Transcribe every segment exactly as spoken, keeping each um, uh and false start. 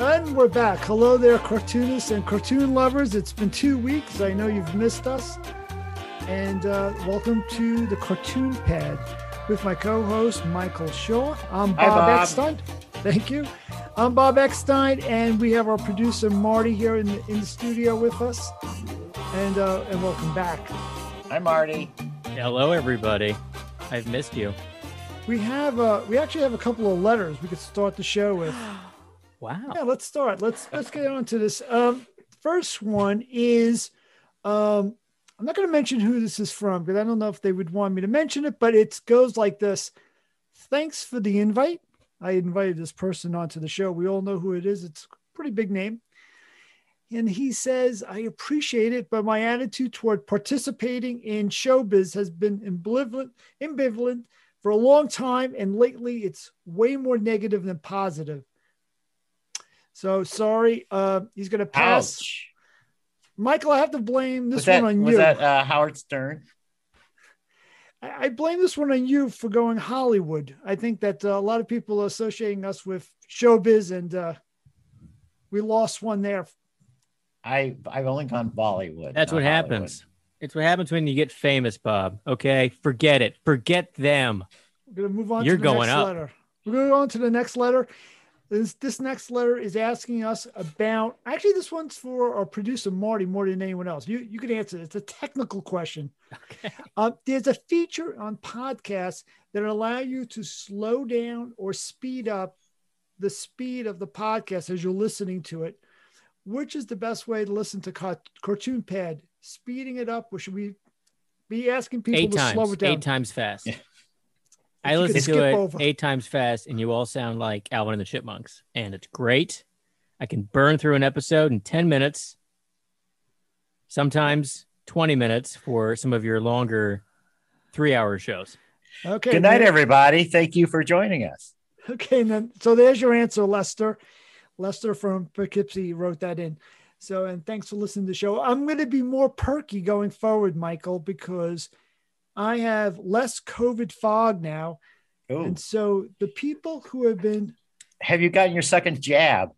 And we're back. Hello there, cartoonists and cartoon lovers. It's been two weeks. I know you've missed us. And uh, welcome to the Cartoon Pad with my co-host, Michael Shaw. I'm Bob, Hi, Bob. Eckstein. Thank you. I'm Bob Eckstein, and we have our producer, Marty, here in the, in the studio with us. And, uh, and welcome back. Hi, Marty. Hello, everybody. I've missed you. We have uh, we actually have a couple of letters we could start the show with. Wow. Yeah, let's start. Let's let's get on to this. Um, first one is, um, I'm not going to mention who this is from because I don't know if they would want me to mention it, but it goes like this. Thanks for the invite. I invited this person onto the show. We all know who it is. It's a pretty big name. And he says, I appreciate it, but my attitude toward participating in showbiz has been ambivalent, ambivalent for a long time. And lately it's way more negative than positive. So sorry, uh, he's going to pass. Ouch. Michael, I have to blame this that, one on was you. Was that uh, Howard Stern? I, I blame this one on you for going Hollywood. I think that uh, a lot of people are associating us with showbiz, and uh, we lost one there. I, I've only gone Bollywood. That's what Hollywood. happens. It's what happens when you get famous, Bob. Okay, forget it. Forget them. We're going to move on You're to the going next up. letter. We're going on to the next letter. This, this next letter is asking us about, actually, this one's for our producer, Marty, more than anyone else. You you can answer it. It's a technical question. Okay. Uh, there's a feature on podcasts that allow you to slow down or speed up the speed of the podcast as you're listening to it. Which is the best way to listen to ca- Cartoon Pad? Speeding it up, or should we be asking people eight to times, slow it down? Eight times fast. Yeah. I listen to it over. eight times fast, and you all sound like Alvin and the Chipmunks, and it's great. I can burn through an episode in ten minutes, sometimes twenty minutes for some of your longer three-hour shows. Okay. Good night, everybody. Thank you for joining us. Okay, then. So there's your answer, Lester. Lester from Poughkeepsie wrote that in. So, and thanks for listening to the show. I'm going to be more perky going forward, Michael, because I have less COVID fog now. Ooh. And so the people who have been... Have you gotten your second jab?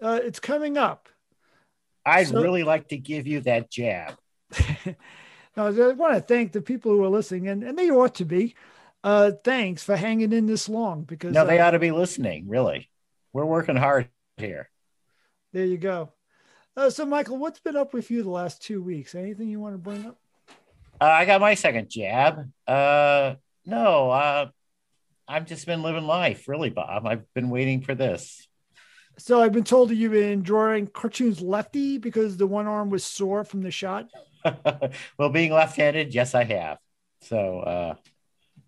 Uh, it's coming up. I'd so, really like to give you that jab. No, I want to thank the people who are listening, and, and they ought to be. Uh, thanks for hanging in this long. because No, they uh, ought to be listening, really. We're working hard here. There you go. Uh, so, Michael, what's been up with you the last two weeks? Anything you want to bring up? Uh, I got my second jab. Uh, no, uh, I've just been living life, really, Bob. I've been waiting for this. So I've been told that you've been drawing cartoons lefty because the one arm was sore from the shot. Well, being left-handed, yes, I have. So,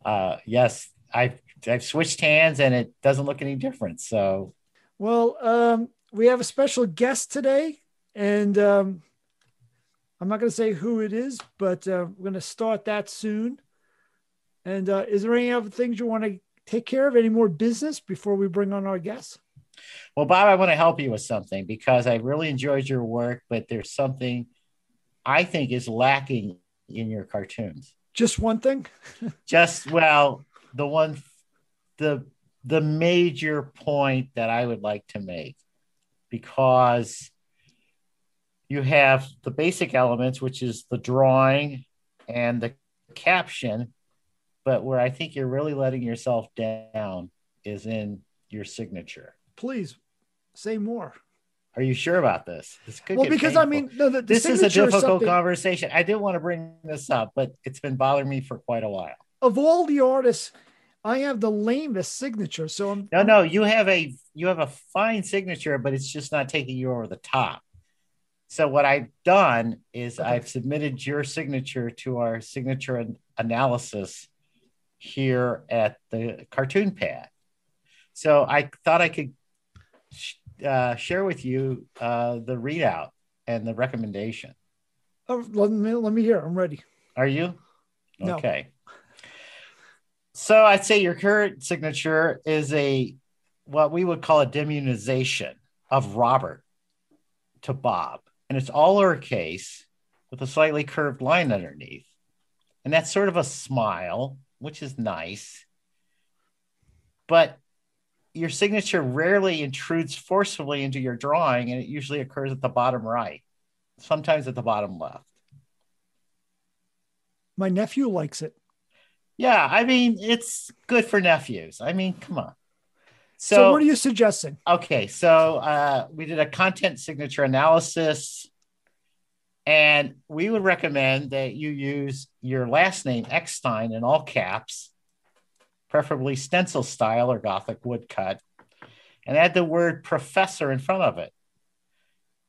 uh, uh, yes, I've, I've switched hands, and it doesn't look any different. So, well, um, we have a special guest today, and... Um, I'm not going to say who it is, but uh, we're going to start that soon. And uh, is there any other things you want to take care of? Any more business before we bring on our guests? Well, Bob, I want to help you with something because I really enjoyed your work, but there's something I think is lacking in your cartoons. Just one thing? Just, well, the one, the the major point that I would like to make, because... You have the basic elements, which is the drawing and the caption, but where I think you're really letting yourself down is in your signature. Please say more. Are you sure about this? This could well, because painful. I mean, no, the, the this is a difficult conversation. I didn't want to bring this up, but it's been bothering me for quite a while. Of all the artists, I have the lamest signature. So I'm no, no. You have a you have a fine signature, but it's just not taking you over the top. So what I've done is okay. I've submitted your signature to our signature an- analysis here at the Cartoon Pad. So I thought I could sh- uh, share with you uh, the readout and the recommendation. Oh, let me, let me hear. I'm ready. Are you? No. Okay. So I'd say your current signature is a what we would call a demonization of Robert to Bob. And it's all lowercase with a slightly curved line underneath. And that's sort of a smile, which is nice. But your signature rarely intrudes forcibly into your drawing, and it usually occurs at the bottom right, sometimes at the bottom left. My nephew likes it. Yeah, I mean, it's good for nephews. I mean, come on. So, so what are you suggesting? Okay, so uh, we did a content signature analysis, and we would recommend that you use your last name, Eckstein, in all caps, preferably stencil style or Gothic woodcut, and add the word professor in front of it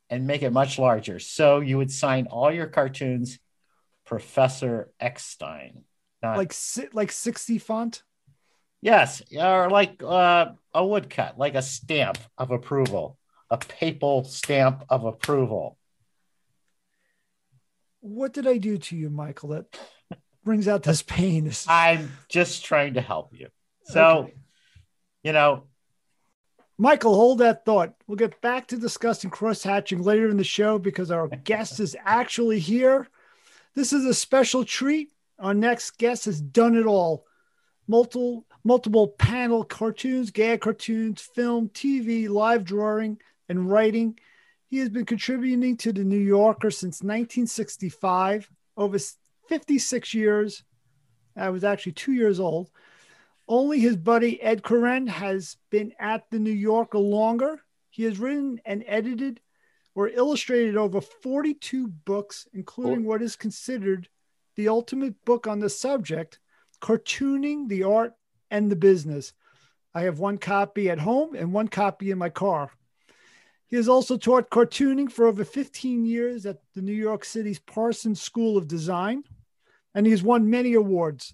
and make it much larger. So you would sign all your cartoons Professor Eckstein. Not, like like sixty font? Yes, or like uh, a woodcut, like a stamp of approval, a papal stamp of approval. What did I do to you, Michael, that brings out this pain? I'm just trying to help you. So, okay. You know. Michael, hold that thought. We'll get back to discussing cross-hatching later in the show because our guest is actually here. This is a special treat. Our next guest has done it all. Multiple, multiple panel cartoons, gag cartoons, film, T V, live drawing, and writing. He has been contributing to The New Yorker since nineteen sixty-five, over fifty-six years. I was actually two years old. Only his buddy Ed Koren has been at The New Yorker longer. He has written and edited or illustrated over forty-two books, including what is considered the ultimate book on the subject, Cartooning, the Art, and the Business. I have one copy at home and one copy in my car. He has also taught cartooning for over fifteen years at the New York City's Parsons School of Design, and he has won many awards.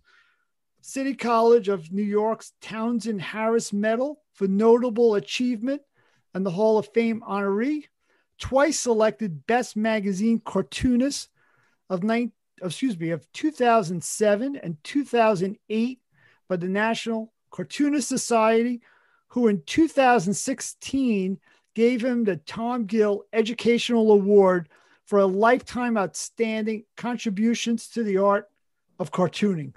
City College of New York's Townsend Harris Medal for notable achievement and the Hall of Fame honoree, twice selected Best Magazine Cartoonist of nineteen excuse me, of two thousand seven and two thousand eight by the National Cartoonist Society, who in two thousand sixteen gave him the Tom Gill Educational Award for a lifetime outstanding contributions to the art of cartooning.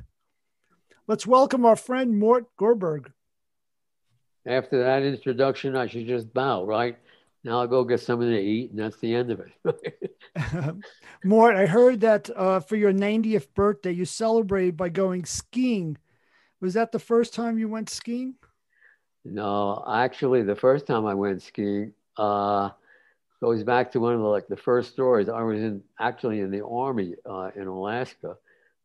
Let's welcome our friend, Mort Gerberg. After that introduction, I should just bow, right? Now I'll go get something to eat, and that's the end of it. Mort, I heard that uh, for your ninetieth birthday, you celebrated by going skiing. Was that the first time you went skiing? No, actually, the first time I went skiing uh, goes back to one of the, like, the first stories. I was in, actually in the Army uh, in Alaska,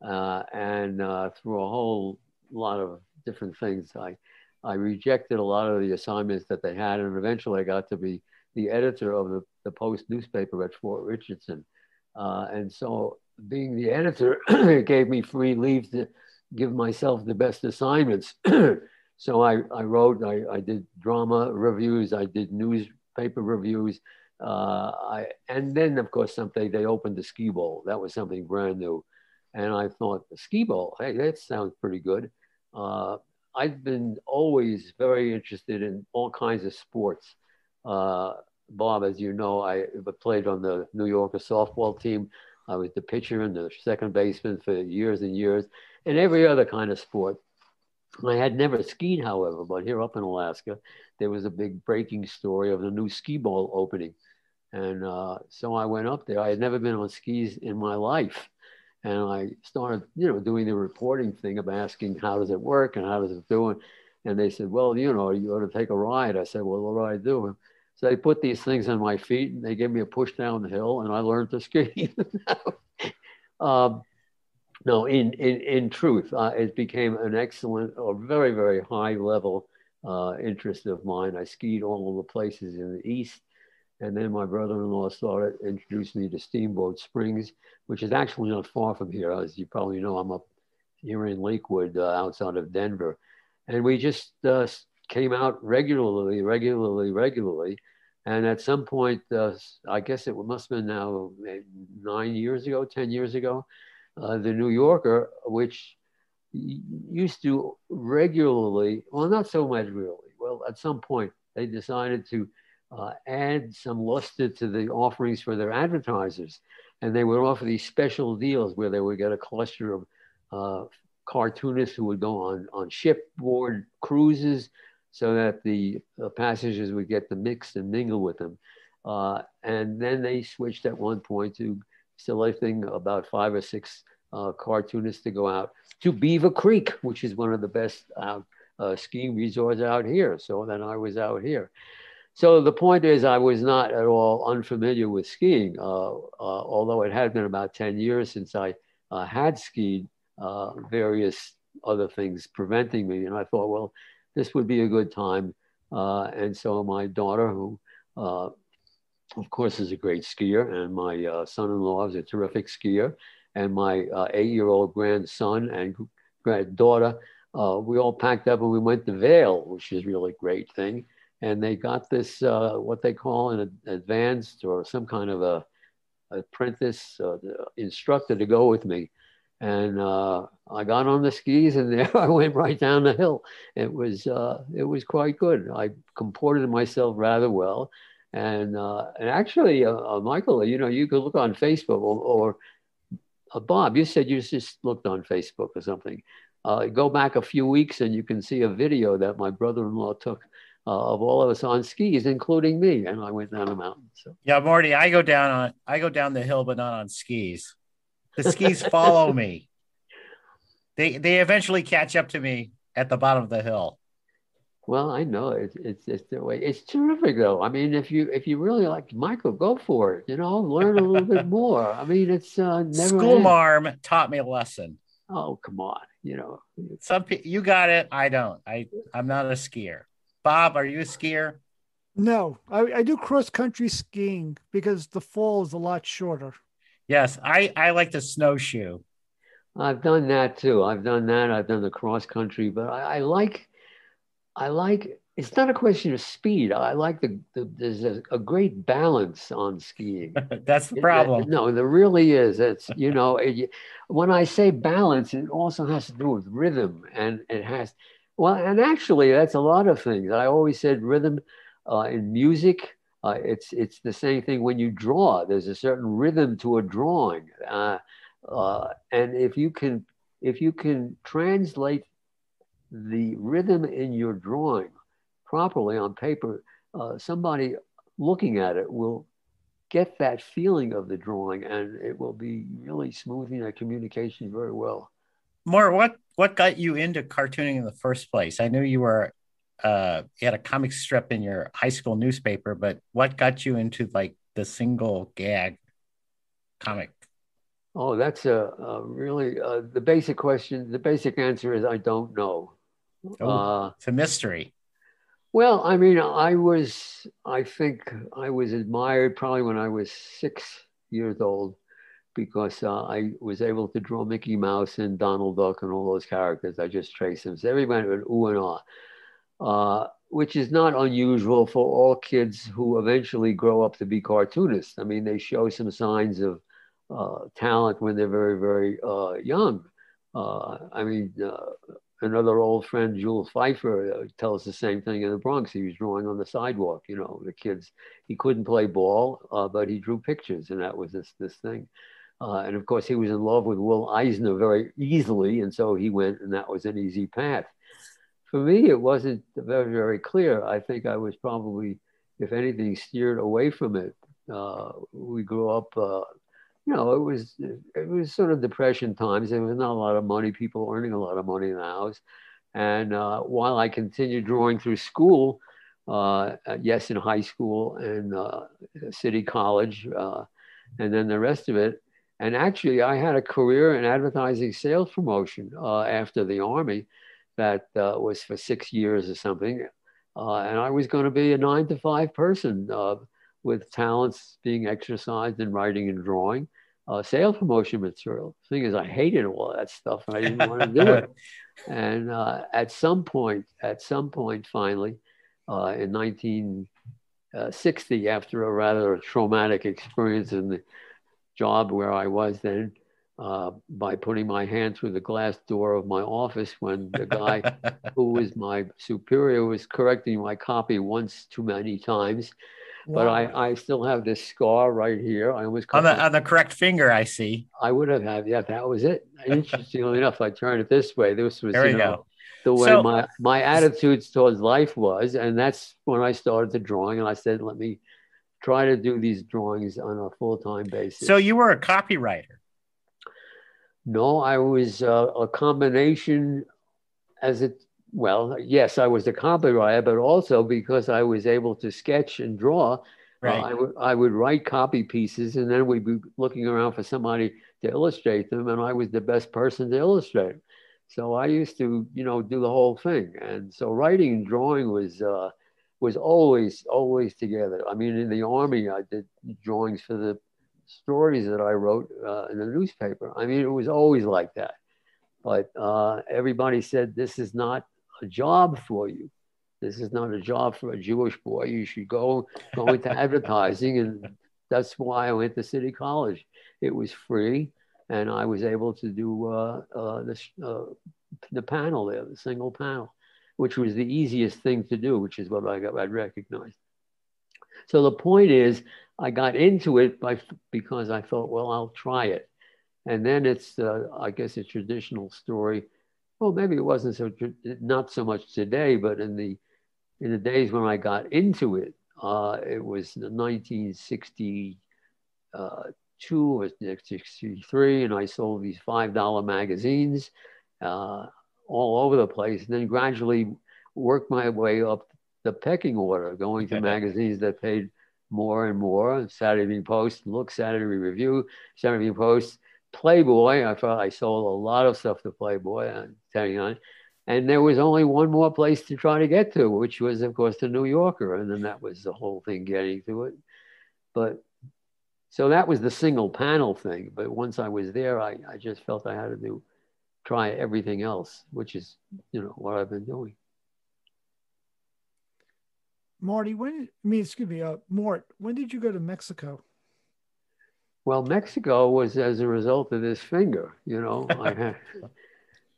uh, and uh, through a whole lot of different things, I, I rejected a lot of the assignments that they had, and eventually I got to be the editor of the, the Post newspaper at Fort Richardson. Uh, and so being the editor, it gave me free leave to give myself the best assignments. So I, I wrote, I, I did drama reviews, I did newspaper reviews. Uh, I, and then of course, someday they opened the Ski Bowl. That was something brand new. And I thought, the Ski Bowl, hey, that sounds pretty good. Uh, I've been always very interested in all kinds of sports. Uh, Bob, as you know, I played on the New Yorker softball team. I was the pitcher and the second baseman for years and years, and every other kind of sport. I had never skied, however, but here up in Alaska, there was a big breaking story of the new ski bowl opening. And uh, so I went up there. I had never been on skis in my life. And I started, you know, doing the reporting thing of asking, how does it work and how does it do it? And they said, well, you know, you ought to take a ride. I said, well, what do I do? So they put these things on my feet and they gave me a push down the hill and I learned to ski. um, no, in, in, in truth, uh, it became an excellent or very, very high level uh, interest of mine. I skied all over the places in the East. And then my brother-in-law started, introduced me to Steamboat Springs, which is actually not far from here. As you probably know, I'm up here in Lakewood, uh, outside of Denver. And we just uh, came out regularly, regularly, regularly. And at some point, uh, I guess it must have been now nine years ago, ten years ago, uh, The New Yorker, which used to regularly, well, not so much really. Well, at some point, they decided to Uh, add some luster to the offerings for their advertisers. And they would offer these special deals where they would get a cluster of uh, cartoonists who would go on, on shipboard cruises so that the uh, passengers would get to mix and mingle with them. Uh, and then they switched at one point to selecting about five or six uh, cartoonists to go out to Beaver Creek, which is one of the best out, uh, skiing resorts out here. So then I was out here. So the point is, I was not at all unfamiliar with skiing, uh, uh, although it had been about ten years since I uh, had skied, uh, various other things preventing me. And I thought, well, this would be a good time. Uh, and so my daughter, who uh, of course is a great skier, and my uh, son-in-law is a terrific skier, and my uh, eight-year-old grandson and granddaughter, uh, we all packed up and we went to Vail, which is really a great thing. And they got this, uh, what they call an advanced or some kind of a apprentice uh, instructor to go with me. And uh, I got on the skis and there I went right down the hill. It was, uh, it was quite good. I comported myself rather well. And, uh, and actually, uh, uh, Michael, you know, you could look on Facebook or, or uh, Bob, you said you just looked on Facebook or something. Uh, go back a few weeks and you can see a video that my brother-in-law took Uh, of all of us on skis, including me, and I went down the mountain. So yeah, Marty, I go down on I go down the hill, but not on skis. The skis follow me. They they eventually catch up to me at the bottom of the hill. Well, I know it's it's it's the way. It's terrific, though. I mean, if you if you really like Michael, go for it. You know, learn a little bit more. I mean, it's uh, never. School marm taught me a lesson. Oh, come on, you know. Some pe- you got it. I don't. I I'm not a skier. Bob, are you a skier? No, I, I do cross-country skiing because the fall is a lot shorter. Yes, I, I like the snowshoe. I've done that too. I've done that. I've done the cross-country, but I, I like, I like. It's not a question of speed. I like the, the there's a, a great balance on skiing. That's the problem. It, no, there really is. It's, you know, it, when I say balance, it also has to do with rhythm, and it has. Well, and actually, that's a lot of things. I always said rhythm uh, in music. Uh, it's it's the same thing when you draw. There's a certain rhythm to a drawing, uh, uh, and if you can if you can translate the rhythm in your drawing properly on paper, uh, somebody looking at it will get that feeling of the drawing, and it will be really smoothing that communication very well. Mort, what what got you into cartooning in the first place? I knew you were uh, you had a comic strip in your high school newspaper, but what got you into like the single gag comic? Oh, that's a, a really uh, the basic question. The basic answer is I don't know. Oh, uh, it's a mystery. Well, I mean, I was I think I was admired probably when I was six years old, because uh, I was able to draw Mickey Mouse and Donald Duck and all those characters. I just traced them. So everybody went ooh and ah, uh, which is not unusual for all kids who eventually grow up to be cartoonists. I mean, they show some signs of uh, talent when they're very, very uh, young. Uh, I mean, uh, another old friend, Jules Pfeiffer, uh, tells the same thing in the Bronx. He was drawing on the sidewalk, you know, the kids. He couldn't play ball, uh, but he drew pictures, and that was this this thing. Uh, and of course, he was in love with Will Eisner very easily, and so he went, and that was an easy path. For me, it wasn't very, very clear. I think I was probably, if anything, steered away from it. Uh, we grew up, uh, you know, it was it was sort of depression times. There was not a lot of money. People were earning a lot of money in the house. And uh, while I continued drawing through school, uh, yes, in high school and uh, City College, uh, and then the rest of it. And actually, I had a career in advertising sales promotion uh, after the Army that uh, was for six years or something. Uh, and I was going to be a nine to five person uh, with talents being exercised in writing and drawing uh, sales promotion material. The thing is, I hated all that stuff and I didn't want to do it. And uh, at some point, at some point, finally, uh, in nineteen sixty, after a rather traumatic experience in the job where I was then, uh, by putting my hand through the glass door of my office when the guy who was my superior was correcting my copy once too many times. Wow. But I, I still have this scar right here. I was on the, on the correct finger, I see. I would have had, yeah, that was it. Interestingly enough, I turned it this way. This was, there you know, go. the way so, my, my attitudes towards life was. And that's when I started the drawing. And I said, let me try to do these drawings on a full-time basis. So you were a copywriter? No, I was uh, a combination as a, well, yes, I was a copywriter, but also because I was able to sketch and draw, right. uh, I, w- I would write copy pieces, and then we'd be looking around for somebody to illustrate them, and I was the best person to illustrate them. So I used to, you know, do the whole thing. And so writing and drawing was uh, was always, always together. I mean, in the Army, I did drawings for the stories that I wrote uh, in the newspaper. I mean, it was always like that. But uh, everybody said, this is not a job for you. This is not a job for a Jewish boy. You should go, go into advertising. And that's why I went to City College. It was free. And I was able to do uh, uh, this, uh, the panel there, the single panel, which was the easiest thing to do, which is what I got I recognized. So the point is, I got into it by because I thought, well, I'll try it. And then it's, uh, I guess, a traditional story. Well, maybe it wasn't so not so much today, but in the in the days when I got into it, uh, it was nineteen sixty. Uh, Two was next sixty-three, and I sold these five dollar magazines uh, all over the place, and then gradually worked my way up the pecking order, going to magazines that paid more and more. Saturday Evening Post, Look, Saturday Review, Saturday Evening Post, Playboy. I I sold a lot of stuff to Playboy, I'm telling you. And there was only one more place to try to get to, which was, of course, The New Yorker, and then that was the whole thing getting to it. But so that was the single panel thing. But once I was there, I, I just felt I had to do, try everything else, which is, you know, what I've been doing. Marty, when, I mean, excuse me, uh, Mort, when did you go to Mexico? Well, Mexico was as a result of this finger, you know. I,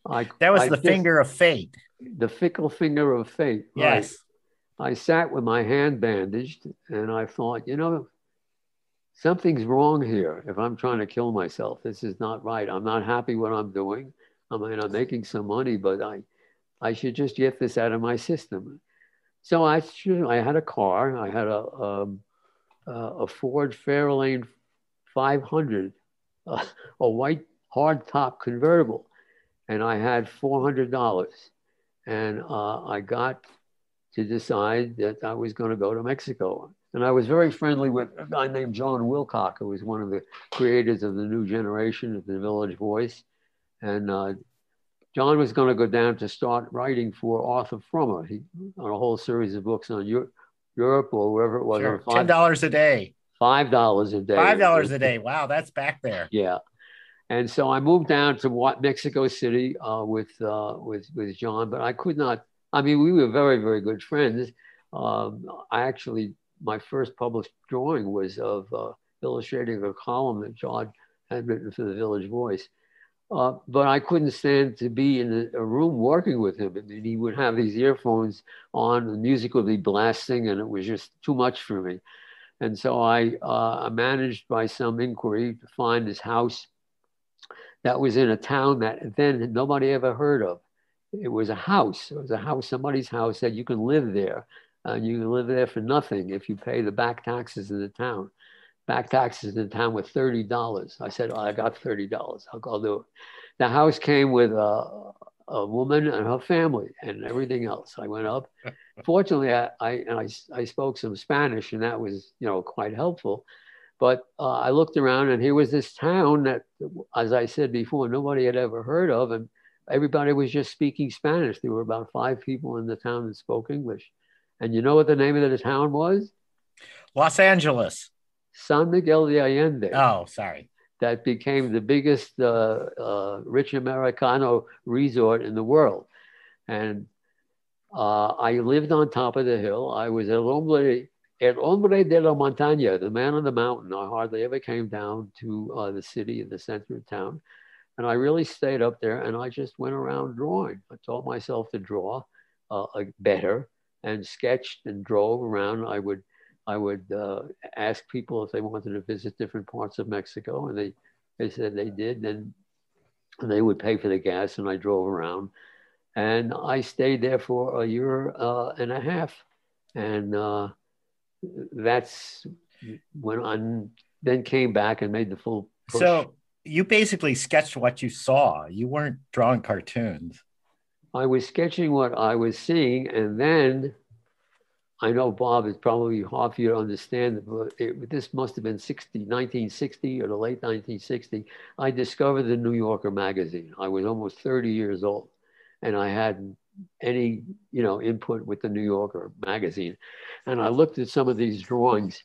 I, that was I the just, finger of fate. The fickle finger of fate. Yes. Right? I sat with my hand bandaged and I thought, you know, something's wrong here. If I'm trying to kill myself, this is not right. I'm not happy what I'm doing. I mean, I'm making some money, but I, I should just get this out of my system. So I, should, I had a car. I had a, um, uh, a Ford Fairlane five hundred, uh, a white hardtop convertible, and I had four hundred dollars. And uh, I got to decide that I was going to go to Mexico. And I was very friendly with a guy named John Wilcock, who was one of the creators of the new generation of the Village Voice. And uh, John was going to go down to start writing for Arthur Frommer he, on a whole series of books on Europe, Europe or wherever it was. Sure. Five, ten dollars a day. five dollars a day. five dollars a day. Wow, that's back there. Yeah. And so I moved down to Mexico City uh, with, uh, with, with John, but I could not. I mean, we were very, very good friends. Um, I actually... My first published drawing was of uh, illustrating a column that John had written for the Village Voice. Uh, but I couldn't stand to be in a, a room working with him. I mean, he would have these earphones on, the music would be blasting, and it was just too much for me. And so I uh, managed by some inquiry to find his house that was in a town that then nobody ever heard of. It was a house. It was a house, somebody's house that you can live there. And you live there for nothing if you pay the back taxes in the town. Back taxes in the town were thirty dollars. I said, oh, I got thirty dollars. I'll go do it. The house came with a, a woman and her family and everything else. I went up. Fortunately, I I, and I I spoke some Spanish, and that was, you know, quite helpful. But uh, I looked around, and here was this town that, as I said before, nobody had ever heard of, and everybody was just speaking Spanish. There were about five people in the town that spoke English. And you know what the name of the town was? Los Angeles. San Miguel de Allende. Oh, sorry. That became the biggest uh, uh, rich Americano resort in the world. And uh, I lived on top of the hill. I was el hombre, el hombre de la montaña, the man on the mountain. I hardly ever came down to uh, the city, in the center of town. And I really stayed up there, and I just went around drawing. I taught myself to draw uh, better. And sketched and drove around. I would I would uh, ask people if they wanted to visit different parts of Mexico, and they, they said they did, and, and they would pay for the gas, and I drove around. And I stayed there for a year uh, and a half. And uh, that's when I then came back and made the full push. So you basically sketched what you saw. You weren't drawing cartoons. I was sketching what I was seeing. And then, I know, Bob, it's probably hard for you to understand, but it, this must have been nineteen sixty or the late nineteen sixty. I discovered the New Yorker magazine. I was almost thirty years old, and I hadn't any, you know, input with the New Yorker magazine. And I looked at some of these drawings,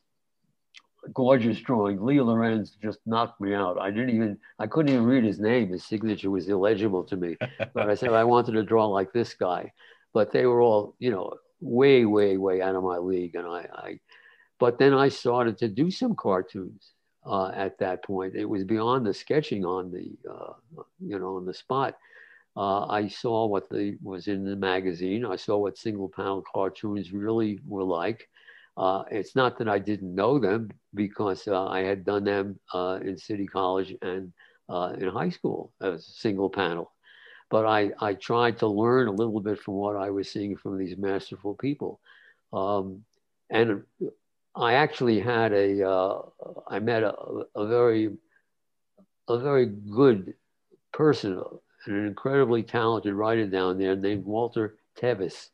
gorgeous drawing. Lee Lorenz just knocked me out. I didn't even, I couldn't even read his name. His signature was illegible to me. But I said, I wanted to draw like this guy. But they were all, you know, way, way, way out of my league. And I, I but then I started to do some cartoons uh, at that point. It was beyond the sketching on the, uh, you know, on the spot. Uh, I saw what the, was in the magazine. I saw what single panel cartoons really were like. Uh, it's not that I didn't know them, because uh, I had done them uh, in City College and uh, in high school as single panel. But I, I tried to learn a little bit from what I was seeing from these masterful people. Um, and I actually had a, uh, I met a, a very, a very good person, an incredibly talented writer down there named Walter Tevis.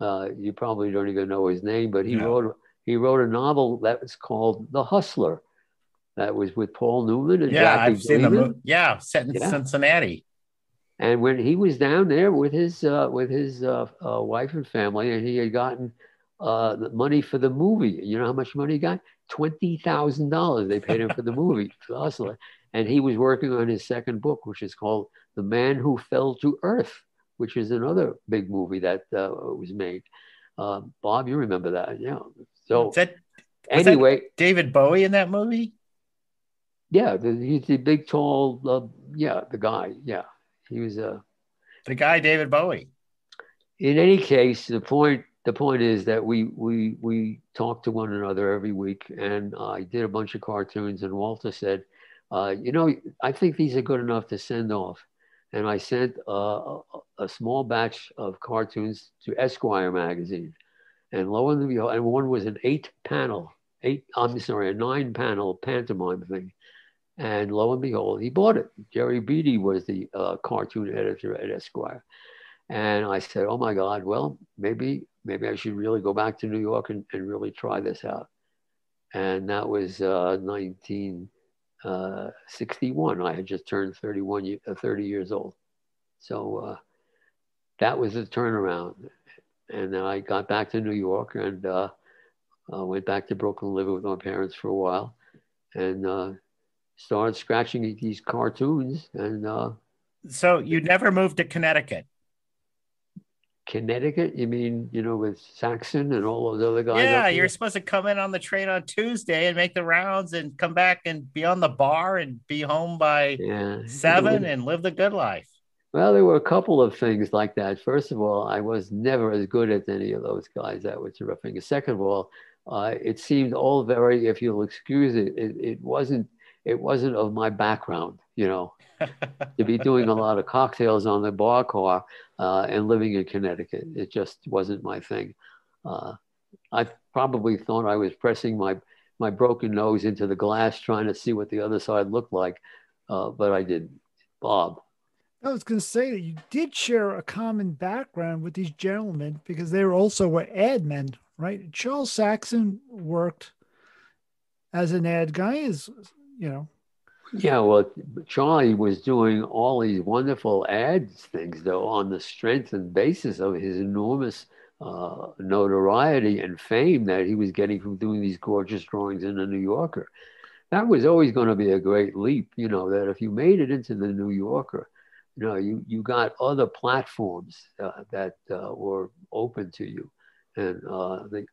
Uh, you probably don't even know his name, but he, no. wrote, he wrote a novel that was called The Hustler. That was with Paul Newman and yeah, Jackie I've seen the movie. Yeah, set in yeah. Cincinnati. And when he was down there with his uh, with his uh, uh, wife and family, and he had gotten uh, money for the movie. You know how much money he got? twenty thousand dollars they paid him for the movie, for The Hustler. And he was working on his second book, which is called The Man Who Fell to Earth, which is another big movie that uh, was made. Uh, Bob, you remember that, yeah. So that, anyway. That David Bowie in that movie? Yeah, the, he's the big, tall, uh, yeah, the guy, yeah. He was a uh, the guy David Bowie. In any case, the point the point is that we we we talked to one another every week, and I did a bunch of cartoons. And Walter said, uh, "You know, I think these are good enough to send off." And I sent uh, a small batch of cartoons to Esquire magazine, and lo and behold, and one was an eight panel, eight I'm sorry, a nine panel pantomime thing. And lo and behold, he bought it. Jerry Beatty was the uh, cartoon editor at Esquire. And I said, oh my God, well, maybe maybe I should really go back to New York and, and really try this out. And that was uh, nineteen sixty-one. I had just turned thirty-one, thirty years old. So uh, that was the turnaround. And then I got back to New York and uh, uh, went back to Brooklyn, living with my parents for a while. And uh, started scratching at these cartoons. And uh, so you never moved to Connecticut? Connecticut? You mean, you know, with Saxon and all those other guys? Yeah, you're supposed to come in on the train on Tuesday and make the rounds and come back and be on the bar and be home by yeah. seven and live the good life. Well, there were a couple of things like that. First of all, I was never as good as any of those guys that were terrific. Second of all, uh, it seemed all very, if you'll excuse it, it, it wasn't It wasn't of my background, you know, to be doing a lot of cocktails on the bar car uh, and living in Connecticut. It just wasn't my thing. Uh, I probably thought I was pressing my, my broken nose into the glass trying to see what the other side looked like, uh, but I didn't. Bob. I was going to say that you did share a common background with these gentlemen because they were also ad men, right? Charles Saxon worked as an ad guy, as you know. Yeah, well, Charlie was doing all these wonderful ads things, though, on the strength and basis of his enormous uh, notoriety and fame that he was getting from doing these gorgeous drawings in the New Yorker. That was always going to be a great leap, you know, that if you made it into the New Yorker, you know, you, you got other platforms uh, that uh, were open to you. And uh, the,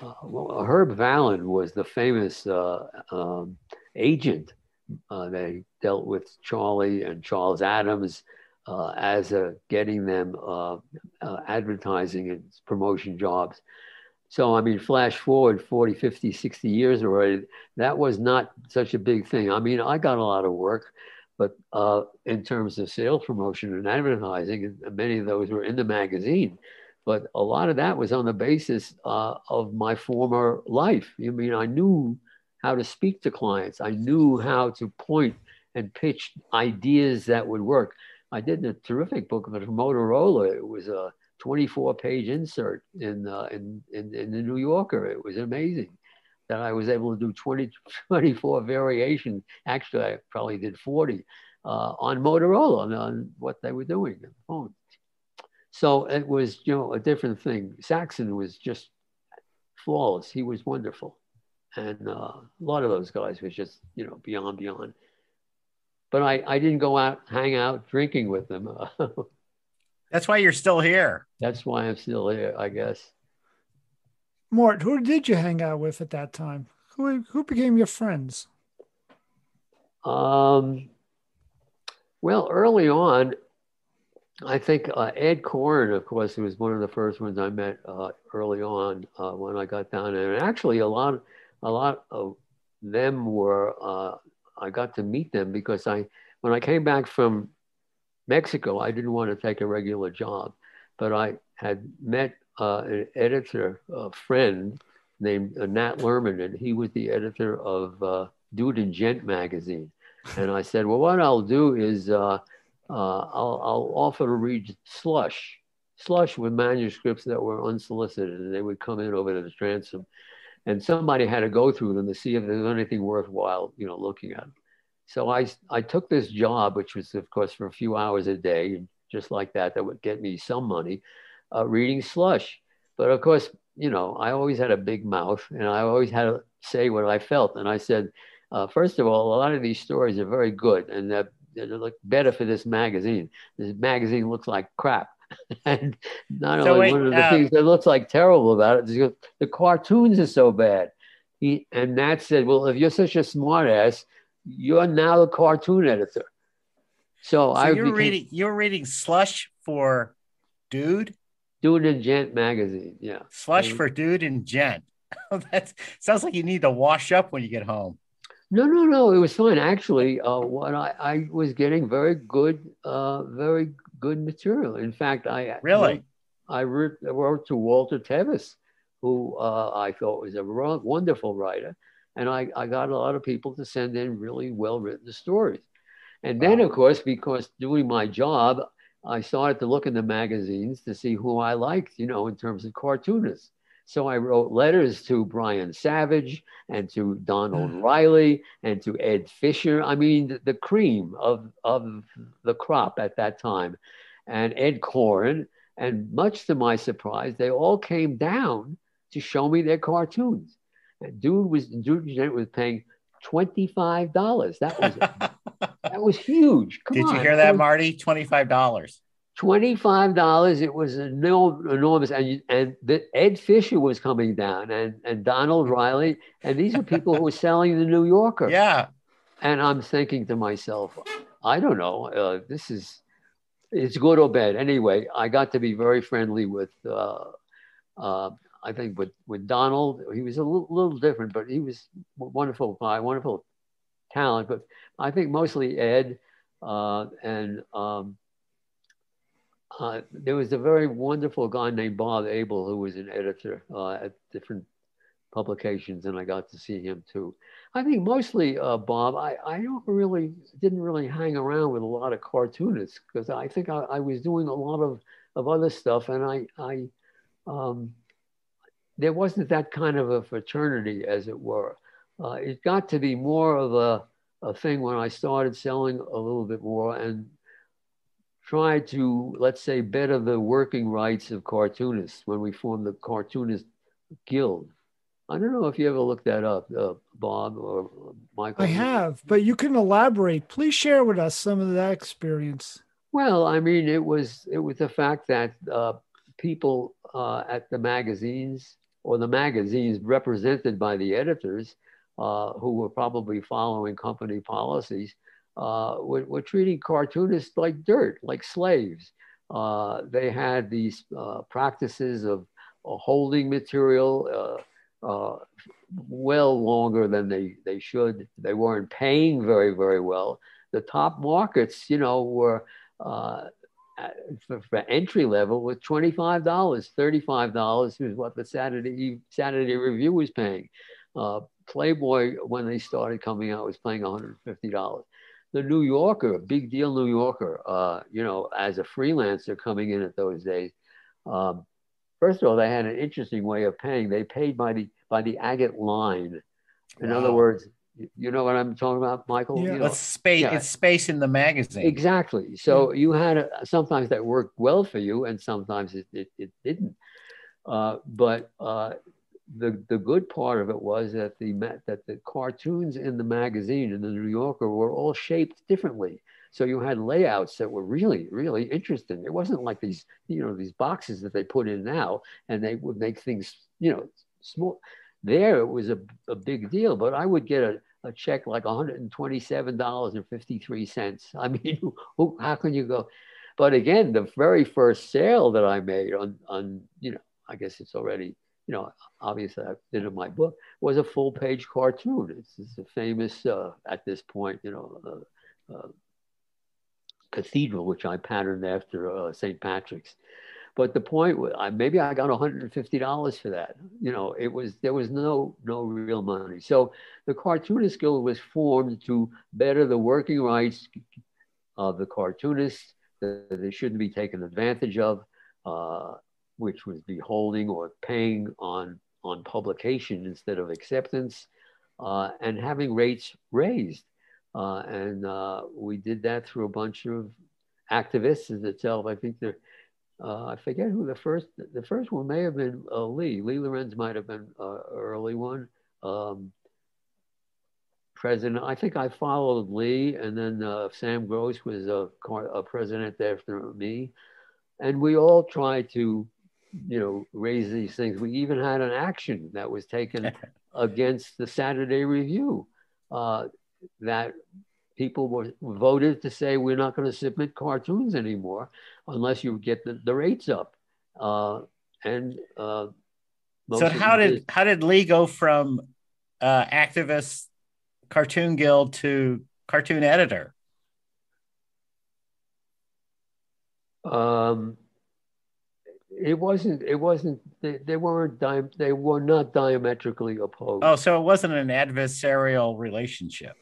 uh, well, Herb Vallon was the famous uh, um, agent uh, they dealt with Charlie and Charles Adams uh, as a getting them uh, uh, advertising and promotion jobs. So, I mean, flash forward forty, fifty, sixty years already, that was not such a big thing. I mean, I got a lot of work. But uh, in terms of sales promotion and advertising, many of those were in the magazine. But a lot of that was on the basis uh, of my former life. I mean, I knew how to speak to clients. I knew how to point and pitch ideas that would work. I did a terrific book about Motorola. It was a twenty-four page insert in, uh, in, in, in The New Yorker. It was amazing that I was able to do twenty, twenty-four variations. Actually, I probably did forty uh, on Motorola and on what they were doing on the phone. So it was, you know, a different thing. Saxon was just flawless. He was wonderful. And uh, a lot of those guys was just, you know, beyond, beyond. But I, I didn't go out, hang out, drinking with them. That's why you're still here. That's why I'm still here, I guess. Mort, who did you hang out with at that time? Who, who became your friends? Um, well, early on, I think uh, Ed Koren, of course, was one of the first ones I met uh, early on uh, when I got down there. And actually, a lot, a lot of them were, uh, I got to meet them because I, when I came back from Mexico, I didn't want to take a regular job, but I had met uh, an editor, a friend named Nat Lerman, and he was the editor of uh, Dude and Gent magazine. And I said, well, what I'll do is, uh, Uh, I'll, I'll offer to read slush, slush with manuscripts that were unsolicited, and they would come in over to the transom, and somebody had to go through them to see if there's anything worthwhile, you know, looking at. So I, I took this job, which was, of course, for a few hours a day, just like that, that would get me some money, uh, reading slush. But of course, you know, I always had a big mouth, and I always had to say what I felt. And I said, uh, first of all, a lot of these stories are very good, and that it looked better for this magazine. This magazine looks like crap. And not so only wait, one of the uh, things that looks like terrible about it, is the cartoons are so bad. He, and Nat said, well, if you're such a smartass, you're now the cartoon editor. So, so I you're became, reading you're reading slush for Dude? Dude and Gent magazine, yeah. Slush and, for Dude and Gent. That sounds like you need to wash up when you get home. No, no, no, it was fine. Actually, uh, what I, I was getting very good, uh, very good material. In fact, I really, I wrote, I wrote to Walter Tevis, who uh, I thought was a wonderful writer. And I, I got a lot of people to send in really well-written stories. And then, wow. Of course, because doing my job, I started to look in the magazines to see who I liked, you know, in terms of cartoonists. So I wrote letters to Brian Savage and to Donald Riley and to Ed Fisher. I mean, the, the cream of, of the crop at that time. And Ed Koren. And much to my surprise, they all came down to show me their cartoons. And Dude was, Dude was paying twenty-five dollars. That was that was huge. Come Did on. You hear that, Marty? twenty-five dollars. twenty-five dollars, it was enormous. And, and the, Ed Fisher was coming down and, and Donald Riley. And these are people who were selling The New Yorker. Yeah. And I'm thinking to myself, I don't know, uh, this is, it's good or bad. Anyway, I got to be very friendly with, uh, uh, I think with, with Donald. He was a little, little different, but he was wonderful guy, wonderful talent. But I think mostly Ed uh, and, um, Uh, there was a very wonderful guy named Bob Abel, who was an editor uh, at different publications, and I got to see him too. I think mostly uh, Bob, I, I don't really, didn't really hang around with a lot of cartoonists because I think I, I was doing a lot of, of other stuff, and I, I um, there wasn't that kind of a fraternity, as it were. Uh, it got to be more of a, a thing when I started selling a little bit more and try to, let's say, better the working rights of cartoonists when we formed the Cartoonist Guild. I don't know if you ever looked that up, uh, Bob or Michael. I have, but you can elaborate. Please share with us some of that experience. Well, I mean, it was it was the fact that uh, people uh, at the magazines or the magazines represented by the editors uh, who were probably following company policies Uh, were, were treating cartoonists like dirt, like slaves. Uh, they had these uh, practices of uh, holding material uh, uh, well longer than they, they should. They weren't paying very, very well. the top markets, you know, were uh, for, for entry level with twenty-five dollars, thirty-five dollars is what the Saturday Saturday Review was paying. Uh, Playboy, when they started coming out, was paying one hundred fifty dollars. The New Yorker, a big deal New Yorker, uh, you know, as a freelancer coming in at those days, um, first of all, they had an interesting way of paying. They paid by the by the agate line. In wow. other words, you know what I'm talking about, Michael? Yeah, you know, it's space. Yeah. It's space in the magazine. Exactly. So yeah. you had a, sometimes that worked well for you, and sometimes it it, it didn't. Uh, but uh, the the good part of it was that the that the cartoons in the magazine in the New Yorker were all shaped differently. So you had layouts that were really, really interesting. It wasn't like these, you know, these boxes that they put in now, and they would make things, you know, small. There, it was a, a big deal, but I would get a, a check like one hundred twenty-seven dollars and fifty-three cents. I mean, who, who, how can you go? But again, the very first sale that I made on, on, you know, I guess it's already, you know, obviously I did in my book, was a full page cartoon. It's, it's a famous, uh, at this point, you know, uh, uh, cathedral, which I patterned after uh, Saint Patrick's. But the point was, I, maybe I got one hundred fifty dollars for that. You know, it was, there was no, no real money. So the Cartoonist Guild was formed to better the working rights of the cartoonists, that they shouldn't be taken advantage of, uh, which was beholding or paying on, on publication instead of acceptance, uh, and having rates raised. Uh, and uh, we did that through a bunch of activists as itself. I think there, uh, I forget who the first, the first one may have been uh, Lee. Lee Lorenz might have been an early one. Um, president, I think I followed Lee, and then uh, Sam Gross was a, a president after me. And we all tried to, you know, raise these things. We even had an action that was taken against the Saturday Review. Uh, that people were voted to say, we're not going to submit cartoons anymore unless you get the, the rates up. Uh, and uh, so how did how did Lee go from uh, activist cartoon guild to cartoon editor? Um, it wasn't. It wasn't. They, they weren't. Di they were not diametrically opposed. Oh, so it wasn't an adversarial relationship.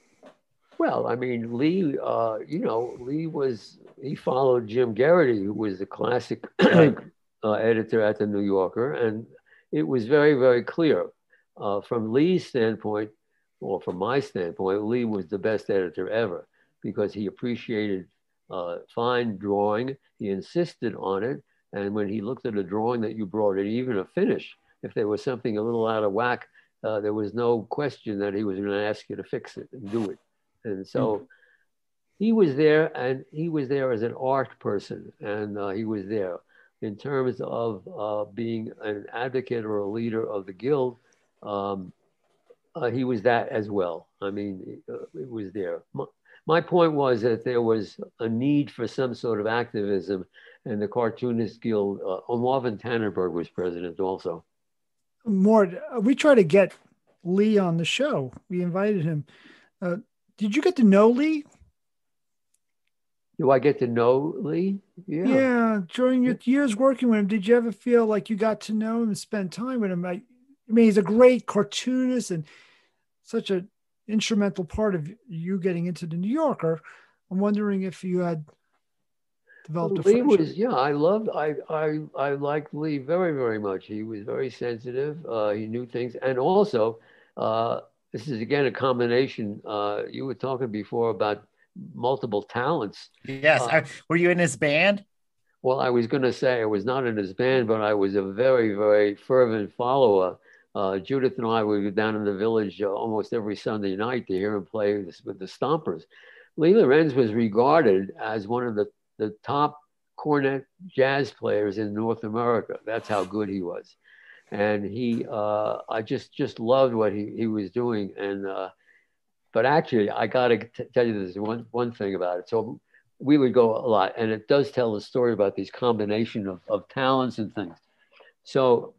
Well, I mean, Lee, uh, you know, Lee was, he followed Jim Garrity, who was the classic uh, editor at the New Yorker. And it was very, very clear uh, from Lee's standpoint, or from my standpoint, Lee was the best editor ever because he appreciated uh, fine drawing. He insisted on it. And when he looked at a drawing that you brought in, even a finish, if there was something a little out of whack, uh, there was no question that he was going to ask you to fix it and do it. And so he was there, and he was there as an art person, and uh, he was there in terms of uh, being an advocate or a leader of the guild. Um, uh, he was that as well. I mean, it, uh, it was there. My, my point was that there was a need for some sort of activism, and the Cartoonist Guild, uh, Marvin Tannenberg was president also. Mort, we tried to get Lee on the show. We invited him. Uh, Did you get to know Lee? Do I get to know Lee? Yeah. Yeah. During your years working with him, did you ever feel like you got to know him and spend time with him? I, I mean, he's a great cartoonist and such an instrumental part of you getting into the New Yorker. I'm wondering if you had developed a friendship. Lee was, yeah, I loved, I, I, I liked Lee very, very much. He was very sensitive. Uh, he knew things. And also, uh, this is, again, a combination. Uh, you were talking before about multiple talents. Yes. Uh, I, were you in his band? Well, I was going to say I was not in his band, but I was a very, very fervent follower. Uh, Judith and I would go down in the village uh, almost every Sunday night to hear him play with, with the Stompers. Lee Lorenz was regarded as one of the, the top cornet jazz players in North America. That's how good he was. And he, uh, I just just loved what he, he was doing. And uh, but actually, I got to tell you this one one thing about it. So we would go a lot, and it does tell the story about these combination of, of talents and things. So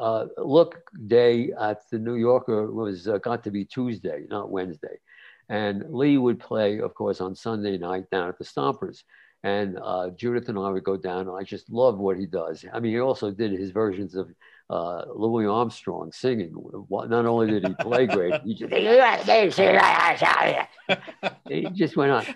uh, Look Day at the New Yorker was uh, got to be Tuesday, not Wednesday. And Lee would play, of course, on Sunday night down at the Stompers. And uh, Judith and I would go down, and I just loved what he does. I mean, he also did his versions of uh, Louis Armstrong singing. Not only did he play great, he just, he just went on.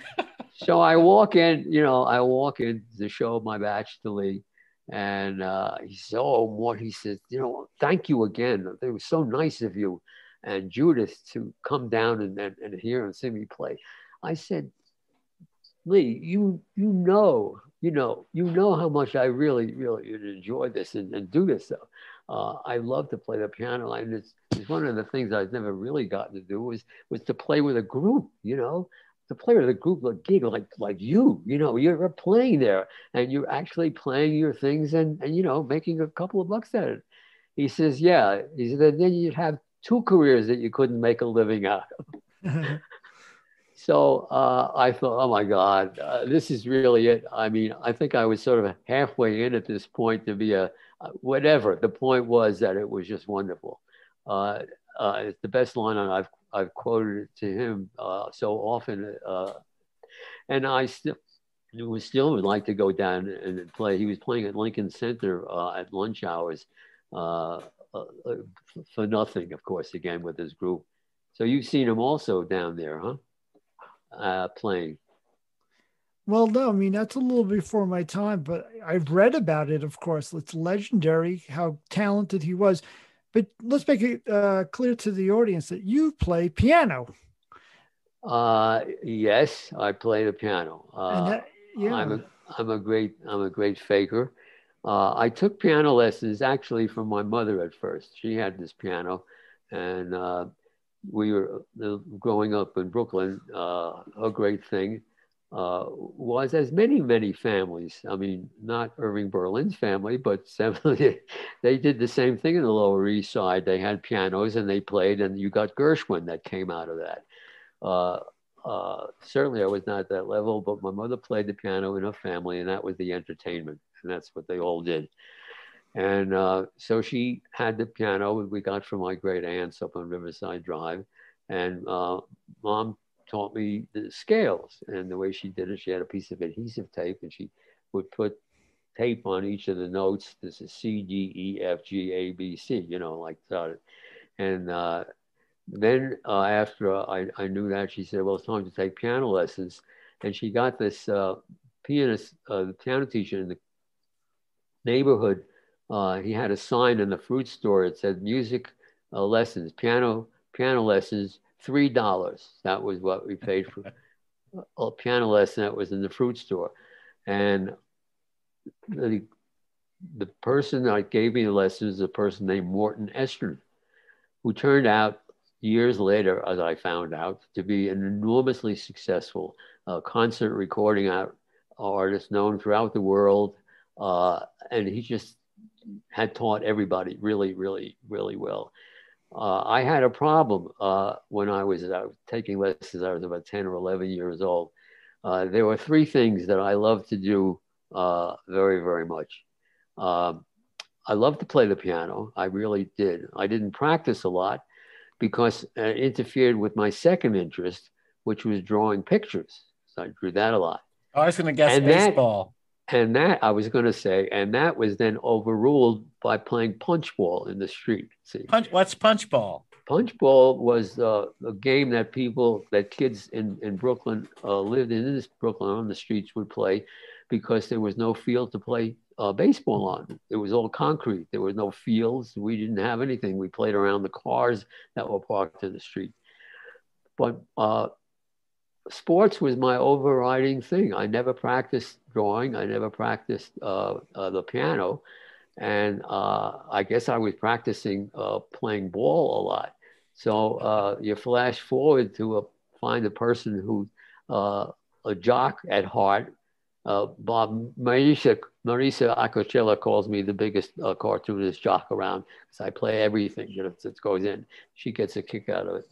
So I walk in, you know, I walk in to show my batch to Lee, and uh, he said, oh, Mort, he said, you know, thank you again. It was so nice of you and Judith to come down and, and, and hear and see me play. I said, Lee, you you know, you know, you know how much I really, really enjoy this and, and do this stuff. Uh, I love to play the piano. And it's, it's one of the things I've never really gotten to do was, was to play with a group, you know, to play with a group like gig like like you, you know, you're playing there and you're actually playing your things and, and you know, making a couple of bucks at it. He says, yeah. He said, and then you'd have two careers that you couldn't make a living out of. So uh, I thought, oh my God, uh, this is really it. I mean, I think I was sort of halfway in at this point to be a, uh, whatever. The point was that it was just wonderful. Uh, uh, it's the best line and I've I've quoted it to him uh, so often. Uh, and I still would still would like to go down and play. He was playing at Lincoln Center uh, at lunch hours uh, uh, for nothing, of course, again, with his group. So you've seen him also down there, huh? Uh, playing. Well, no, I mean, that's a little before my time, but I've read about it, of course. It's legendary how talented he was. But let's make it uh, clear to the audience that you play piano. Uh, yes, I play the piano. Uh, that, yeah. I'm a, I'm a great, I'm a great faker. Uh, I took piano lessons actually from my mother at first. She had this piano, and uh, we were uh, growing up in Brooklyn. Uh, a great thing uh, was, as many, many families, I mean, not Irving Berlin's family, but several, they did the same thing in the Lower East Side. They had pianos and they played, and you got Gershwin that came out of that. Uh, uh, certainly I was not at that level, but my mother played the piano in her family, and that was the entertainment. And that's what they all did. And uh, so she had the piano we got from my great aunts up on Riverside Drive. And uh, Mom taught me the scales. And the way she did it, she had a piece of adhesive tape, and she would put tape on each of the notes. This is C, D, E, F, G, A, B, C, you know, like that. And uh, then uh, after I, I knew that, she said, well, it's time to take piano lessons. And she got this uh, pianist, uh, the piano teacher in the neighborhood. Uh, he had a sign in the fruit store. It said music uh, lessons, piano piano lessons, three dollars. That was what we paid for a piano lesson that was in the fruit store. And the, the person that gave me the lessons is a person named Morton Estrin, who turned out years later, as I found out, to be an enormously successful uh, concert recording art, artist known throughout the world. Uh, and he just had taught everybody really, really, really well. Uh, I had a problem uh, when I was, I was taking lessons. I was about ten or eleven years old. Uh, there were three things that I loved to do uh, very, very much. Um, I loved to play the piano. I really did. I didn't practice a lot because it interfered with my second interest, which was drawing pictures. So I drew that a lot. I was going to guess and baseball. That, And that, I was going to say, and that was then overruled by playing punch ball in the street. See, punch, what's punch ball? Punch ball was uh, a game that people, that kids in, in Brooklyn uh, lived in, in this Brooklyn on the streets would play because there was no field to play uh, baseball on. It was all concrete. There were no fields. We didn't have anything. We played around the cars that were parked in the street. But uh, sports was my overriding thing. I never practiced drawing. I never practiced uh, uh, the piano. And uh, I guess I was practicing uh, playing ball a lot. So uh, you flash forward to a, find a person who, uh, a jock at heart. Uh, Bob, Marisa, Marisa Acocella calls me the biggest uh, cartoonist jock around because I play everything, you know, that goes in. She gets a kick out of it.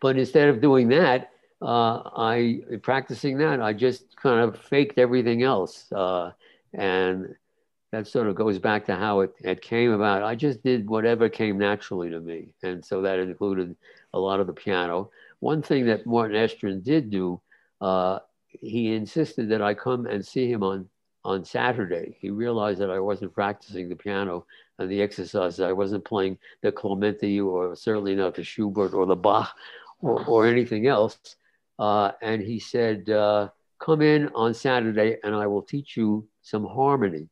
But instead of doing that, Uh, I practicing that, I just kind of faked everything else. Uh, and that sort of goes back to how it, it came about. I just did whatever came naturally to me. And so that included a lot of the piano. One thing that Morton Estrin did do, uh, he insisted that I come and see him on, on Saturday. He realized that I wasn't practicing the piano and the exercises. I wasn't playing the Clementi or certainly not the Schubert or the Bach or, or anything else. Uh, and he said, uh, come in on Saturday and I will teach you some harmony.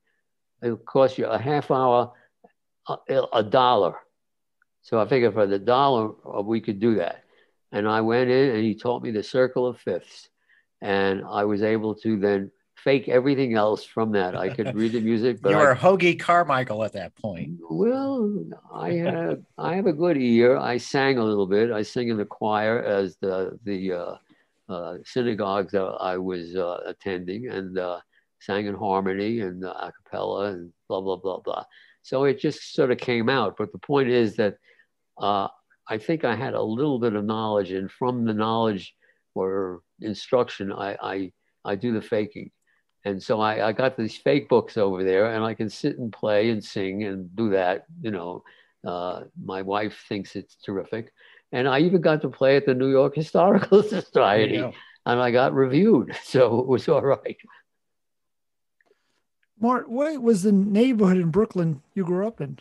It'll cost you a half hour, a, a dollar. So I figured for the dollar, we could do that. And I went in and he taught me the circle of fifths. And I was able to then fake everything else from that. I could read the music. But you were I, Hoagy Carmichael at that point. Well, I have, I have a good ear. I sang a little bit. I sing in the choir as the, the uh, uh, synagogues that I was uh, attending and uh, sang in harmony and uh, a cappella and blah, blah, blah, blah. So it just sort of came out. But the point is that uh, I think I had a little bit of knowledge, and from the knowledge or instruction, I, I, I do the faking. And so I, I got these fake books over there and I can sit and play and sing and do that. You know, uh, my wife thinks it's terrific. And I even got to play at the New York Historical Society, yeah, and I got reviewed. So it was all right. Mort, what was the neighborhood in Brooklyn you grew up in?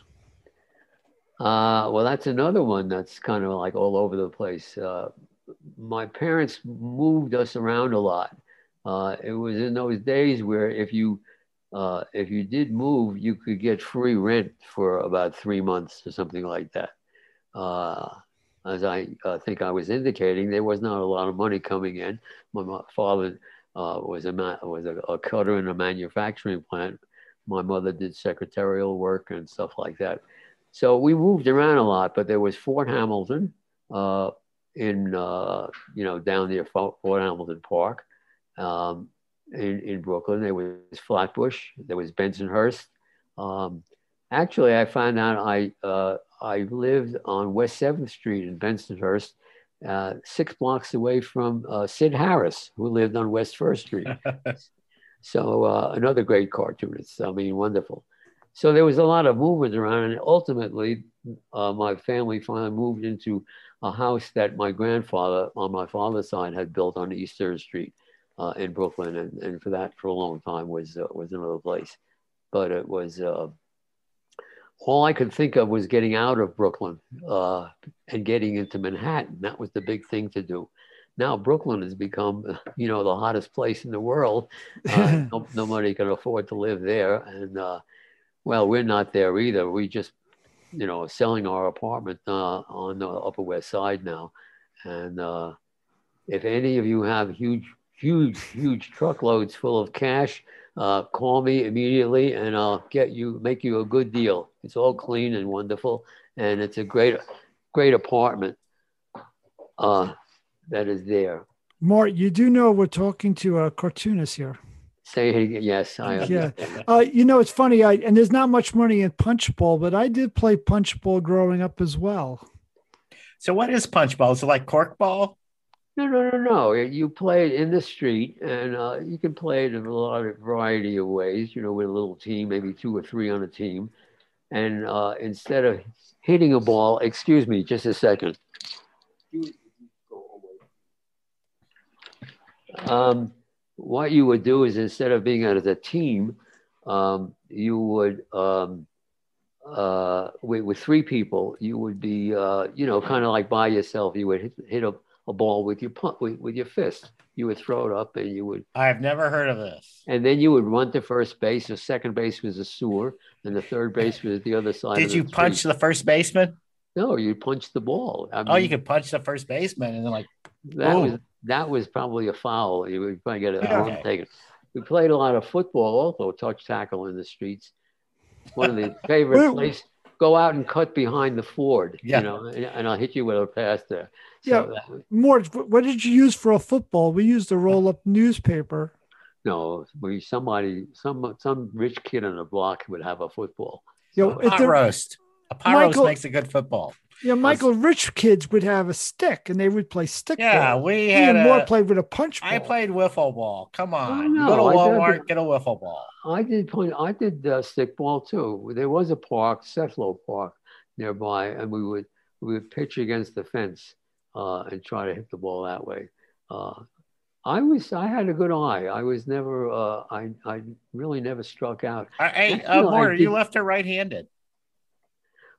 Uh, well, that's another one that's kind of like all over the place. Uh, my parents moved us around a lot. Uh, it was in those days where if you uh, if you did move, you could get free rent for about three months or something like that. Uh, as I uh, think I was indicating, there was not a lot of money coming in. My, my father Uh, was a ma was a, a cutter in a manufacturing plant. My mother did secretarial work and stuff like that. So we moved around a lot, but there was Fort Hamilton uh, in, uh, you know, down near Fort Hamilton Park um, in, in Brooklyn. There was Flatbush. There was Bensonhurst. Um, actually, I found out I, uh, I lived on West seventh Street in Bensonhurst, Uh, six blocks away from uh, Sid Harris, who lived on West first Street. So uh, another great cartoonist, I mean, wonderful. So there was a lot of movement around, and ultimately uh, my family finally moved into a house that my grandfather on my father's side had built on East third Street uh, in Brooklyn, and, and for that for a long time was, uh, was another place. But it was, uh, all I could think of was getting out of Brooklyn uh, and getting into Manhattan. That was the big thing to do. Now Brooklyn has become, you know, the hottest place in the world. Uh, no, nobody can afford to live there. And uh, well, we're not there either. We just, you know, selling our apartment uh, on the Upper West Side now. And uh, if any of you have huge, huge, huge truckloads full of cash, Uh, call me immediately and I'll get you, make you a good deal. It's all clean and wonderful. And it's a great, great apartment uh, that is there. Mort, you do know we're talking to a cartoonist here. Saying yes, I am. Yeah. Uh, you know, it's funny. I, and there's not much money in punch bowl, but I did play punch bowl growing up as well. So what is punch bowl? Is it like cork ball? No, no, no, no. You play it in the street, and uh, you can play it in a lot of variety of ways, you know, with a little team, maybe two or three on a team. And uh, instead of hitting a ball, excuse me, just a second. Um, what you would do is instead of being out as a team, um, you would, um, uh, with, with three people, you would be, uh, you know, kind of like by yourself, you would hit, hit a a ball with your pump, with, with your fist. You would throw it up and you would... I've never heard of this. And then you would run to first base. The second base was a sewer and the third base was the other side. Did you punch the first baseman? No, you punch the ball. I mean, oh, you could punch the first baseman and then like... That was, that was probably a foul. You would probably get it. Okay. Taken. We played a lot of football also, touch tackle in the streets. One of the favorite places. Go out and cut behind the Ford, yeah. You know, and, and I'll hit you with a pass there. So yeah, Mort, what did you use for a football? We used a roll-up newspaper. No, we somebody, some some rich kid on the block would have a football. Yo, so, pot roast. A pot Michael, roast makes a good football. You know, Michael, rich kids would have a stick and they would play stick. Yeah, ball. we had a, more played with a punch. I ball. played wiffle ball. Come on, go to Walmart, did, get a wiffle ball. I did point. I did uh, stick ball too. There was a park, Cephalo Park, nearby, and we would we would pitch against the fence uh, and try to hit the ball that way. Uh, I was I had a good eye. I was never. Uh, I I really never struck out. Uh, hey, uh, Mort, are you left or right-handed?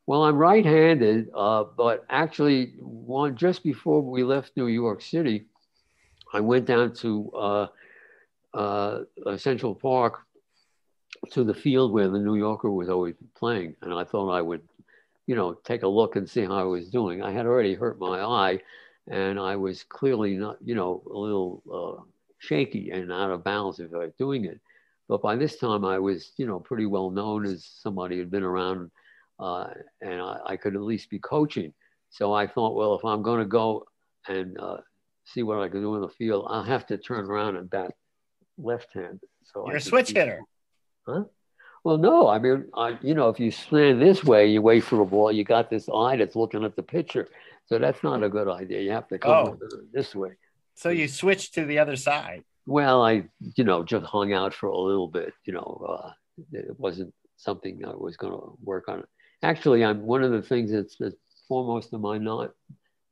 Well, I'm right-handed, uh, but actually, one just before we left New York City, I went down to uh, uh, Central Park to the field where the New Yorker was always playing, and I thought I would, you know, take a look and see how I was doing. I had already hurt my eye, and I was clearly not, you know, a little uh, shaky and out of bounds if I was doing it. But by this time, I was, you know, pretty well known as somebody who had been around. Uh, and I, I could at least be coaching. So I thought, well, if I'm going to go and uh, see what I can do in the field, I'll have to turn around and bat left-handed. So you're I a switch keep... hitter. Huh? Well, no. I mean, I, you know, if you stand this way, you wait for the ball, you got this eye that's looking at the pitcher. So that's not a good idea. You have to come oh. this way. So you switched to the other side. Well, I, you know, just hung out for a little bit. You know, uh, it wasn't something I was going to work on. Actually, I'm one of the things that's, that's foremost in my not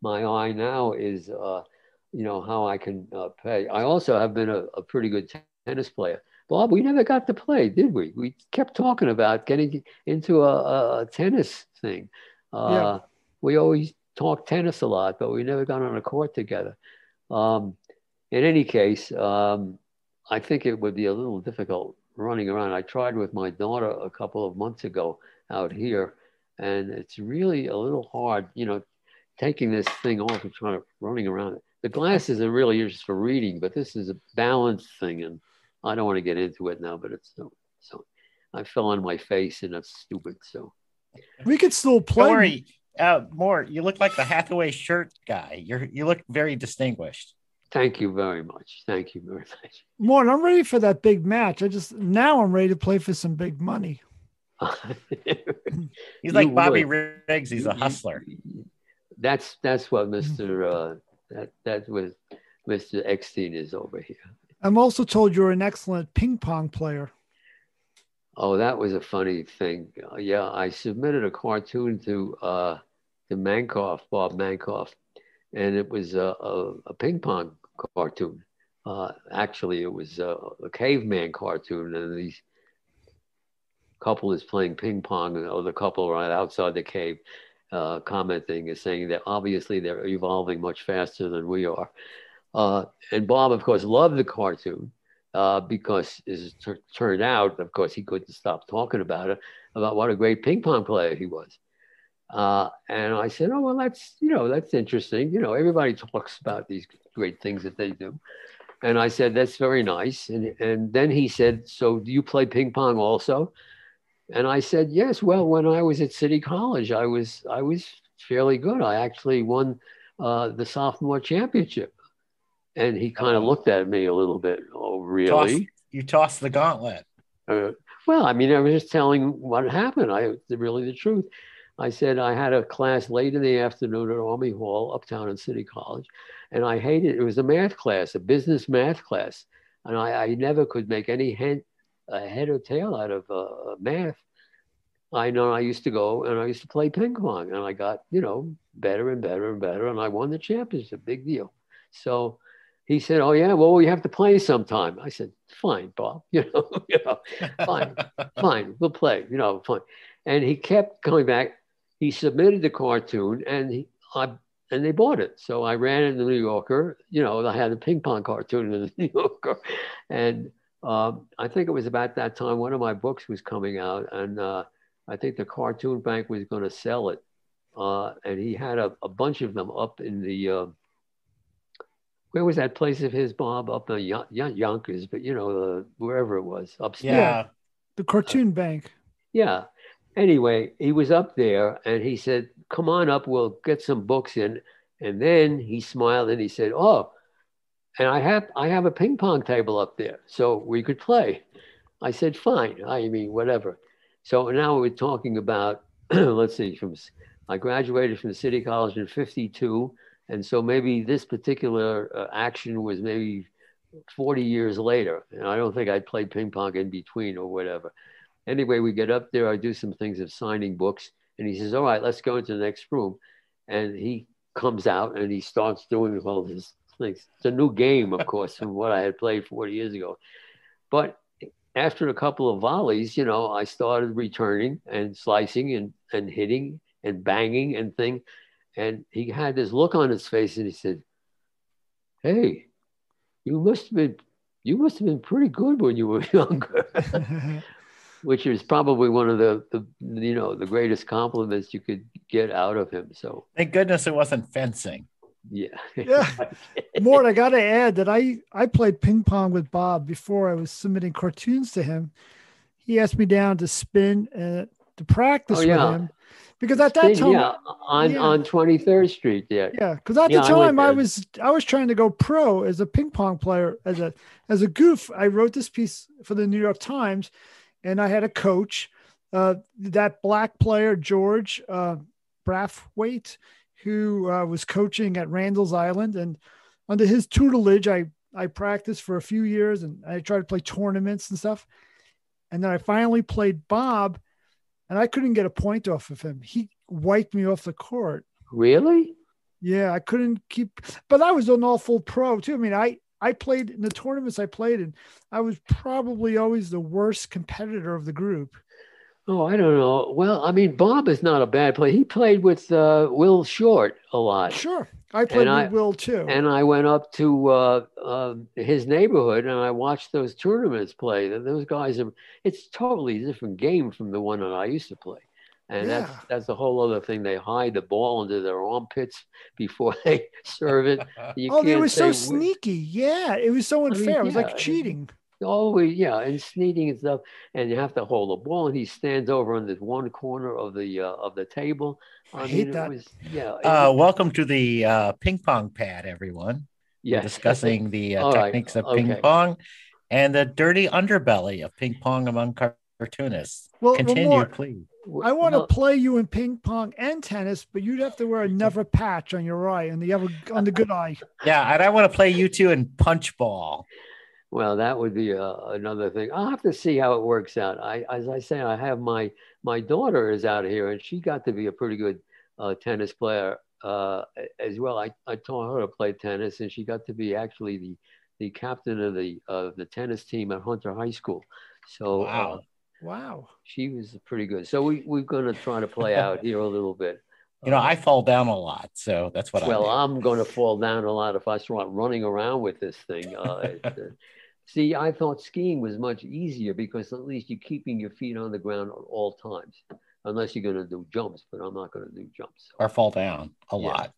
my eye now is, uh, you know, how I can uh, play. I also have been a, a pretty good tennis player. Bob, we never got to play, did we? We kept talking about getting into a, a tennis thing. Uh, yeah. We always talked tennis a lot, but we never got on a court together. Um, in any case, um, I think it would be a little difficult running around. I tried with my daughter a couple of months ago out here. And it's really a little hard, you know, taking this thing off and trying to running around it. The glasses are really just for reading, but this is a balance thing. And I don't want to get into it now, but it's so, so I fell on my face and that's stupid. So we could still play. Don't worry, uh, Mort, you look like the Hathaway shirt guy. You're, you look very distinguished. Thank you very much. Thank you very much. Mort, I'm ready for that big match. I just, now I'm ready to play for some big money. He's like you Bobby would. Riggs. He's a hustler. That's that's what Mister Uh, that that was Mister Eckstein is over here. I'm also told you're an excellent ping pong player. Oh, that was a funny thing. Uh, yeah, I submitted a cartoon to uh, to Mankoff, Bob Mankoff, and it was a, a, a ping pong cartoon. Uh, actually, it was a, a caveman cartoon, and these. Couple is playing ping pong, and the other couple right outside the cave uh, commenting is saying that obviously they're evolving much faster than we are. Uh, and Bob, of course, loved the cartoon uh, because it t- turned out, of course, he couldn't stop talking about it, about what a great ping pong player he was. Uh, and I said, oh, well, that's, you know, that's interesting. You know, everybody talks about these great things that they do. And I said, that's very nice. And, and then he said, so do you play ping pong also? And I said, yes, well, when I was at City College, I was I was fairly good. I actually won uh, the sophomore championship. And he kind of looked at me a little bit. Oh, really? Toss, you tossed the gauntlet. Uh, well, I mean, I was just telling what happened. I really the truth. I said I had a class late in the afternoon at Army Hall, uptown in City College. And I hated it. It was a math class, a business math class. And I, I never could make any hint. A head or tail out of uh, math. I know I used to go and I used to play ping pong and I got, you know, better and better and better. And I won the championship, big deal. So he said, oh yeah, well, we have to play sometime. I said, fine, Bob, you know, you know fine, fine, we'll play, you know, fine. And he kept coming back. He submitted the cartoon and he, I, and they bought it. So I ran in the New Yorker, you know, I had a ping pong cartoon in the New Yorker and Um, I think it was about that time one of my books was coming out, and uh, I think the Cartoon Bank was going to sell it. Uh, and he had a, a bunch of them up in the uh, where was that place of his, Bob? Up in Yon- Yon- Yonkers, but you know uh, wherever it was upstairs. Yeah, the Cartoon uh, Bank. Yeah. Anyway, he was up there, and he said, "Come on up, we'll get some books in." And then he smiled and he said, "Oh." And I have I have a ping pong table up there, so we could play. I said, fine. I mean, whatever. So now we're talking about, let's see, from I graduated from City College in fifty-two. And so maybe this particular uh, action was maybe forty years later. And I don't think I'd played ping pong in between or whatever. Anyway, we get up there. I do some things of signing books. And he says, all right, let's go into the next room. And he comes out and he starts doing all these things. It's a new game, of course, from what I had played forty years ago. But after a couple of volleys, you know, I started returning and slicing and, and hitting and banging and thing. And he had this look on his face and he said, hey, you must have been, you must have been pretty good when you were younger. Which is probably one of the, the, you know, the greatest compliments you could get out of him. So thank goodness it wasn't fencing. Yeah. Yeah. Mort, I got to add that I, I played ping pong with Bob before I was submitting cartoons to him. He asked me down to spin uh, to practice oh, yeah. with him. Because at that time, yeah, on, yeah. on twenty-third Street, yeah, yeah. Because at yeah, the time, I, I was I was trying to go pro as a ping pong player, as a as a goof. I wrote this piece for the New York Times, and I had a coach, uh, that black player George uh, Brathwaite, who uh, was coaching at Randall's Island, and under his tutelage, I I practiced for a few years, and I tried to play tournaments and stuff, and then I finally played Bob. And I couldn't get a point off of him. He wiped me off the court. Really? Yeah, I couldn't keep. But I was an awful pro, too. I mean, I, I played in the tournaments I played in. I was probably always the worst competitor of the group. Oh, I don't know. Well, I mean, Bob is not a bad player. He played with uh, Will Short a lot. Sure. I played and with I, Will, too. And I went up to uh, uh, his neighborhood, and I watched those tournaments play. Those guys are – it's totally a different game from the one that I used to play. And yeah. that's that's a whole other thing. They hide the ball under their armpits before they serve it. You oh, it was so sneaky. Yeah, it was so unfair. I mean, yeah, it was like cheating. Oh, yeah, and sneaking and stuff. And you have to hold the ball, and he stands over in this one corner of the uh, of the table. I, I mean, hate that. It was, yeah, it uh, was... Welcome to the uh, ping pong pad, everyone. Yes. We're discussing the uh, techniques right. of okay. ping pong and the dirty underbelly of ping pong among cartoonists. Well, continue, well, Mort, please. I want to well, play you in ping pong and tennis, but you'd have to wear a never patch on your eye and the other, on the good eye. Yeah, and I want to play you two in punch ball. Well, that would be uh, another thing. I'll have to see how it works out. I, as I say, I have my my daughter is out here, and she got to be a pretty good uh, tennis player uh, as well. I, I taught her to play tennis, and she got to be actually the the captain of the of the tennis team at Hunter High School. So wow, uh, wow, she was pretty good. So we we're gonna try to play out here a little bit. You know, I fall down a lot, so that's what. Well, I I'm going to fall down a lot if I start running around with this thing. Uh, it, uh, see, I thought skiing was much easier because at least you're keeping your feet on the ground at all times, unless you're going to do jumps. But I'm not going to do jumps or fall down a yeah. lot.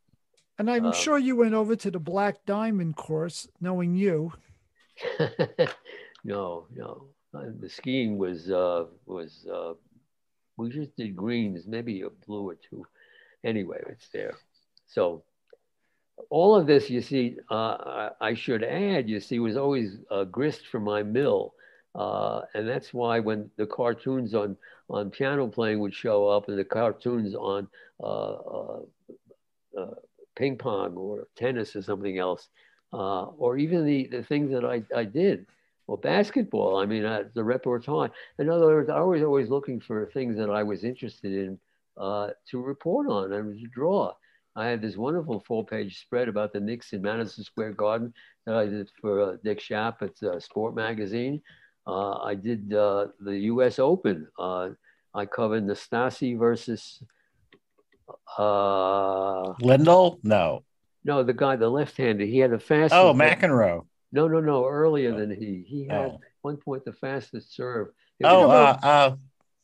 And I'm um, sure you went over to the Black Diamond course, knowing you. no, no, the skiing was uh, was uh, we just did greens, maybe a blue or two. Anyway, it's there. So all of this, you see, uh, I should add, you see, was always uh, grist for my mill. Uh, and that's why when the cartoons on, on piano playing would show up and the cartoons on uh, uh, uh, ping pong or tennis or something else, uh, or even the, the things that I, I did, or basketball, I mean, I, the repertoire. In other words, I was always looking for things that I was interested in Uh, to report on and to draw. I had this wonderful four-page spread about the Knicks in Madison Square Garden that I did for uh, Dick Schaap at uh, Sport Magazine. Uh, I did uh, the U S Open. Uh, I covered Nastasi versus... Uh, Lindell? No. No, the guy, the left-hander. He had a fast... Oh, McEnroe. No, no, no. Earlier oh. than he. He had, oh. at one point, the fastest serve. It oh, uh... uh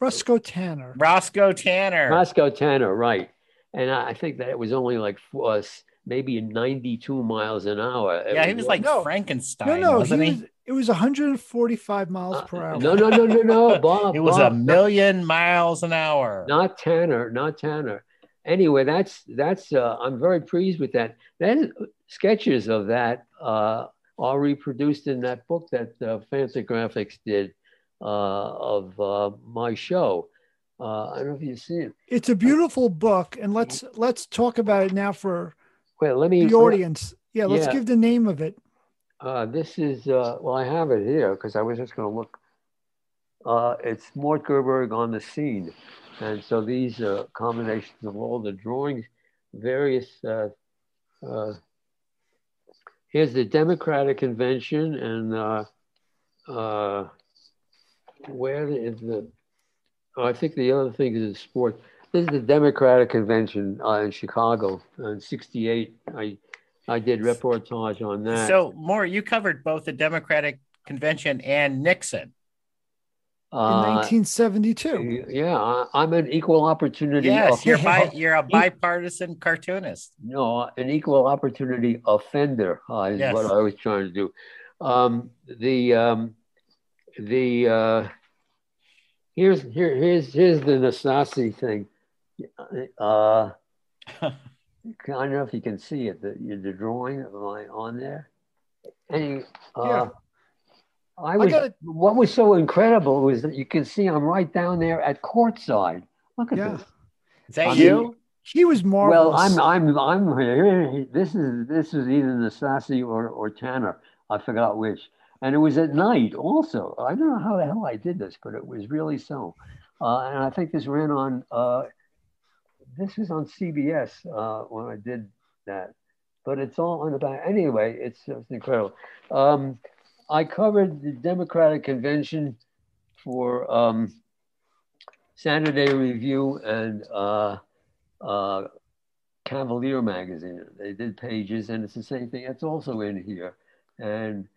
Roscoe Tanner. Roscoe Tanner. Roscoe Tanner, right. And I think that it was only like uh, maybe ninety-two miles an hour. Yeah, he was like no, Frankenstein, no, no, wasn't he? Was, it was one hundred forty-five miles uh, per hour. No, no, no, no, no, Bob. It was Bob, a million no, miles an hour. Not Tanner, not Tanner. Anyway, that's, that's uh, I'm very pleased with that. Then sketches of that uh, are reproduced in that book that uh, Fantagraphics did. Uh, of uh, my show. Uh, I don't know if you've seen it. It's a beautiful book, and let's let's talk about it now for well, let me, the audience. Yeah, let's yeah. give the name of it. Uh, this is, uh, well, I have it here because I was just going to look. Uh, it's Mort Gerberg on the Scene. And so these uh, combinations of all the drawings, various, uh, uh, here's the Democratic Convention, and uh, uh, where is the, oh, I think the other thing is sports. This is the Democratic Convention uh, in Chicago in sixty-eight. I I did reportage on that. So, Mort, you covered both the Democratic Convention and Nixon. Uh, in nineteen seventy-two. Yeah, I, I'm an equal opportunity. Yes, you're, bi you're a bipartisan cartoonist. No, an equal opportunity offender uh, is yes. what I was trying to do. Um, the um, the uh, here's here here's here's the Nasasi thing. Uh, I don't know if you can see it, the, the drawing of my, on there. Any, uh, yeah. I was, I gotta, what was so incredible was that you can see I'm right down there at courtside. Look at yeah. this. Is that I you? Mean, he was marvelous. Well, I'm, I'm, I'm here. This is, this is either Nasasi or, or Tanner. I forgot which. And it was at night also. I don't know how the hell I did this, but it was really so. Uh, and I think this ran on, uh, this was on C B S uh, when I did that, but it's all on about, anyway, it's, it's incredible. Um, I covered the Democratic Convention for um, Saturday Review and uh, uh, Cavalier magazine. They did pages, and it's the same thing. It's also in here. And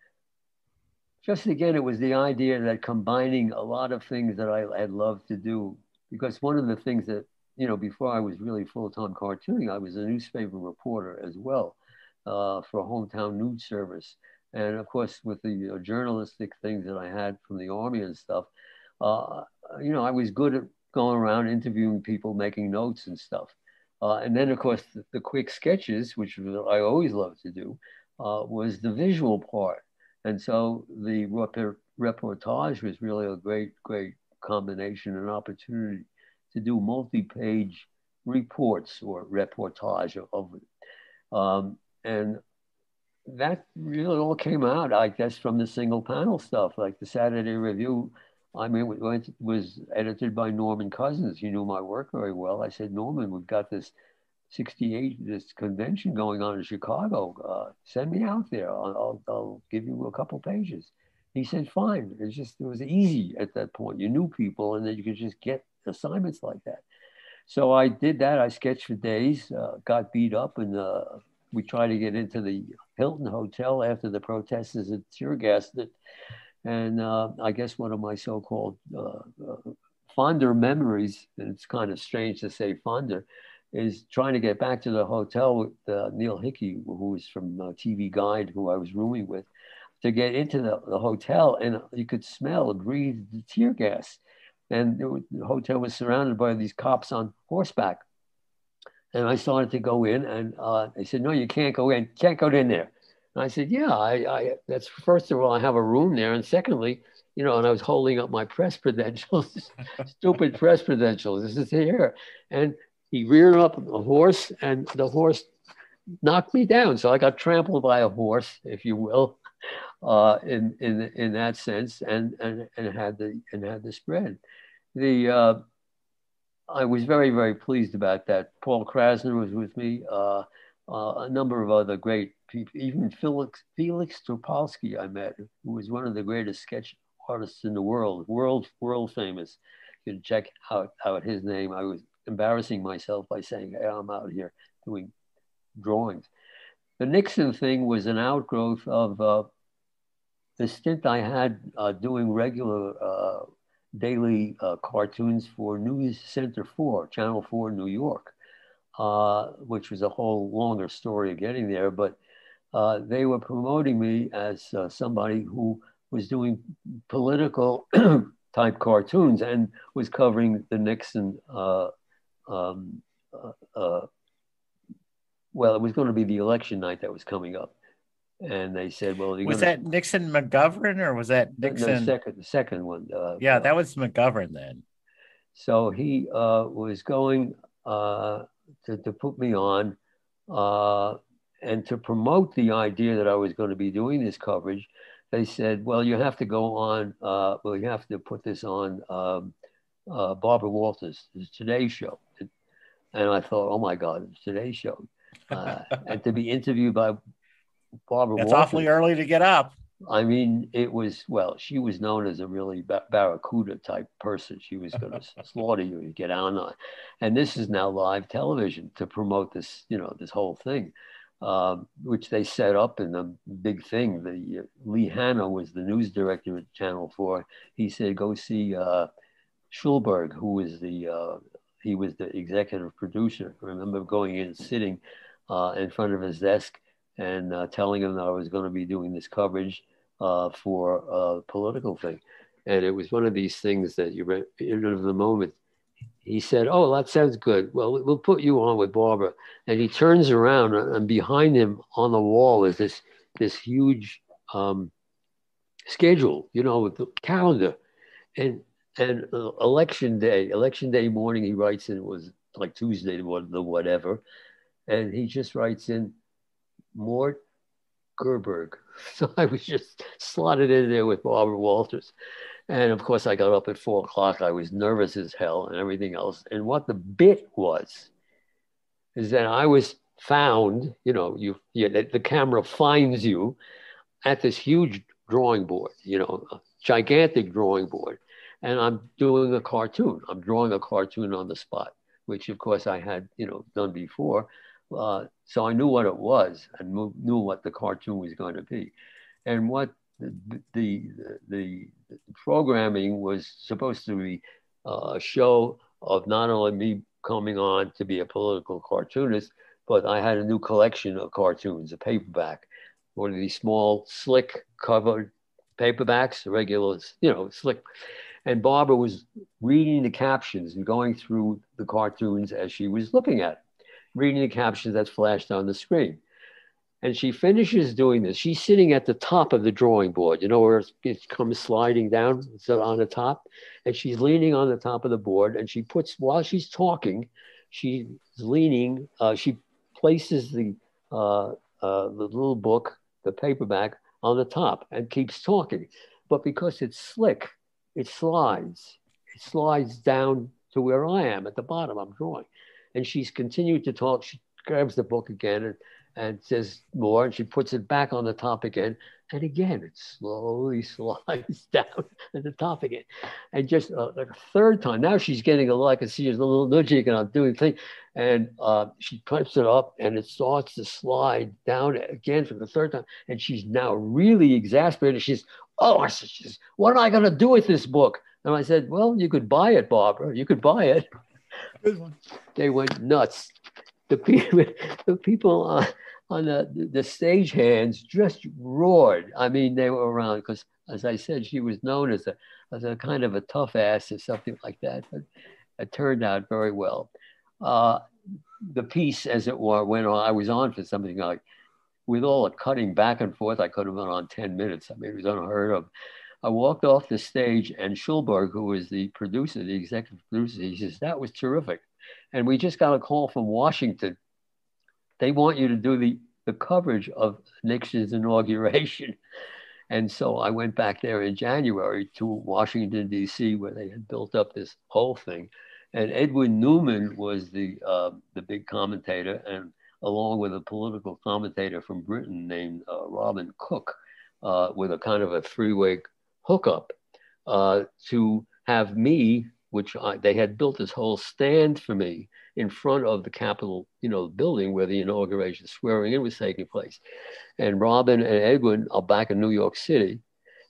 just again, it was the idea that combining a lot of things that I had loved to do, because one of the things that, you know, before I was really full-time cartooning, I was a newspaper reporter as well uh, for a hometown news service. And of course, with the you know, journalistic things that I had from the Army and stuff, uh, you know, I was good at going around interviewing people, making notes and stuff. Uh, and then, of course, the, the quick sketches, which I always loved to do, uh, was the visual part. And so the rep reportage was really a great, great combination and opportunity to do multi-page reports or reportage of it. Um, and that really all came out, I guess, from the single panel stuff, like the Saturday Review. I mean, it was edited by Norman Cousins. He knew my work very well. I said, Norman, we've got this sixty-eight, this convention going on in Chicago. Uh, send me out there. I'll, I'll, I'll give you a couple pages. He said, fine. It's just, it was easy at that point. You knew people, and then you could just get assignments like that. So I did that. I sketched for days, uh, got beat up, and uh, we tried to get into the Hilton Hotel after the protesters had tear gassed it. And uh, I guess one of my so-called uh, uh, fonder memories, and it's kind of strange to say fonder, is trying to get back to the hotel with uh, Neil Hickey, who was from uh, T V Guide, who I was rooming with, to get into the, the hotel. And you could smell and breathe the tear gas. And the hotel was surrounded by these cops on horseback. And I started to go in, and uh, they said, no, you can't go in, can't go in there. And I said, yeah, I, I, that's first of all, I have a room there. And secondly, you know, and I was holding up my press credentials, stupid press credentials, this is here. And he reared up a horse, and the horse knocked me down. So I got trampled by a horse, if you will, uh, in, in, in that sense, and, and, and, had the, and had the spread. The, uh, I was very, very pleased about that. Paul Krasner was with me, uh, uh, a number of other great people, even Felix, Felix Tropalsky I met, who was one of the greatest sketch artists in the world, world, world famous. You can check out, out his name. I was embarrassing myself by saying, hey, I'm out here doing drawings. The Nixon thing was an outgrowth of uh, the stint I had uh, doing regular uh, daily uh, cartoons for News Center four, Channel four, New York, uh, which was a whole longer story of getting there. But uh, they were promoting me as uh, somebody who was doing political type cartoons and was covering the Nixon. Uh, um, uh, uh, well, it was going to be the election night that was coming up. And they said, well, was gonna... that Nixon McGovern or was that Nixon? No, second, the second one. Uh, yeah, that was McGovern then. So he uh, was going uh, to, to put me on uh, and to promote the idea that I was going to be doing this coverage. They said, well, you have to go on, uh, well, you have to put this on um, uh, Barbara Walters, the Today Show. And I thought, oh my God, it's Today Show. Uh, and to be interviewed by Barbara Walters. It's awfully early to get up. I mean, it was, well, she was known as a really bar barracuda type person. She was going to slaughter you and get on. And, and this is now live television to promote this, you know, this whole thing, uh, which they set up in the big thing. The uh, Lee Hanna was the news director at Channel four. He said, go see uh, Schulberg, who was the, uh, he was the executive producer. I remember going in and sitting uh, in front of his desk and uh, telling him that I was going to be doing this coverage uh, for a political thing. And it was one of these things that you read in the moment. He said, oh, that sounds good. Well, we'll put you on with Barbara. And he turns around, and behind him on the wall is this, this huge um, schedule, you know, with the calendar. And, and uh, election day, election day morning, he writes in, it was like Tuesday, the whatever. And he just writes in, Mort Gerberg. So I was just slotted in there with Barbara Walters. And of course I got up at four o'clock. I was nervous as hell and everything else. And what the bit was, is that I was found, you know, you, you the camera finds you at this huge drawing board, you know, a gigantic drawing board. And I'm doing a cartoon. I'm drawing a cartoon on the spot, which of course I had, you know, done before. Uh, so I knew what it was and knew what the cartoon was going to be. And what the, the, the, the programming was supposed to be a show of not only me coming on to be a political cartoonist, but I had a new collection of cartoons, a paperback, one of these small slick covered paperbacks, regular, you know, slick. And Barbara was reading the captions and going through the cartoons as she was looking at it, reading the captions that flashed on the screen. And she finishes doing this. She's sitting at the top of the drawing board, you know, where it comes sliding down, it's on the top. And she's leaning on the top of the board, and she puts, while she's talking, she's leaning, uh, she places the, uh, uh, the little book, the paperback, on the top and keeps talking. But because it's slick, it slides. It slides down to where I am at the bottom, I'm drawing. And she's continued to talk. She grabs the book again and, and says more, and she puts it back on the top again. And again, it slowly slides down at the top again. And just uh, like a third time, now she's getting a lot. I can see she's a little nudging and I'm doing things. And uh, she pumps it up and it starts to slide down again for the third time. And she's now really exasperated. She's, oh, I said, she's, what am I going to do with this book? And I said, well, you could buy it, Barbara. You could buy it. Good one. They went nuts. The people, the people on, on the, the stage hands just roared. I mean, they were around because, as I said, she was known as a, as a kind of a tough ass or something like that. But it turned out very well. Uh, the piece, as it were, went on. I was on for something like, with all the cutting back and forth, I could have been on ten minutes. I mean, it was unheard of. I walked off the stage and Schulberg, who was the producer, the executive producer, he says, that was terrific. And we just got a call from Washington. They want you to do the, the coverage of Nixon's inauguration. And so I went back there in January to Washington, D C, where they had built up this whole thing. And Edwin Newman was the, uh, the big commentator, and along with a political commentator from Britain named uh, Robin Cook, uh, with a kind of a three-way hookup uh, to have me, which I, they had built this whole stand for me in front of the Capitol, you know, building where the inauguration swearing in was taking place. And Robin and Edwin are back in New York City.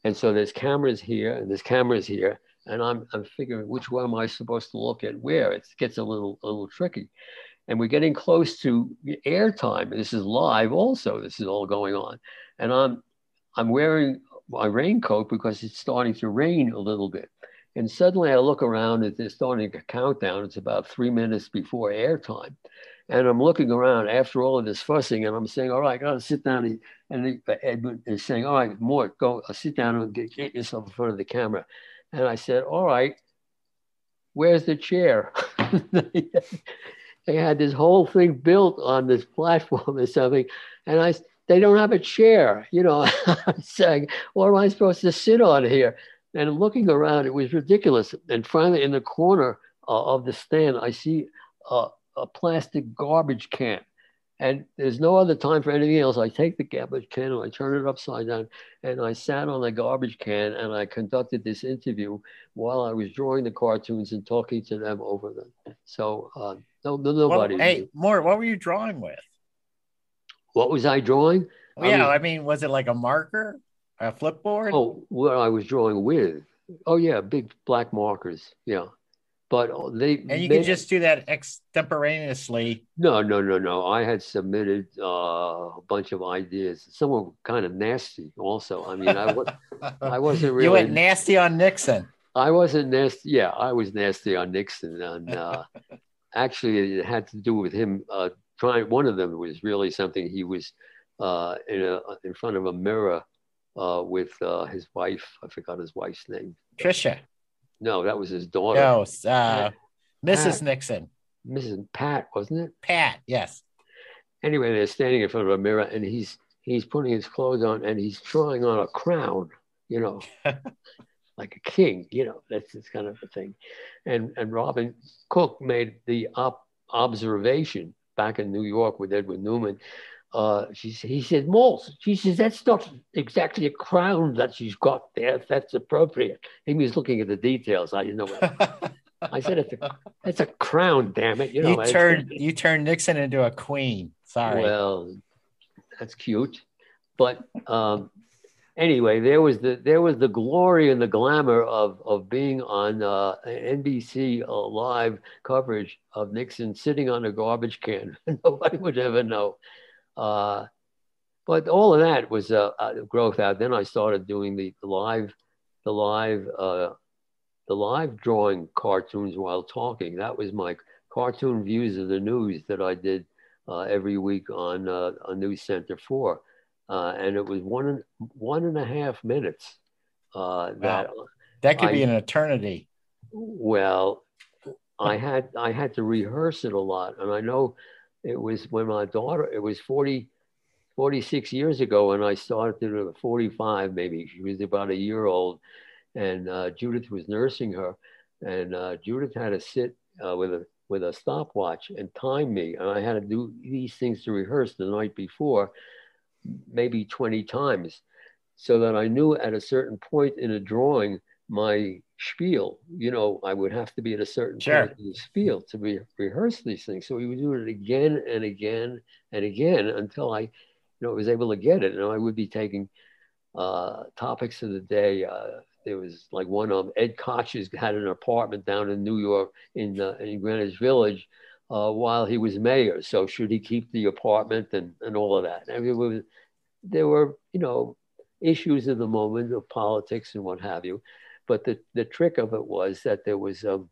And so there's cameras here and there's cameras here. And I'm, I'm figuring which one am I supposed to look at where? It gets a little, a little tricky. And we're getting close to airtime. This is live also, this is all going on. And I'm, I'm wearing my raincoat because it's starting to rain a little bit. And suddenly I look around and it's starting a countdown. It's about three minutes before airtime. And I'm looking around after all of this fussing and I'm saying, all right, I gotta sit down. And Edwin is saying, all right, Mort, go sit down and get yourself in front of the camera. And I said, all right, where's the chair? They had this whole thing built on this platform or something. And I, they don't have a chair, you know. I'm saying, what am I supposed to sit on here? And looking around, it was ridiculous. And finally, in the corner uh, of the stand, I see uh, a plastic garbage can. And there's no other time for anything else. I take the garbage can and I turn it upside down, and I sat on the garbage can and I conducted this interview while I was drawing the cartoons and talking to them over them. So uh, no, no, nobody. Well, hey, Mort, what were you drawing with? What was I drawing? Well, I yeah, was, I mean, was it like a marker, a flipboard? Oh, what I was drawing with? Oh yeah, big black markers. Yeah. But they and you they, can just do that extemporaneously. No, no, no, no. I had submitted uh, a bunch of ideas. Some were kind of nasty, also. I mean, I was I wasn't really. You went nasty on Nixon. I wasn't nasty. Yeah, I was nasty on Nixon, and uh, actually, it had to do with him uh, trying. One of them was really something he was uh, in a, in front of a mirror uh, with uh, his wife. I forgot his wife's name. Tricia. No, that was his daughter. No, uh, Missus Pat, Nixon. Missus Pat, wasn't it? Pat, yes. Anyway, they're standing in front of a mirror, and he's he's putting his clothes on, and he's trying on a crown, you know, like a king, you know. That's this kind of a thing. And and Robin Cook made the op observation back in New York with Edward Newman. Uh, she he said, Mort, she says, that's not exactly a crown that she's got there. That's appropriate. He was looking at the details. I didn't know. What I said, it's a, it's a crown, damn it. You know, you turned you turned Nixon into a queen. Sorry. Well, that's cute, but um, anyway, there was the there was the glory and the glamour of of being on uh, N B C uh, live coverage of Nixon sitting on a garbage can. Nobody would ever know. Uh, but all of that was uh, growth out. Then I started doing the, the live, the live, uh, the live drawing cartoons while talking. That was my cartoon views of the news that I did uh, every week on uh, on News Center Four, uh, and it was one one and a half minutes. Uh, that wow. that could I, be an eternity. Well, I had I had to rehearse it a lot, and I know. It was when my daughter, it was forty, forty-six years ago, and I started to forty-five, maybe. She was about a year old, and uh, Judith was nursing her. And uh, Judith had to sit uh, with, a, with a stopwatch and time me. And I had to do these things to rehearse the night before, maybe twenty times, so that I knew at a certain point in a drawing, my spiel, you know, I would have to be at a certain sure. point in the spiel to re rehearse these things. So we would do it again and again and again until I, you know, was able to get it. And I would be taking uh, topics of the day. Uh, there was like one of um, Ed Koch's had an apartment down in New York in, uh, in Greenwich Village uh, while he was mayor. So should he keep the apartment and, and all of that? I mean, was, there were, you know, issues of the moment of politics and what have you. But the, the trick of it was that there was um,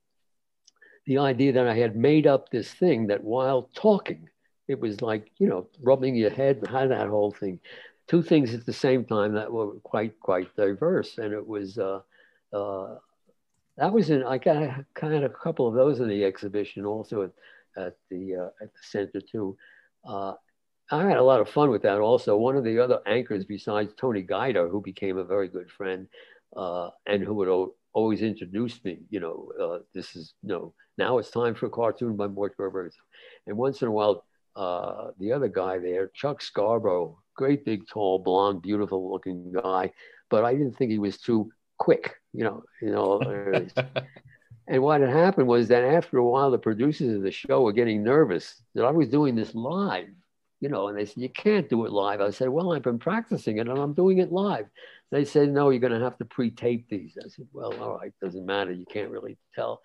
the idea that I had made up this thing that while talking, it was like, you know, rubbing your head behind that whole thing. Two things at the same time that were quite, quite diverse. And it was, uh, uh, that was in, I got kind of a couple of those in the exhibition also at, at the uh, at the center too. Uh, I had a lot of fun with that also. One of the other anchors besides Tony Guider, who became a very good friend, Uh, and who would always introduce me, you know, uh, this is, you know, now it's time for a cartoon by Mort Gerberg. And once in a while, uh, the other guy there, Chuck Scarborough, great big, tall, blonde, beautiful looking guy, but I didn't think he was too quick, you know, you know. And what had happened was that after a while, the producers of the show were getting nervous that I was doing this live, you know, and they said, you can't do it live. I said, well, I've been practicing it and I'm doing it live. They said, no, you're going to have to pre-tape these. I said, well, all right, doesn't matter. You can't really tell.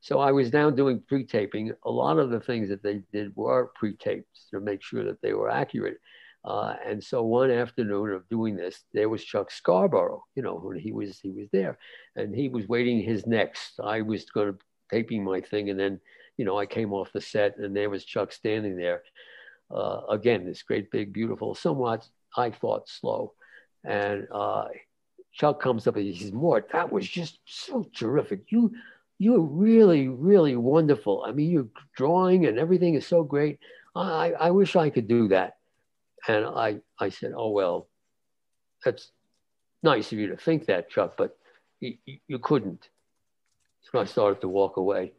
So I was now doing pre-taping. A lot of the things that they did were pre-tapes to make sure that they were accurate. Uh, and so one afternoon of doing this, there was Chuck Scarborough, you know, when he was, he was there and he was waiting his next. I was going to taping my thing. And then, you know, I came off the set and there was Chuck standing there. Uh, again, this great, big, beautiful, somewhat, I thought, slow. And uh, Chuck comes up and he says, Mort, that was just so terrific. You you're really, really wonderful. I mean, your drawing and everything is so great. I, I wish I could do that. And I, I said, oh, well, that's nice of you to think that, Chuck, but you, you couldn't. So I started to walk away.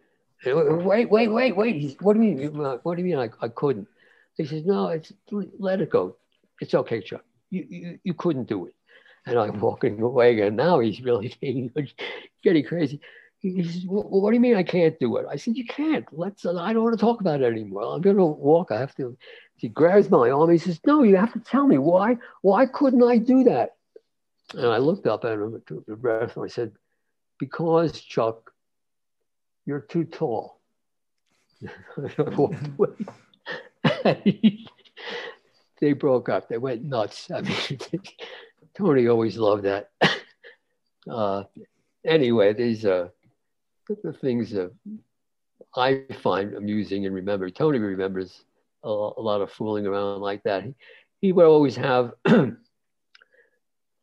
And, wait, wait, wait, wait. He said, what do you mean? What do you mean I, I couldn't? He says, no, it's, let it go. It's okay, Chuck. You, you, you couldn't do it. And I'm walking away, and now he's really getting crazy. He says, well, what do you mean I can't do it? I said, you can't. Let's. I don't want to talk about it anymore. I'm going to walk. I have to. He grabs my arm. He says, no, you have to tell me. Why Why couldn't I do that? And I looked up at him, took a breath, and I said, because, Chuck, you're too tall. I walked away. They broke up. They went nuts. I mean, Tony always loved that. Uh, anyway, these are the things that I find amusing and remember. Tony remembers a, a lot of fooling around like that. He, he would always have,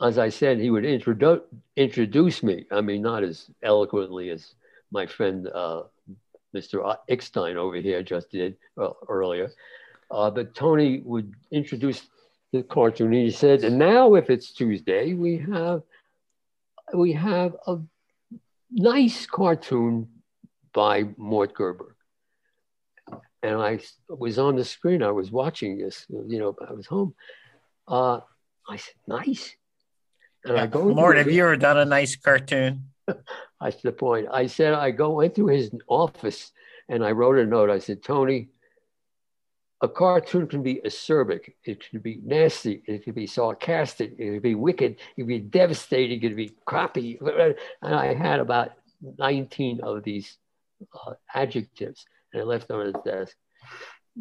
as I said, he would introdu introduce me. I mean, not as eloquently as my friend uh, Mister Eckstein over here just did uh, earlier. Uh, but Tony would introduce the cartoon, and he said, and now if it's Tuesday, we have we have a nice cartoon by Mort Gerberg. And I was on the screen, I was watching this, you know, I was home. Uh, I said, nice. And yeah, I go, Mort, have you ever done a nice cartoon? That's the point. I said, I go into his office and I wrote a note. I said, Tony, a cartoon can be acerbic, it can be nasty, it can be sarcastic, it can be wicked, it can be devastating, it can be crappy. And I had about nineteen of these uh, adjectives, and I left on his desk.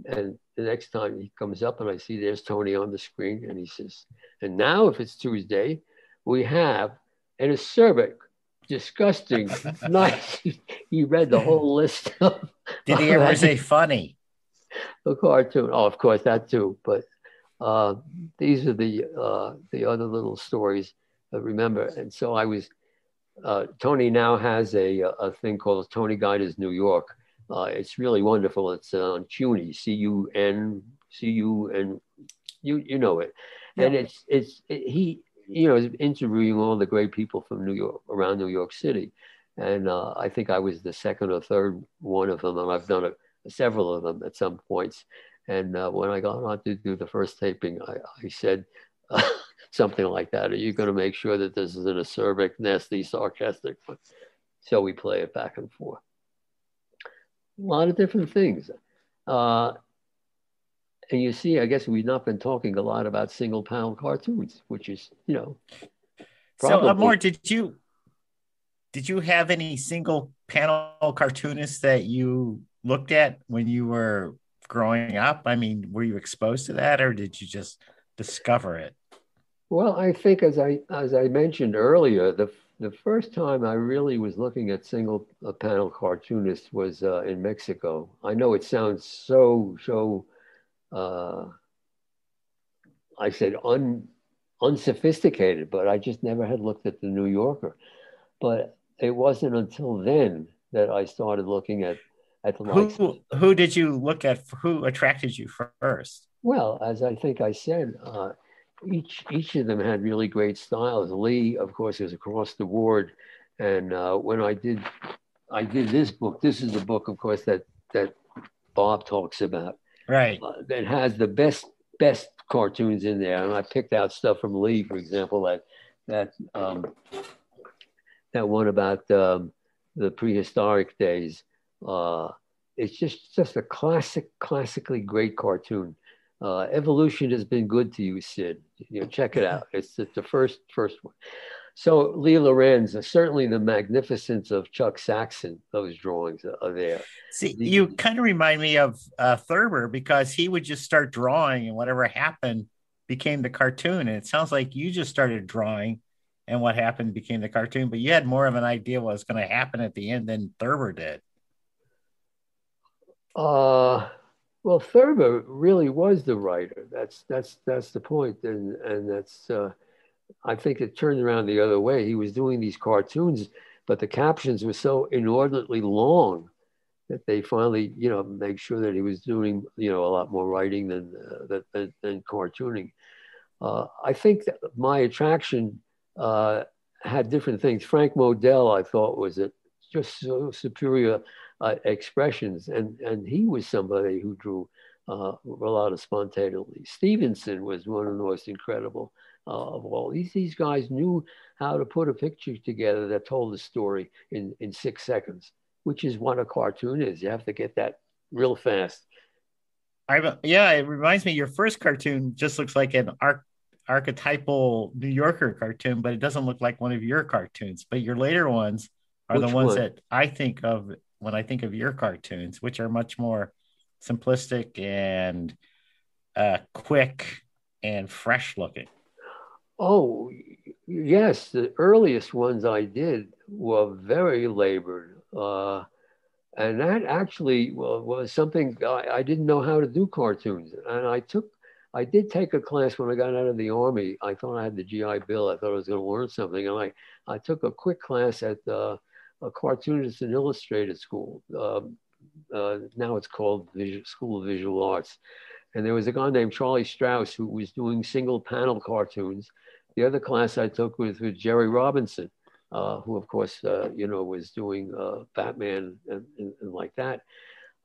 And the next time he comes up and I see there's Tony on the screen, and he says, and now if it's Tuesday, we have an acerbic, disgusting, nice. He read the whole list of. Did he ever say funny? The cartoon. Oh, of course, that too. But uh, these are the uh, the other little stories that I remember. And so I was. Uh, Tony now has a a thing called Tony Guides New York. Uh, it's really wonderful. It's on C U N Y, C U N C U N. You you know it, yeah. And it's it's it, he you know is interviewing all the great people from New York around New York City, and uh, I think I was the second or third one of them, and I've done it. Several of them at some points. And uh, when I got on to do the first taping, I, I said uh, something like that. Are you going to make sure that this is an acerbic, nasty, sarcastic one? So we play it back and forth. A lot of different things. Uh, and you see, I guess we've not been talking a lot about single panel cartoons, which is, you know. So, Amor, did you, did you have any single panel cartoonists that you looked at when you were growing up? I mean, were you exposed to that, or did you just discover it? Well, I think as I as I mentioned earlier, the the first time I really was looking at single panel cartoonists was uh, in Mexico. I know it sounds so so. Uh, I said un unsophisticated, but I just never had looked at the New Yorker. But it wasn't until then that I started looking at. At the who, who did you look at? Who attracted you first? Well, as I think I said, uh, each each of them had really great styles. Lee, of course, is across the board. And uh, when I did, I did this book. This is the book, of course, that that Bob talks about. Right. Uh, that has the best best cartoons in there. And I picked out stuff from Lee, for example, that that um, that one about um, the prehistoric days. Uh, it's just, just a classic, classically great cartoon. Uh, Evolution has been good to you, Sid. You know, check it out. It's, it's the first, first one. So Lee Lorenz, uh, certainly the magnificence of Chuck Saxon, those drawings are, are there. See, the, you kind of remind me of uh, Thurber, because he would just start drawing and whatever happened became the cartoon. And it sounds like you just started drawing and what happened became the cartoon, but you had more of an idea what was going to happen at the end than Thurber did. Uh, well, Thurber really was the writer. That's that's that's the point, and and that's uh, I think it turned around the other way. He was doing these cartoons, but the captions were so inordinately long that they finally, you know, make sure that he was doing, you know, a lot more writing than uh, than, than cartooning. Uh, I think that my attraction uh, had different things. Frank Modell, I thought, was a, just so superior uh, expressions, and and he was somebody who drew uh, a lot of spontaneity. Stevenson was one of the most incredible uh, of all. These these guys knew how to put a picture together that told a story in in six seconds. Which is what a cartoon is. You have to get that real fast. I yeah, it reminds me, your first cartoon just looks like an arch, archetypal New Yorker cartoon, but it doesn't look like one of your cartoons. But your later ones are which the ones one? that I think of when I think of your cartoons, which are much more simplistic and uh, quick and fresh looking. Oh, yes. The earliest ones I did were very labored. Uh, and that actually well, was something I, I didn't know how to do cartoons. And I took, I did take a class when I got out of the Army. I thought I had the G I Bill. I thought I was going to learn something. And I, I took a quick class at uh, a cartoonist and illustrator school. Um, uh, now it's called Visual, School of Visual Arts. And there was a guy named Charlie Strauss who was doing single panel cartoons. The other class I took was with Jerry Robinson. Uh, who, of course, uh, you know, was doing uh, Batman and, and, and like that.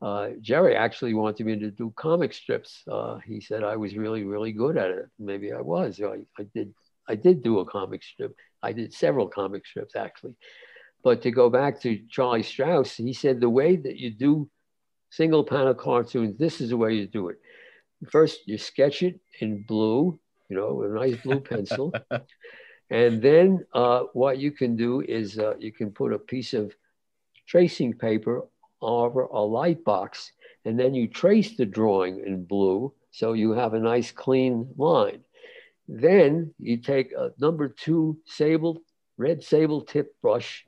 Uh, Jerry actually wanted me to do comic strips. Uh, he said I was really, really good at it. Maybe I was. I, I did. I did do a comic strip. I did several comic strips, actually. But to go back to Charlie Strauss, he said the way that you do single panel cartoons, this is the way you do it. First, you sketch it in blue, you know, with a nice blue pencil. And then uh, what you can do is uh, you can put a piece of tracing paper over a light box, and then you trace the drawing in blue, so you have a nice clean line. Then you take a number two sable, red sable tip brush,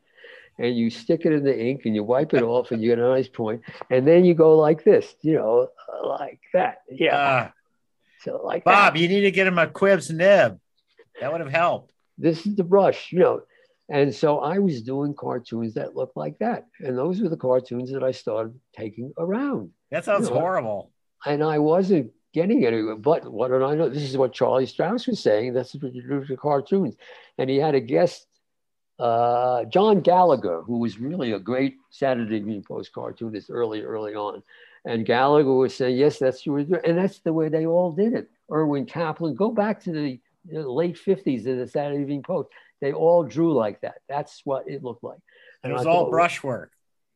and you stick it in the ink, and you wipe it off, and you get a nice point. And then you go like this, you know, like that. Yeah. Uh, so like Bob, that. You need to get him a Quib's nib. That would have helped. This is the brush, you know. And so I was doing cartoons that looked like that. And those were the cartoons that I started taking around. That sounds you know, horrible. And I wasn't getting anywhere. But what did I know? This is what Charlie Strauss was saying. That's what you do to cartoons. And he had a guest, uh, John Gallagher, who was really a great Saturday Evening Post cartoonist early, early on. And Gallagher was saying, yes, that's what you do. And that's the way they all did it. Erwin Kaplan, go back to the late fifties in the Saturday Evening Post. They all drew like that. That's what it looked like. And, and it was all brushwork.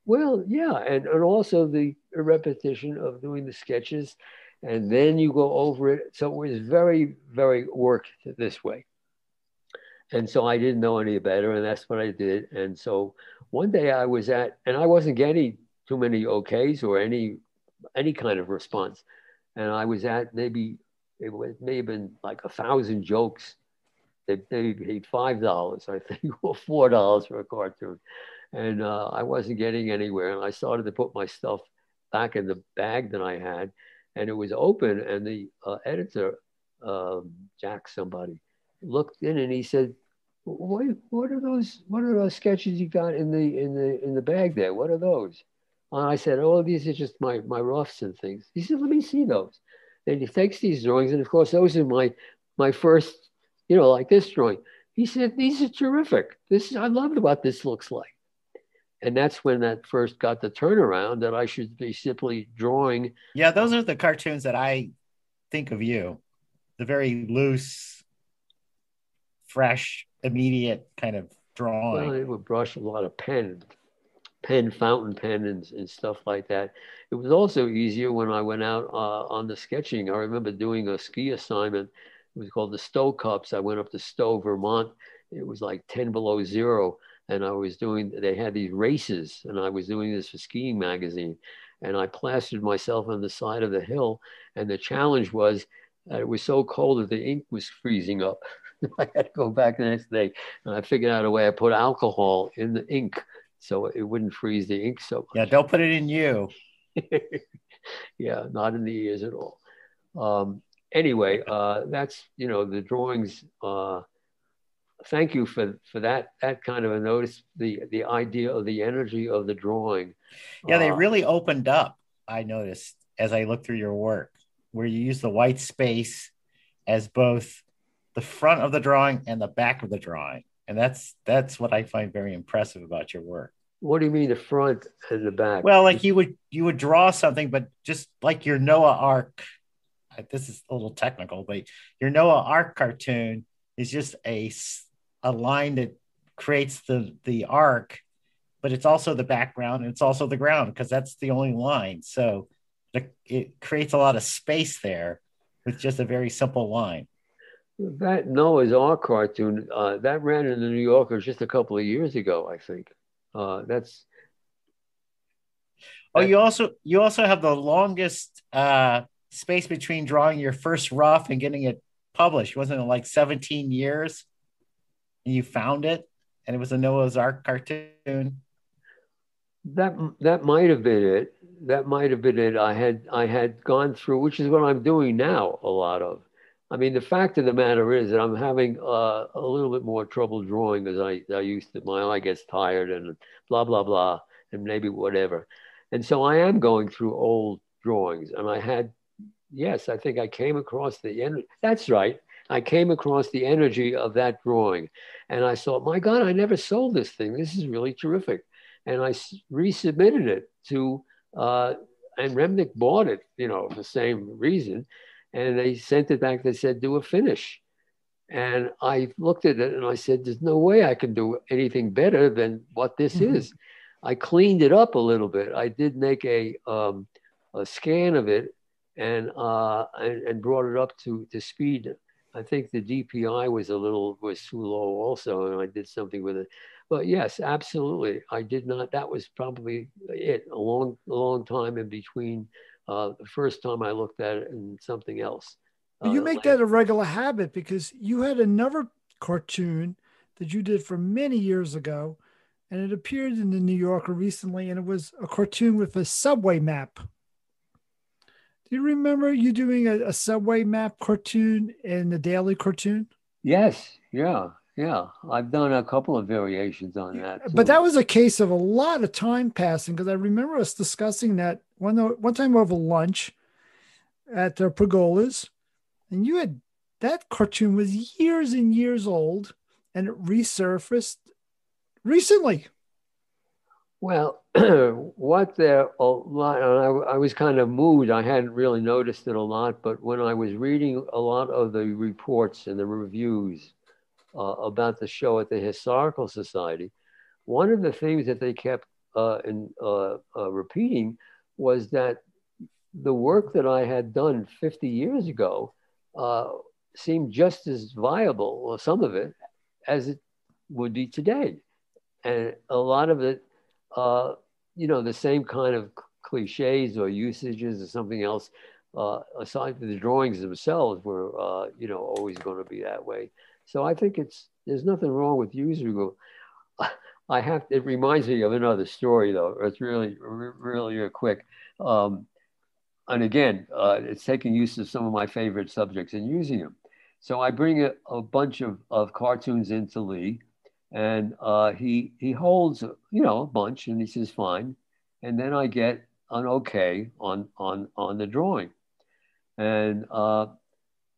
Well, yeah. And, and also the repetition of doing the sketches. And then you go over it. So it was very, very worked this way. And so I didn't know any better. And that's what I did. And so one day I was at, and I wasn't getting too many okays or any, any kind of response. And I was at maybe It was, may have been like a thousand jokes. They paid five dollars, I think, or four dollars for a cartoon. And uh, I wasn't getting anywhere. And I started to put my stuff back in the bag that I had. And it was open. And the uh, editor, um, Jack somebody, looked in and he said, what, what are those What are those sketches you got in the, in the, in the bag there? What are those? And I said, oh, these are just my, my roughs and things. He said, let me see those. And he takes these drawings, and of course, those are my my first, you know, like this drawing. He said, these are terrific. This is, I loved what this looks like. And that's when that first got the turnaround that I should be simply drawing. Yeah, those are the cartoons that I think of you. The very loose, fresh, immediate kind of drawing. Well, they would brush a lot of pen. pen, fountain pen and, and stuff like that. It was also easier when I went out uh, on the sketching. I remember doing a ski assignment. It was called the Stowe Cups. I went up to Stowe, Vermont. It was like ten below zero. And I was doing, they had these races, and I was doing this for Skiing Magazine. And I plastered myself on the side of the hill. And the challenge was, uh, it was so cold that the ink was freezing up. I had to go back the next day. And I figured out a way. I put alcohol in the ink, so it wouldn't freeze the ink so much. Yeah, don't put it in you. Yeah, not in the ears at all. Um, anyway, uh, that's, you know, the drawings uh, thank you for for that that kind of a notice, the the idea of the energy of the drawing. Yeah, they uh, really opened up, I noticed, as I looked through your work, where you use the white space as both the front of the drawing and the back of the drawing. And that's that's what I find very impressive about your work. What do you mean the front and the back? Well, like you would you would draw something, but just like your Noah Ark, this is a little technical, but your Noah Ark cartoon is just a, a line that creates the, the arc, but it's also the background and it's also the ground, because that's the only line. So the, it creates a lot of space there with just a very simple line. That Noah's Ark cartoon, uh, that ran in the New Yorker just a couple of years ago, I think. Uh, that's. Oh, that, you also you also have the longest uh, space between drawing your first rough and getting it published. Wasn't it like seventeen years? And you found it, and it was a Noah's Ark cartoon. That that might have been it. That might have been it. I had I had gone through, which is what I'm doing now a lot of. I mean, the fact of the matter is that I'm having uh, a little bit more trouble drawing as I, I used to. My eye gets tired and blah, blah, blah, and maybe whatever. And so I am going through old drawings. And I had, yes, I think I came across the energy. That's right. I came across the energy of that drawing. And I thought, my God, I never sold this thing. This is really terrific. And I resubmitted it to, uh, and Remnick bought it, you know, for the same reason. And they sent it back. They said, do a finish. And I looked at it and I said, there's no way I can do anything better than what this mm-hmm. is. I cleaned it up a little bit. I did make a, um, a scan of it and, uh, and and brought it up to, to speed. I think the D P I was a little, was too low also, and I did something with it. But yes, absolutely. I did not, that was probably it, a long, long time in between Uh, the first time I looked at it and something else. Uh, you make like, that a regular habit, because you had another cartoon that you did for many years ago, and it appeared in the New Yorker recently, and it was a cartoon with a subway map. Do you remember you doing a, a subway map cartoon in the Daily Cartoon? Yes, yeah, yeah. I've done a couple of variations on that too. But that was a case of a lot of time passing, because I remember us discussing that One, one time over lunch at the pergolas, and you had, that cartoon was years and years old, and it resurfaced recently. Well, what there a lot, and I, I was kind of moved. I hadn't really noticed it a lot, but when I was reading a lot of the reports and the reviews uh, about the show at the Historical Society, one of the things that they kept uh, in, uh, uh, repeating was that the work that I had done fifty years ago uh, seemed just as viable, or some of it, as it would be today. And a lot of it, uh, you know, the same kind of cliches or usages or something else, uh, aside from the drawings themselves were, uh, you know, always going to be that way. So I think it's, there's nothing wrong with using. I have, it reminds me of another story though. It's really, really, really quick. Um, and again, uh, it's taking use of some of my favorite subjects and using them. So I bring a, a bunch of, of cartoons into Lee, and uh, he, he holds, you know, a bunch, and he says, fine. And then I get an okay on, on, on the drawing. And uh,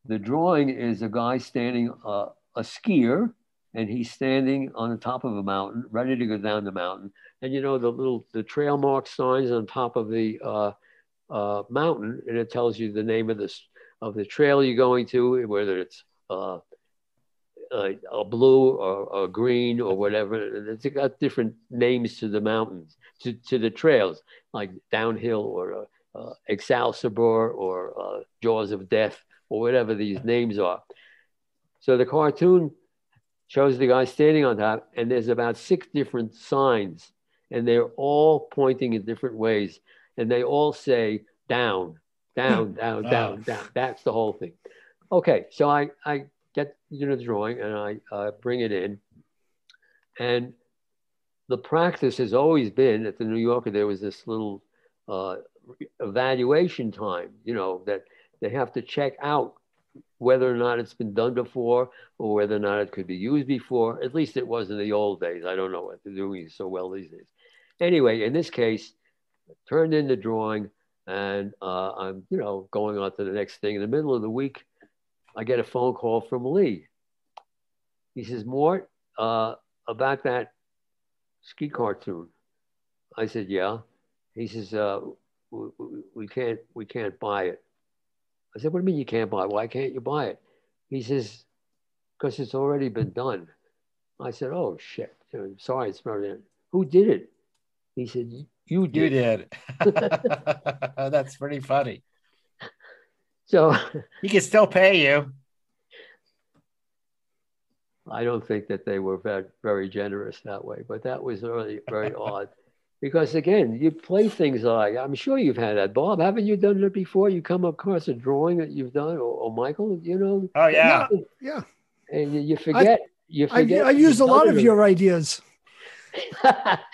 the drawing is a guy standing, uh, a skier, and he's standing on the top of a mountain, ready to go down the mountain. And you know, the little, the trail mark signs on top of the uh, uh, mountain, and it tells you the name of this, of the trail you're going to, whether it's uh, a, a blue or, or green or whatever. It's got different names to the mountains, to, to the trails, like downhill or uh, uh, Excelsior or uh, Jaws of Death or whatever these names are. So the cartoon shows the guy standing on top, and there's about six different signs, and they're all pointing in different ways, and they all say down, down, down, down, oh. down. That's the whole thing. Okay, so I, I get you know the drawing, and I uh, bring it in, and the practice has always been at the New Yorker, there was this little uh, evaluation time, you know, that they have to check out whether or not it's been done before or whether or not it could be used before. At least it was in the old days. I don't know what they're doing so well these days. Anyway, in this case, I turned in the drawing and uh, I'm, you know, going on to the next thing. In the middle of the week, I get a phone call from Lee. He says, Mort, uh, about that ski cartoon. I said, yeah. He says, uh, we, we, can't, we can't buy it. I said, what do you mean you can't buy it? Why can't you buy it? He says, because it's already been done. I said, oh, shit. I'm sorry, it's not in. Who did it? He said, you did. You did. That's pretty funny. So he can still pay you. I don't think that they were very generous that way, but that was really very odd. Because again, you play things like, I'm sure you've had that. Bob, haven't you done it before? You come across a drawing that you've done, or, or Michael, you know? Oh, yeah. Yeah. yeah. And you, you forget. I, you forget I, I used a lot of it. Your ideas.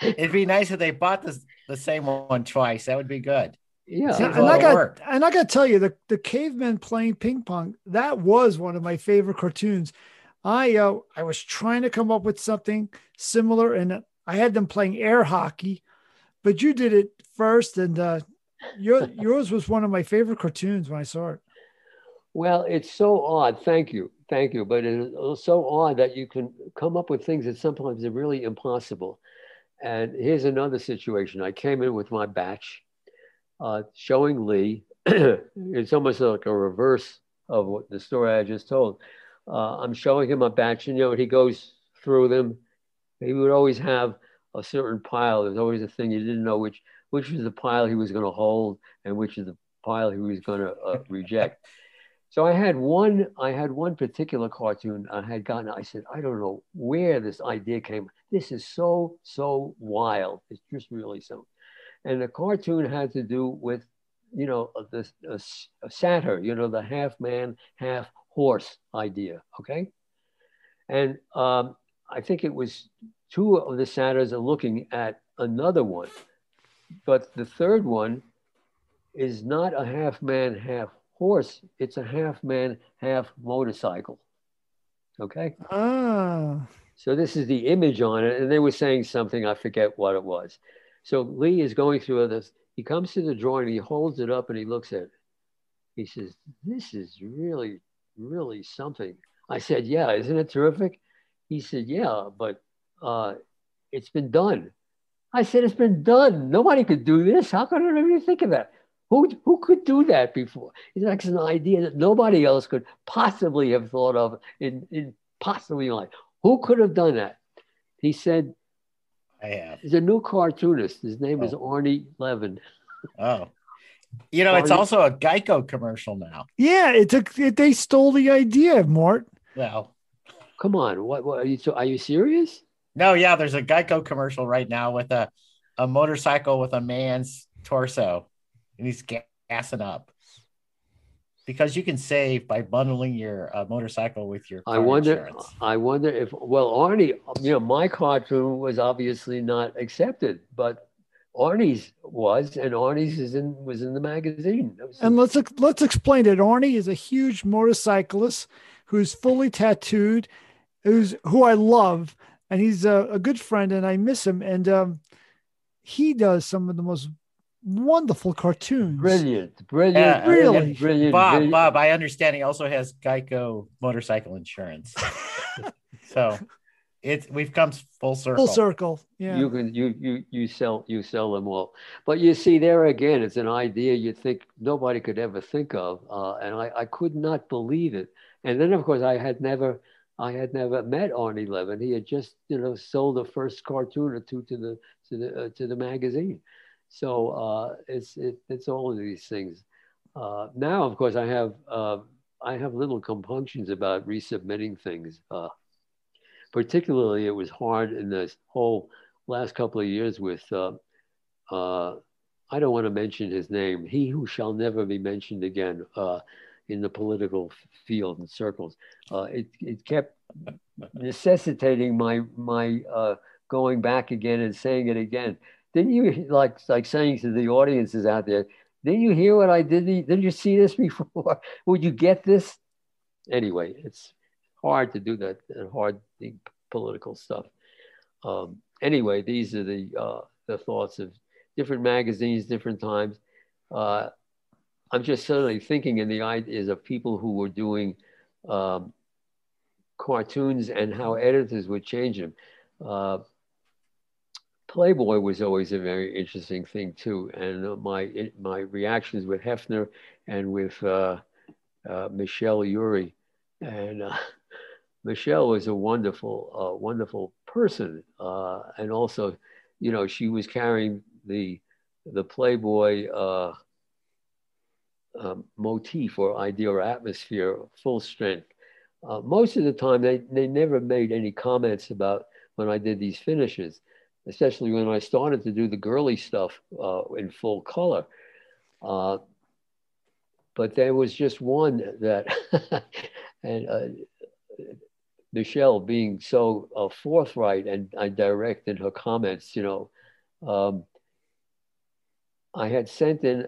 It'd be nice if they bought this, the same one twice. That would be good. Yeah. See, and, I got, and I got to tell you, the, the cavemen playing ping pong, that was one of my favorite cartoons. I uh, I was trying to come up with something similar, and I had them playing air hockey, but you did it first, and uh, your, yours was one of my favorite cartoons when I saw it. Well, it's so odd. Thank you. Thank you. But it's so odd that you can come up with things that sometimes are really impossible. And here's another situation. I came in with my batch uh, showing Lee. It's almost like a reverse of what the story I just told. Uh, I'm showing him a batch, and you know, he goes through them. He would always have a certain pile. There's always a thing you didn't know which which was the pile he was going to hold and which is the pile he was going to uh, reject. So I had one. I had one particular cartoon I had gotten. I said, I don't know where this idea came. This is so so wild. It's just really so. And the cartoon had to do with, you know, this a, a satyr. You know, the half man, half horse idea, okay? And um, I think it was two of the satyrs are looking at another one, but the third one is not a half man, half horse, it's a half man, half motorcycle, okay? Ah. So this is the image on it, and they were saying something, I forget what it was. So Lee is going through this, he comes to the drawing, he holds it up and he looks at it. He says, this is really really something. I said, yeah, isn't it terrific? He said, yeah, but uh, it's been done. I said, it's been done. Nobody could do this. How could anybody think of that? Who, who could do that before? It's like an idea that nobody else could possibly have thought of in, in possibly life. Who could have done that? He said, I have. He's a new cartoonist. His name oh. is Arnie Levin. Oh. You know, it's also a Geico commercial now. Yeah, it took. It, they stole the idea, Mort. Well, come on. What, what are you? So, are you serious? No, yeah. There's a Geico commercial right now with a, a motorcycle with a man's torso, and he's gassing up because you can save by bundling your uh, motorcycle with your car I wonder. Insurance. I wonder if. Well, Arnie, you know, my cartoon was obviously not accepted, but Arnie's was, and Arnie's is in was in the magazine. And let's let's explain it. Arnie is a huge motorcyclist who's fully tattooed, who's who I love, and he's a, a good friend, and I miss him. And um, he does some of the most wonderful cartoons. Brilliant, brilliant, yeah, really brilliant. Bob, brilliant. Bob, I understand he also has Geico motorcycle insurance. So. It's we've come full circle. Full circle. Yeah. You can you you you sell you sell them all, but you see there again, it's an idea you think nobody could ever think of, uh, and I, I could not believe it. And then of course I had never I had never met Arnie Levin. He had just you know sold the first cartoon or two to the to the uh, to the magazine, so uh, it's it, it's all of these things. Uh, now of course I have uh, I have little compunctions about resubmitting things. Uh, Particularly, it was hard in this whole last couple of years with, uh, uh, I don't want to mention his name, he who shall never be mentioned again uh, in the political field and circles. Uh, it, it kept necessitating my my uh, going back again and saying it again. Didn't you, like like saying to the audiences out there, didn't you hear what I did? Didn't you see this before? Would you get this? anyway, it's hard to do that and hard the political stuff. Um, anyway, these are the uh, the thoughts of different magazines, different times. Uh, I'm just suddenly thinking in the ideas of people who were doing um, cartoons and how editors would change them. Uh, Playboy was always a very interesting thing too, and uh, my my reactions with Hefner and with uh, uh, Michelle Urey, and uh, Michelle was a wonderful, uh, wonderful person, uh, and also, you know, she was carrying the the Playboy uh, um, motif or idea or atmosphere full strength. Uh, most of the time, they they never made any comments about when I did these finishes, especially when I started to do the girly stuff uh, in full color. Uh, but there was just one that, and uh, Michelle being so uh, forthright and I direct in her comments, you know, um, I had sent in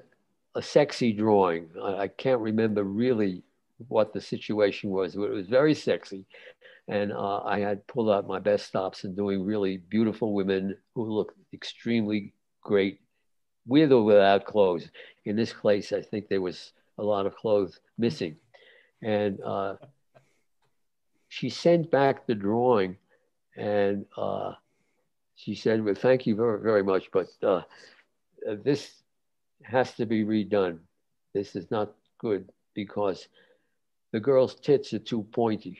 a sexy drawing. I, I can't remember really what the situation was, but it was very sexy. And uh, I had pulled out my best stops in doing really beautiful women who looked extremely great with or without clothes. In this case, I think there was a lot of clothes missing. And uh, she sent back the drawing and uh, she said, well, thank you very, very much, but uh, this has to be redone. This is not good because the girl's tits are too pointy.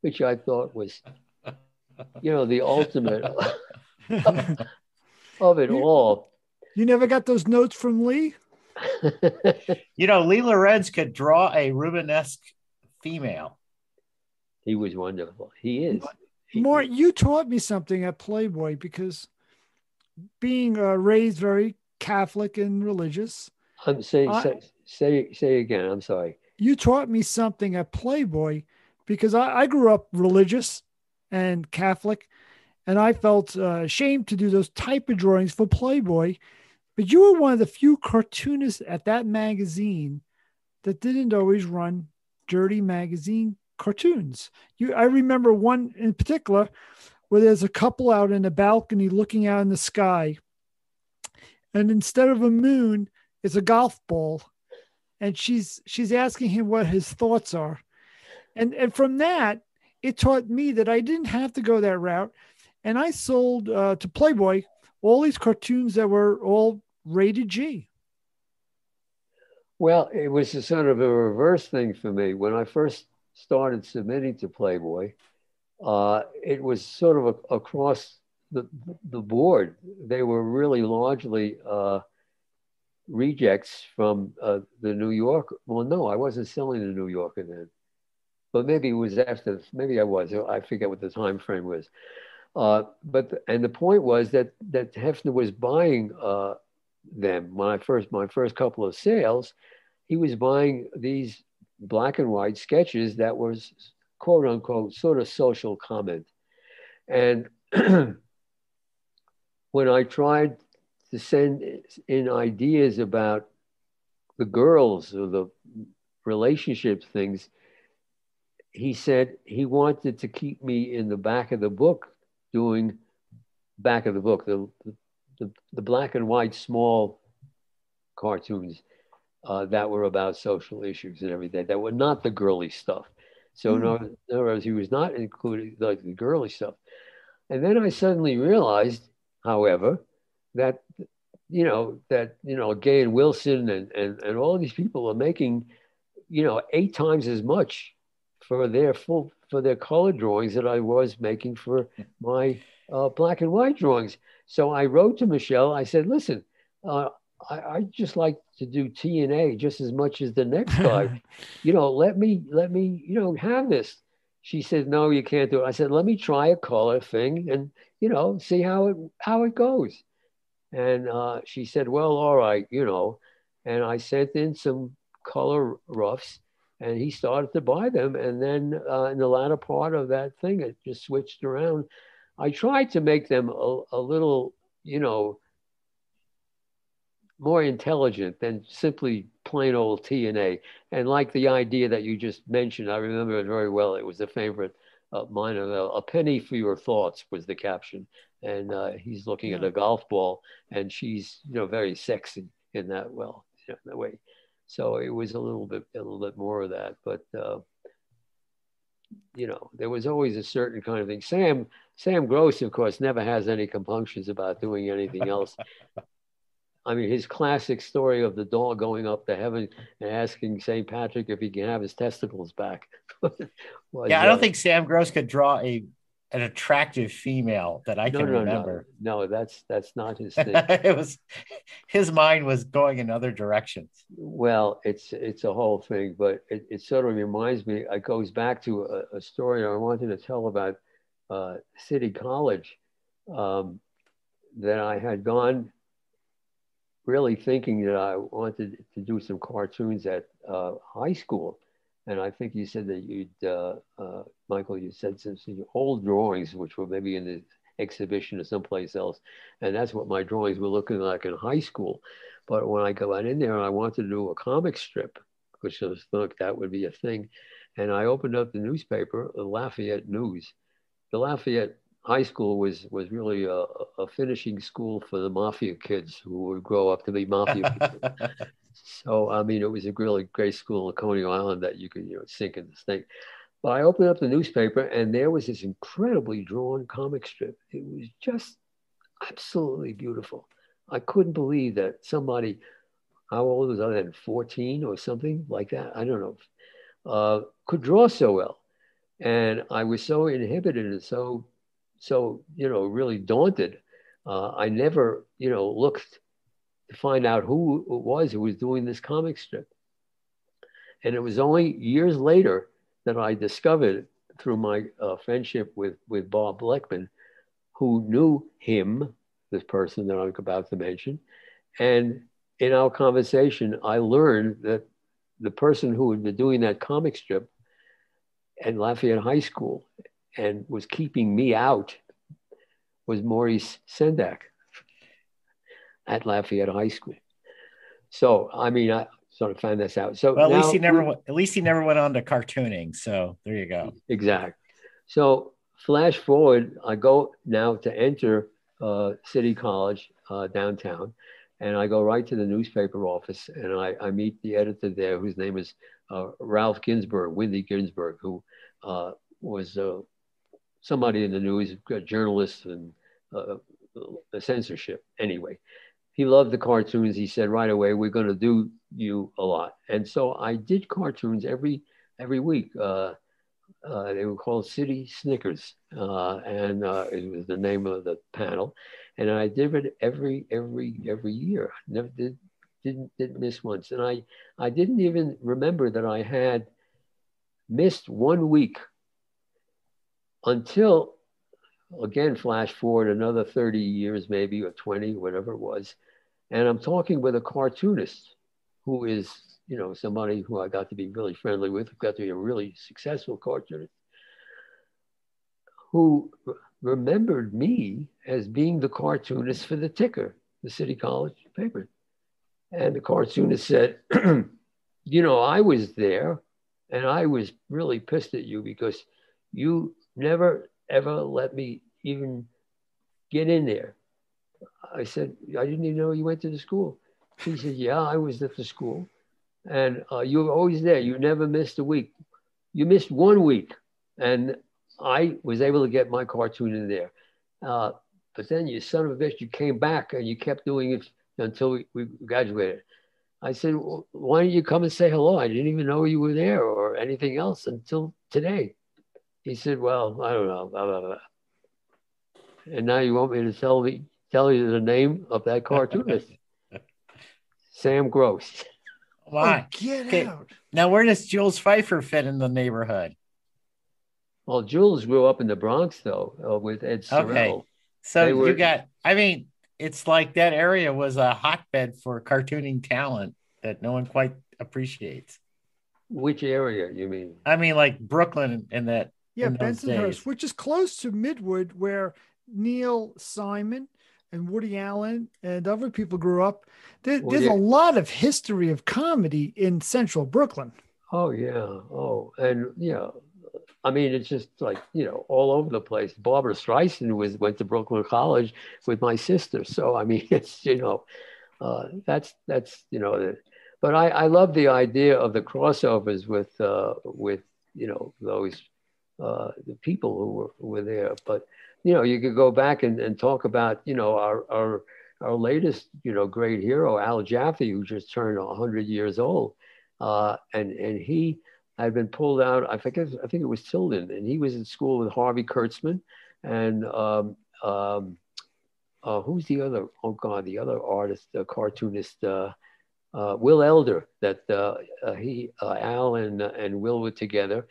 Which I thought was, you know, the ultimate of it you, all. You never got those notes from Lee? You know, Lee Lorenz could draw a Rubenesque female. He was wonderful. He is. Mort, you taught me something at Playboy, because being uh, raised very Catholic and religious. I'm saying, I, say, say, say again, I'm sorry. You taught me something at Playboy, because I, I grew up religious and Catholic, and I felt uh, ashamed to do those type of drawings for Playboy. But you were one of the few cartoonists at that magazine that didn't always run dirty magazine cartoons. You, I remember one in particular where there's a couple out in a balcony looking out in the sky, and instead of a moon, it's a golf ball, and she's she's asking him what his thoughts are. And and from that, it taught me that I didn't have to go that route. And I sold uh, to Playboy all these cartoons that were all rated G. Well, it was a sort of a reverse thing for me. When I first started submitting to Playboy, uh, it was sort of a, across the, the board. They were really largely uh, rejects from uh, the New Yorker. Well, no, I wasn't selling the New Yorker then. But maybe it was after, maybe I was, I forget what the time frame was. Uh, but, and the point was that that Hefner was buying uh, them. When I first, my first couple of sales, he was buying these black and white sketches that was quote unquote sort of social comment. And when I tried to send in ideas about the girls or the relationship things, he said he wanted to keep me in the back of the book doing back of the book, the the, the black and white small cartoons uh, that were about social issues and everything, that were not the girly stuff. So mm-hmm. in other words, he was not including like the girly stuff. And then I suddenly realized, however, that, you know, that, you know, Gay and Wilson and, and, and all these people are making, you know, eight times as much for their full, for their color drawings that I was making for my uh, black and white drawings. So I wrote to Michelle, I said, listen, uh, I, I just like to do T and A just as much as the next guy. You know, let me, let me, you know, have this. She said, no, you can't do it. I said, let me try a color thing and, you know, see how it, how it goes. And uh, she said, well, all right, you know, and I sent in some color roughs. And he started to buy them. And then uh, in the latter part of that thing, it just switched around. I tried to make them a, a little, you know, more intelligent than simply plain old T N A. And like the idea that you just mentioned, I remember it very well. It was a favorite of mine. A penny for your thoughts was the caption. And uh, he's looking yeah. at a golf ball, and she's, you know, very sexy in that, well, you know, in that way. So it was a little bit, a little bit more of that. But, uh, you know, there was always a certain kind of thing. Sam, Sam Gross, of course, never has any compunctions about doing anything else. I mean, his classic story of the dog going up to heaven and asking Saint Patrick if he can have his testicles back. was, yeah, I don't uh, think Sam Gross could draw a an attractive female that I no, can no, remember. No, no, that's that's not his thing. It was his mind was going in other directions. Well, it's it's a whole thing, but it, it sort of reminds me. It goes back to a, a story I wanted to tell about uh, City College um, that I had gone. Really thinking that I wanted to do some cartoons at uh, high school. And I think you said that you'd, uh, uh, Michael, you said some, some old drawings, which were maybe in the exhibition or someplace else. And that's what my drawings were looking like in high school. But when I got in there, I wanted to do a comic strip, which I thought that would be a thing. And I opened up the newspaper, the Lafayette News. The Lafayette High School was was really a, a finishing school for the mafia kids who would grow up to be mafia people. So, I mean, it was a really great school in Coney Island that you could, you know, sink in this thing. But I opened up the newspaper, and there was this incredibly drawn comic strip. It was just absolutely beautiful. I couldn't believe that somebody, how old was I then, fourteen or something like that? I don't know, uh, could draw so well. And I was so inhibited and so... So, you know, really daunted. Uh, I never, you know, looked to find out who it was who was doing this comic strip. And it was only years later that I discovered through my uh, friendship with, with Bob Leckman, who knew him, this person that I'm about to mention. And in our conversation, I learned that the person who had been doing that comic strip at Lafayette High School and was keeping me out was Maurice Sendak at Lafayette High School. So, I mean, I sort of found this out. So well, at now, least he never went, at least he never went on to cartooning. So there you go. Exactly. So flash forward, I go now to enter uh, City College uh, downtown, and I go right to the newspaper office, and I, I meet the editor there, whose name is uh, Ralph Ginsburg, Wendy Ginsburg, who uh, was a uh, somebody in the news, a journalist and uh, censorship. Anyway, he loved the cartoons. He said, right away, we're going to do you a lot. And so I did cartoons every every week. Uh, uh, they were called City Snickers. Uh, and uh, it was the name of the panel. And I did it every, every, every year. Never did, didn't, didn't miss once. And I, I didn't even remember that I had missed one week until, again, flash forward another thirty years, maybe, or twenty, whatever it was. And I'm talking with a cartoonist who is, you know, somebody who I got to be really friendly with, who got to be a really successful cartoonist, who remembered me as being the cartoonist for the Ticker, the City College paper. And the cartoonist said, you know, I was there and I was really pissed at you because you never, ever let me even get in there. I said, I didn't even know you went to the school. He said, yeah, I was at the school. And uh, you were always there. You never missed a week. You missed one week. And I was able to get my cartoon in there. Uh, but then you son of a bitch, you came back and you kept doing it until we, we graduated. I said, well, why don't you come and say hello? I didn't even know you were there or anything else until today. He said, well, I don't know, blah, blah, blah. And now you want me to tell me, tell you the name of that cartoonist? Sam Gross. Why? Oh, get okay. out. Now, where does Jules Pfeiffer fit in the neighborhood? Well, Jules grew up in the Bronx, though, uh, with Ed Sorrell. Okay. So they you were... got, I mean, it's like that area was a hotbed for cartooning talent that no one quite appreciates. Which area, you mean? I mean, like Brooklyn and that. Yeah, Bensonhurst, which is close to Midwood, where Neil Simon and Woody Allen and other people grew up. There, well, there's yeah. a lot of history of comedy in central Brooklyn. Oh, yeah. Oh, and yeah. I mean, it's just like, you know, all over the place. Barbara Streisand was went to Brooklyn College with my sister. So, I mean, it's, you know, uh, that's, that's, you know, the, but I, I love the idea of the crossovers with, uh, with, you know, those uh, the people who were, who were there. But, you know, you could go back and, and talk about, you know, our, our, our latest, you know, great hero, Al Jaffe, who just turned one hundred years old. Uh, and, and he, I'd been pulled out, I think I think it was Tilden, and he was in school with Harvey Kurtzman and um, um, uh, who's the other, oh God, the other artist, the cartoonist, uh, uh, Will Elder, that uh, uh, he, uh, Al and, uh, and Will were together.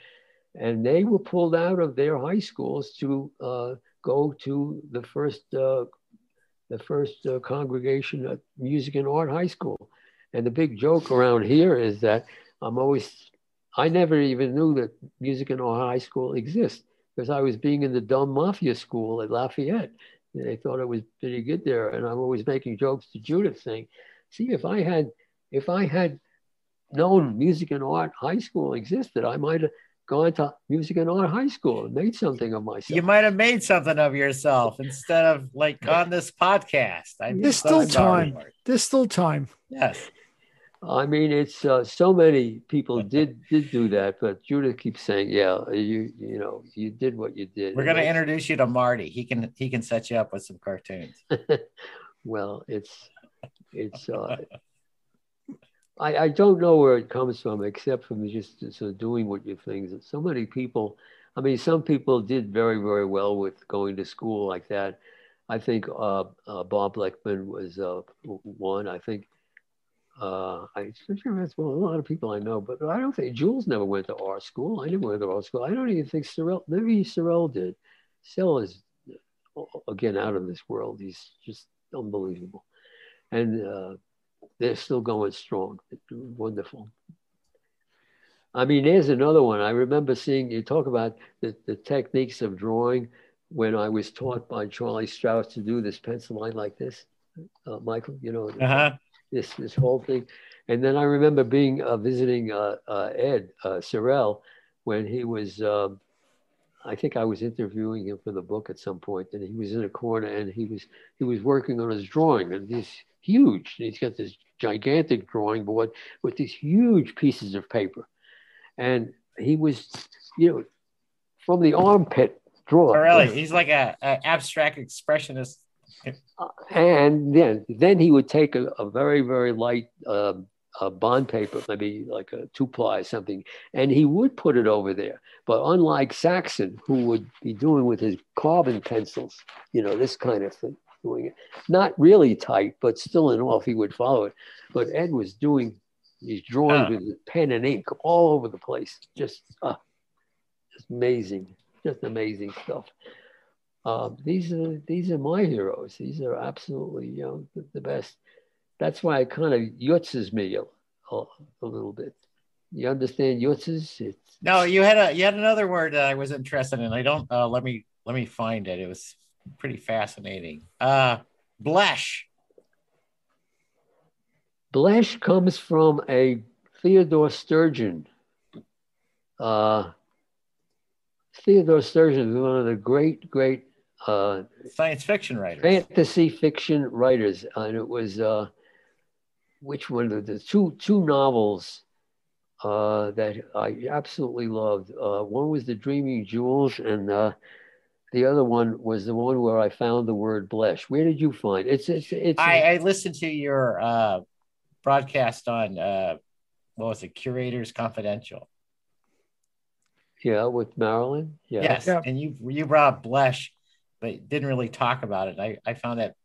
And they were pulled out of their high schools to uh, go to the first, uh, the first uh, congregation at Music and Art High School. And the big joke around here is that I'm always, I never even knew that Music and Art High School exists because I was being in the dumb mafia school at Lafayette. And they thought it was pretty good there. And I'm always making jokes to Judith saying, see, if I had, if I had known Music and Art High School existed, I might've gone to Music and Art High School and made something of myself. You might've made something of yourself instead of like on this podcast. I'm There's so still time. There's still time. Yes. I mean, it's uh, so many people did did do that, but Judith keeps saying, "Yeah, you you know, you did what you did." We're going to introduce you to Marty. He can he can set you up with some cartoons. Well, it's it's uh, I I don't know where it comes from, except from just sort of doing what you think. And so many people, I mean, some people did very very well with going to school like that. I think uh, uh, Bob Leckman was uh, one. I think. Uh, I that's well, a lot of people I know, but I don't think Jules never went to art school. I never went to art school. I don't even think Sorrell, maybe Sorrell did. Sorrell is again out of this world. He's just unbelievable, and uh, they're still going strong. Wonderful. I mean, there's another one. I remember seeing you talk about the, the techniques of drawing when I was taught by Charlie Strauss to do this pencil line like this, uh, Michael. You know. Uh-huh. This this whole thing, and then I remember being uh, visiting uh, uh, Ed uh, Sorrell when he was. Uh, I think I was interviewing him for the book at some point, and he was in a corner and he was he was working on his drawing, and he's huge. He's got this gigantic drawing board with these huge pieces of paper, and he was, you know, from the armpit drawing. Really, he's like a, a abstract expressionist. Uh, and then, then he would take a, a very, very light uh, uh, bond paper, maybe like a two-ply or something, and he would put it over there. But unlike Saxon, who would be doing with his carbon pencils, you know, this kind of thing, doing it not really tight, but still in off, he would follow it. But Ed was doing these drawings oh. with pen and ink all over the place. Just, uh, just amazing, just amazing stuff. Uh, these are these are my heroes. These are absolutely, you know, the, the best. That's why it kind of yutzes me a, a, a little bit. You understand yutzes? It's, no, you had a you had another word that I was interested in. I don't. Uh, let me let me find it. It was pretty fascinating. Uh, blesh. Blesh comes from a Theodore Sturgeon. Uh, Theodore Sturgeon is one of the great, great uh, science fiction writers, fantasy fiction writers, and it was uh, which one of the two two novels uh, that I absolutely loved. Uh, one was The Dreaming Jules, and uh, the other one was the one where I found the word blesh. Where did you find it's? It's. it's I, a, I listened to your uh, broadcast on uh, what was it, Curators Confidential. Yeah, with Marilyn. Yeah. Yes, yeah. And you you brought blesh, but didn't really talk about it. I, I found that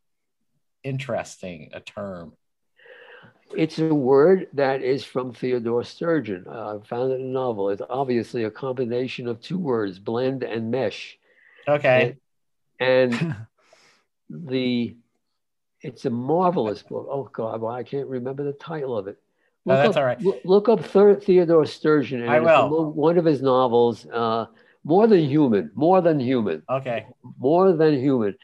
interesting, a term. It's a word that is from Theodore Sturgeon. I uh, found it in a novel. It's obviously a combination of two words, blend and mesh. Okay. And, and the it's a marvelous book. Oh, God, well, I can't remember the title of it. Look oh, that's up, all right. Look up Theodore Sturgeon. And I will. One of his novels, uh, More Than Human. More Than Human. Okay. More Than Human.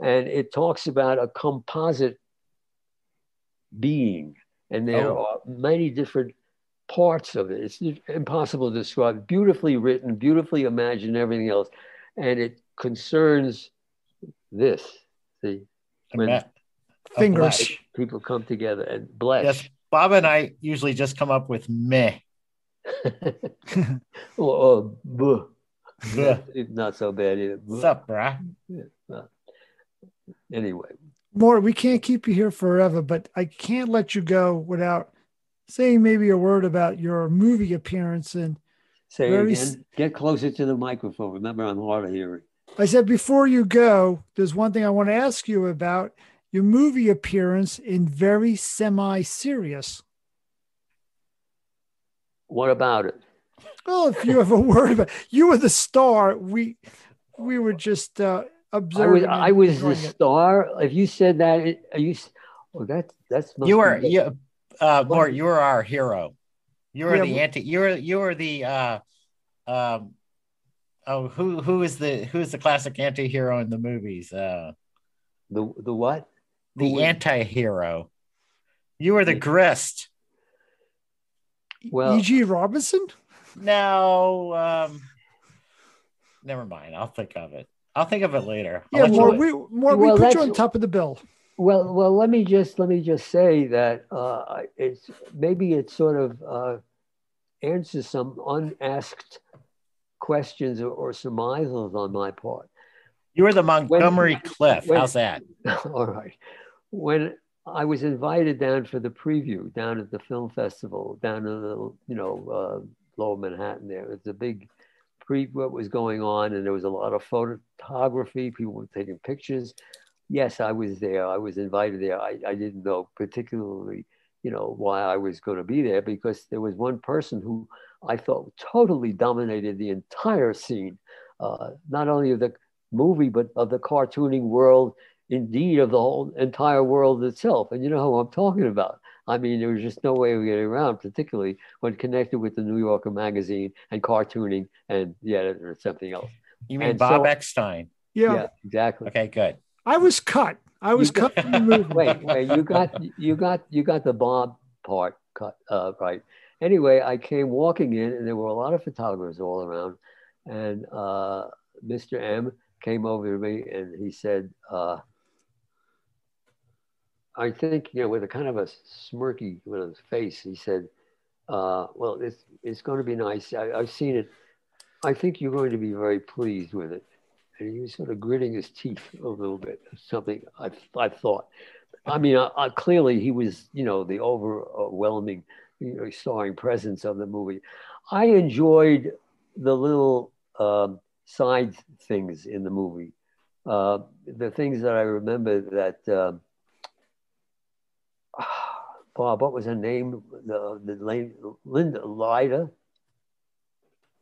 And it talks about a composite being. And there oh. are many different parts of it. It's impossible to describe. Beautifully written, beautifully imagined, everything else. And it concerns this. See, when fingers. People come together and bless. Yes, Bob and I usually just come up with meh. or, or buh. Buh. It's not so bad either. What's up, brah? Anyway. Mort, we can't keep you here forever, but I can't let you go without saying maybe a word about your movie appearance. And say very... again. Get closer to the microphone. Remember, I'm hard of hearing. I said, before you go, there's one thing I want to ask you about your movie appearance in Very Semi-Serious. What about it? Oh, if you have a word about it. You were the star. We we were just uh, observing. I was, I was the it. star. If you said that, it, are you? Well, that that's you were you, uh, Mort. You were our hero. You were yeah, the anti. You were you were the. Uh, um, oh, who who is the who is the classic anti-hero in the movies? Uh, the the what? The who anti-hero. You were the grist. Well, E G Robinson. No, um, never mind. I'll think of it. I'll think of it later. I'll yeah, more we more well, we put you on top of the bill. Well, well, let me just let me just say that uh, it's maybe it sort of uh, answers some unasked questions or, or surmises on my part. You were the Montgomery when, Cliff. When, How's that? All right. When I was invited down for the preview down at the film festival down in the you know. Uh, Lower Manhattan there. It's a big pre what was going on, and there was a lot of photography. People were taking pictures. Yes, I was there. I was invited there. I, I didn't know particularly, you know, why I was going to be there, because there was one person who I thought totally dominated the entire scene, uh, not only of the movie, but of the cartooning world, indeed of the whole entire world itself. And you know who I'm talking about. I mean, there was just no way of getting around, particularly when connected with the New Yorker magazine and cartooning and the editor or something else. You mean and Bob so, Eckstein? Yeah. yeah, exactly. Okay, good. I was cut. I was got, cut. From the movie. Wait, wait. You got, you got, you got the Bob part cut, uh, right? Anyway, I came walking in, and there were a lot of photographers all around, and uh, Mister M came over to me, and he said. Uh, I think, you know, with a kind of a smirky with his face, he said, uh, well, it's, it's going to be nice. I, I've seen it. I think you're going to be very pleased with it. And he was sort of gritting his teeth a little bit, something I, I thought. I mean, I, I, clearly he was, you know, the overwhelming, you know, starring presence of the movie. I enjoyed the little uh, side things in the movie. Uh, the things that I remember that... Uh, Bob, what was her name? The, the Linda Lida?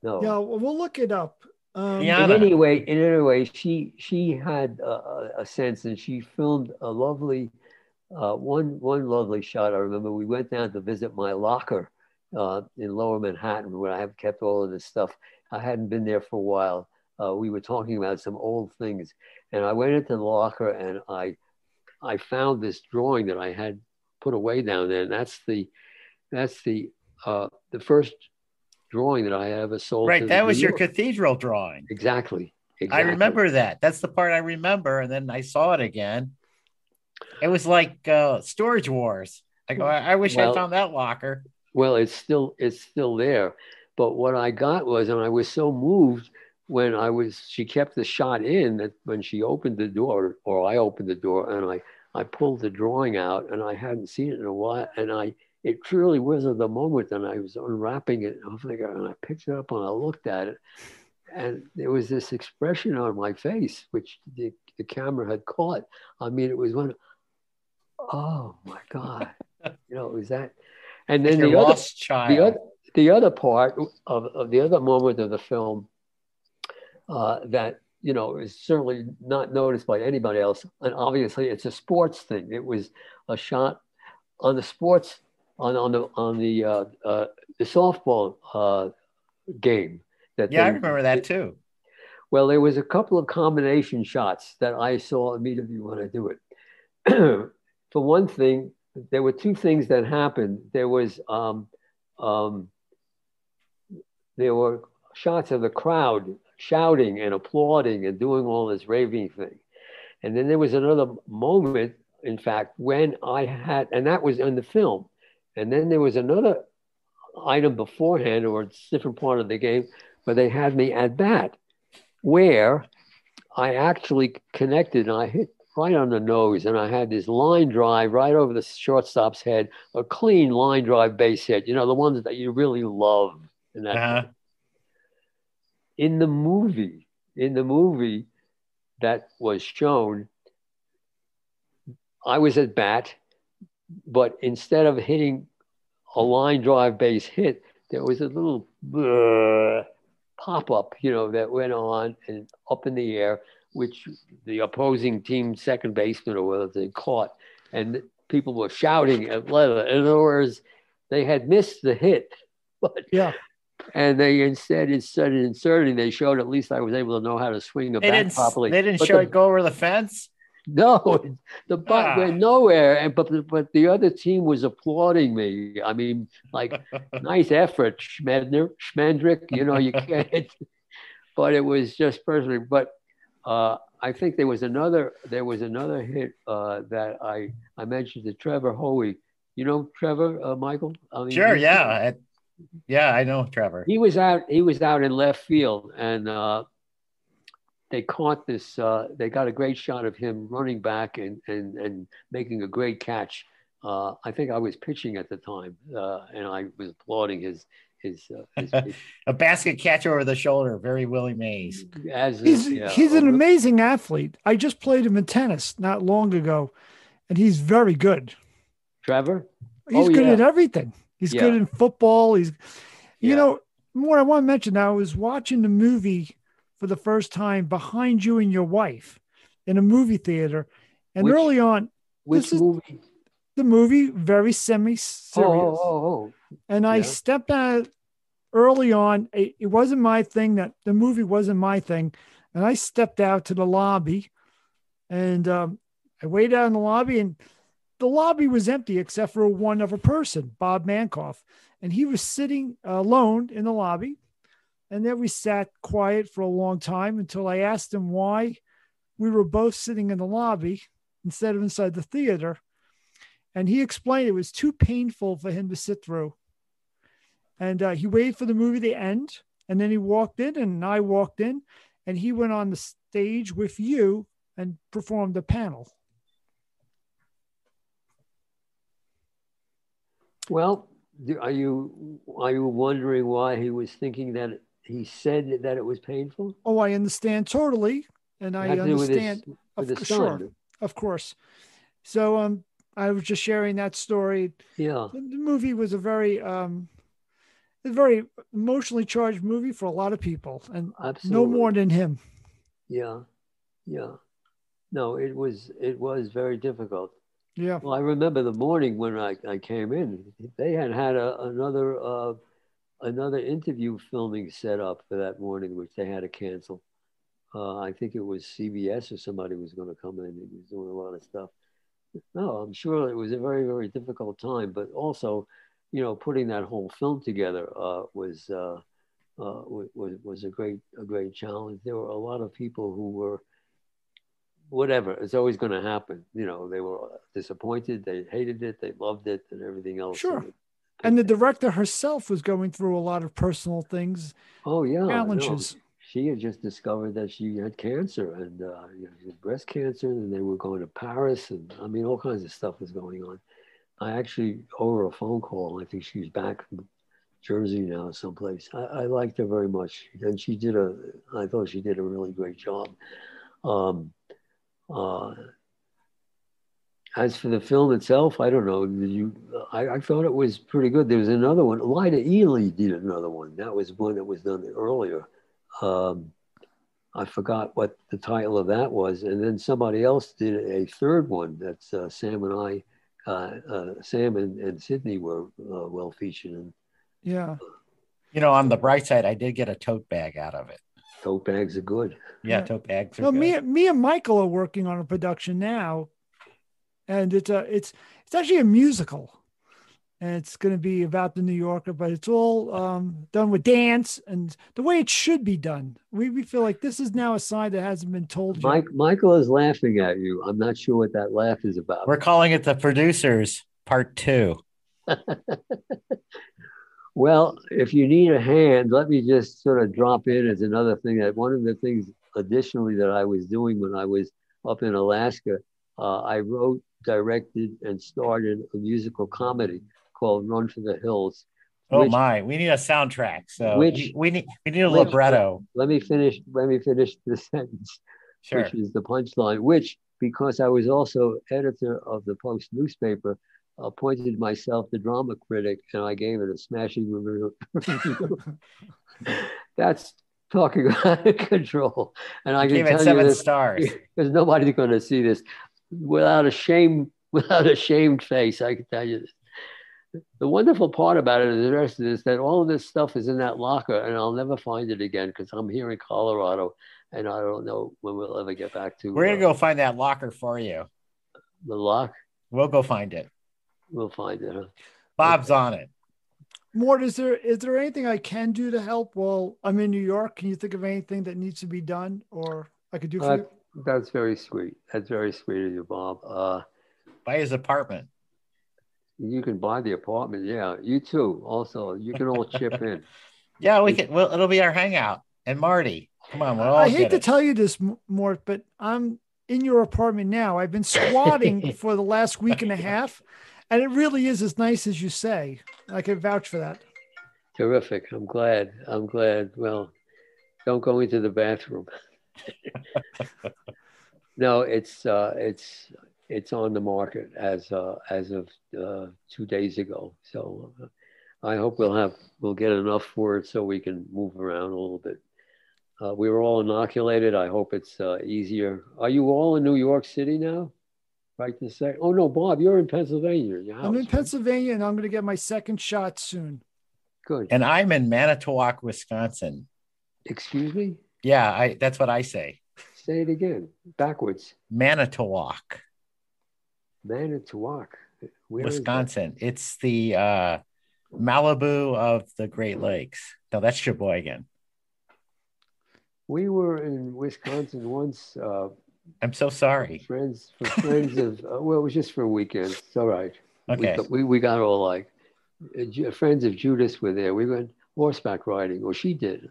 No. Yeah, we'll look it up. Um, in any way, in any way, she she had a, a sense, and she filmed a lovely uh, one one lovely shot. I remember we went down to visit my locker uh, in Lower Manhattan, where I have kept all of this stuff. I hadn't been there for a while. Uh, we were talking about some old things, and I went into the locker and I I found this drawing that I had put away down there, and that's the that's the uh the first drawing that I ever sold. Right, that was your cathedral drawing. Exactly, exactly. I remember that. That's the part I remember, and then I saw it again. It was like uh Storage Wars. I go, I wish well, I found that locker. Well, it's still it's still there. But what I got was, and I was so moved when I was she kept the shot in that when she opened the door, or I opened the door and I I pulled the drawing out, and I hadn't seen it in a while. And I, it truly was at the moment that I was unwrapping it. And I, figured, and I picked it up and I looked at it, and there was this expression on my face, which the, the camera had caught. I mean, it was one, oh my God, you know, it was that. And then the other, the other, the other part of, of the other moment of the film uh, that, you know, it's certainly not noticed by anybody else. And obviously it's a sports thing. It was a shot on the sports, on, on the on the, uh, uh, the softball uh, game. That yeah, they, I remember that too. Well, there was a couple of combination shots that I saw immediately when I do it. For one thing, there were two things that happened. There was um, um, there were shots of the crowd shouting and applauding and doing all this raving thing. And then there was another moment, in fact, when I had, and that was in the film. And then there was another item beforehand, or a different part of the game, where they had me at bat, where I actually connected and I hit right on the nose, and I had this line drive right over the shortstop's head, a clean line drive base hit, you know, the ones that you really love. In, that uh-huh. in the movie, in the movie that was shown, I was at bat, but instead of hitting a line drive base hit, there was a little uh, pop-up, you know, that went on and up in the air, which the opposing team second baseman or whether they caught, and people were shouting at leather. In other words, they had missed the hit, but yeah, and they instead instead inserting, they showed at least I was able to know how to swing the bat properly. They didn't but show the, it go over the fence. No, the butt ah. went nowhere, and but but the other team was applauding me. I mean, like, nice effort, Schmendner, Schmendrick. You know, you can't. But it was just personally. But uh, I think there was another. There was another hit uh, that I I mentioned to Trevor Hoey. You know Trevor, uh, Michael. I mean, sure. He, yeah. I, yeah, I know Trevor. He was out. He was out in left field, and. Uh, They caught this, uh, they got a great shot of him running back and and, and making a great catch. Uh, I think I was pitching at the time, uh, and I was applauding his his, uh, his pitch. A basket catch over the shoulder, very Willie Mays. As he's a, yeah, he's an amazing athlete. I just played him in tennis not long ago, and he's very good. Trevor? He's oh, good yeah. at everything. He's yeah. good in football. He's, you yeah. know, what I want to mention now is watching the movie for the first time behind you and your wife in a movie theater. And which, early on, which this is movie? The movie, very semi-serious. Oh, oh, oh. And yeah. I stepped out early on. It, it wasn't my thing that the movie wasn't my thing. And I stepped out to the lobby and um, I waited out in the lobby, and the lobby was empty except for one other person, Bob Mankoff. And he was sitting alone in the lobby. And then we sat quiet for a long time until I asked him why we were both sitting in the lobby instead of inside the theater. And he explained it was too painful for him to sit through. And uh, he waited for the movie to end. And then he walked in and I walked in, and he went on the stage with you and performed a panel. Well, are you, are you wondering why he was thinking that it, he said that it was painful? Oh, I understand totally. And I understand. With his, with of, sure, of course. So um, I was just sharing that story. Yeah. The movie was a very, um, a very emotionally charged movie for a lot of people, and absolutely. No more than him. Yeah. Yeah. No, it was, it was very difficult. Yeah. Well, I remember the morning when I, I came in, they had had a, another, uh, another interview filming set up for that morning, which they had to cancel. Uh, I think it was C B S or somebody was going to come in and was doing a lot of stuff. No, I'm sure it was a very, very difficult time, but also, you know, putting that whole film together uh, was, uh, uh, was, was a great, a great challenge. There were a lot of people who were, whatever, it's always going to happen. You know, they were disappointed, they hated it, they loved it, and everything else. Sure. And the director herself was going through a lot of personal things. Oh, yeah. Challenges. No. She had just discovered that she had cancer and uh, you know, she had breast cancer, and they were going to Paris. And I mean, all kinds of stuff was going on. I actually owe her a phone call. I think she's back from Jersey now, someplace. I, I liked her very much. And she did a, I thought she did a really great job. Um, Uh, as for the film itself, I don't know. You, I, I thought it was pretty good. There was another one. Lida Ely did another one. That was one that was done earlier. Um, I forgot what the title of that was. And then somebody else did a third one. That's uh, Sam and I, uh, uh, Sam and, and Sydney were uh, well featured in. Yeah. You know, on the bright side, I did get a tote bag out of it. Tote bags are good. Yeah, tote bags are no, good. Me, me and Michael are working on a production now, and it's a, it's it's actually a musical, and it's going to be about the New Yorker, but it's all um, done with dance and the way it should be done. We we feel like this is now a side that hasn't been told Mike, yet. Michael is laughing at you. I'm not sure what that laugh is about. We're calling it The Producers Part Two. Well, if you need a hand, let me just sort of drop in as another thing that one of the things additionally that I was doing when I was up in Alaska, uh, I wrote, directed, and started a musical comedy called Run for the Hills. Oh which, my, we need a soundtrack. So which, we, we need we need a which, libretto. Let me finish, let me finish the sentence, sure. Which is the punchline, which because I was also editor of the Post newspaper, appointed myself the drama critic, and I gave it a smashing review. That's talking out of control. And I gave it seven stars. Because nobody's going to see this without a shame, without a shamed face. I can tell you this. The wonderful part about it is the rest of this that all of this stuff is in that locker, and I'll never find it again because I'm here in Colorado, and I don't know when we'll ever get back to. We're gonna uh, go find that locker for you. The lock. We'll go find it. We'll find it. Huh? Bob's on it. Mort, is there is there anything I can do to help? Well, I'm in New York. Can you think of anything that needs to be done, or I could do for uh, you? That's very sweet. That's very sweet of you, Bob. Uh, buy his apartment. You can buy the apartment. Yeah, you too. Also, you can all chip in. Yeah, we can. Well, it'll be our hangout. And Marty, come on. We'll all I hate get to it. Tell you this, Mort, but I'm in your apartment now. I've been squatting for the last week and a half. And it really is as nice as you say. I can vouch for that. Terrific. I'm glad. I'm glad. Well, don't go into the bathroom. No, it's uh, it's it's on the market as uh, as of uh, two days ago. So uh, I hope we'll have we'll get enough for it so we can move around a little bit. Uh, we were all inoculated. I hope it's uh, easier. Are you all in New York City now? Right this second. Oh no, Bob, you're in Pennsylvania. Your house, I'm in right? Pennsylvania, and I'm going to get my second shot soon. Good. And I'm in Manitowoc, Wisconsin. Excuse me? Yeah, I. That's what I say. Say it again, backwards. Manitowoc. Manitowoc, where Wisconsin. It's the uh, Malibu of the Great Lakes. No, that's Sheboygan. We were in Wisconsin once. Uh, I'm so sorry. For friends, for friends of, uh, well, it was just for a weekend. It's all right. Okay. We, we, we got all like, uh, friends of Judas were there. We went horseback riding, or she did.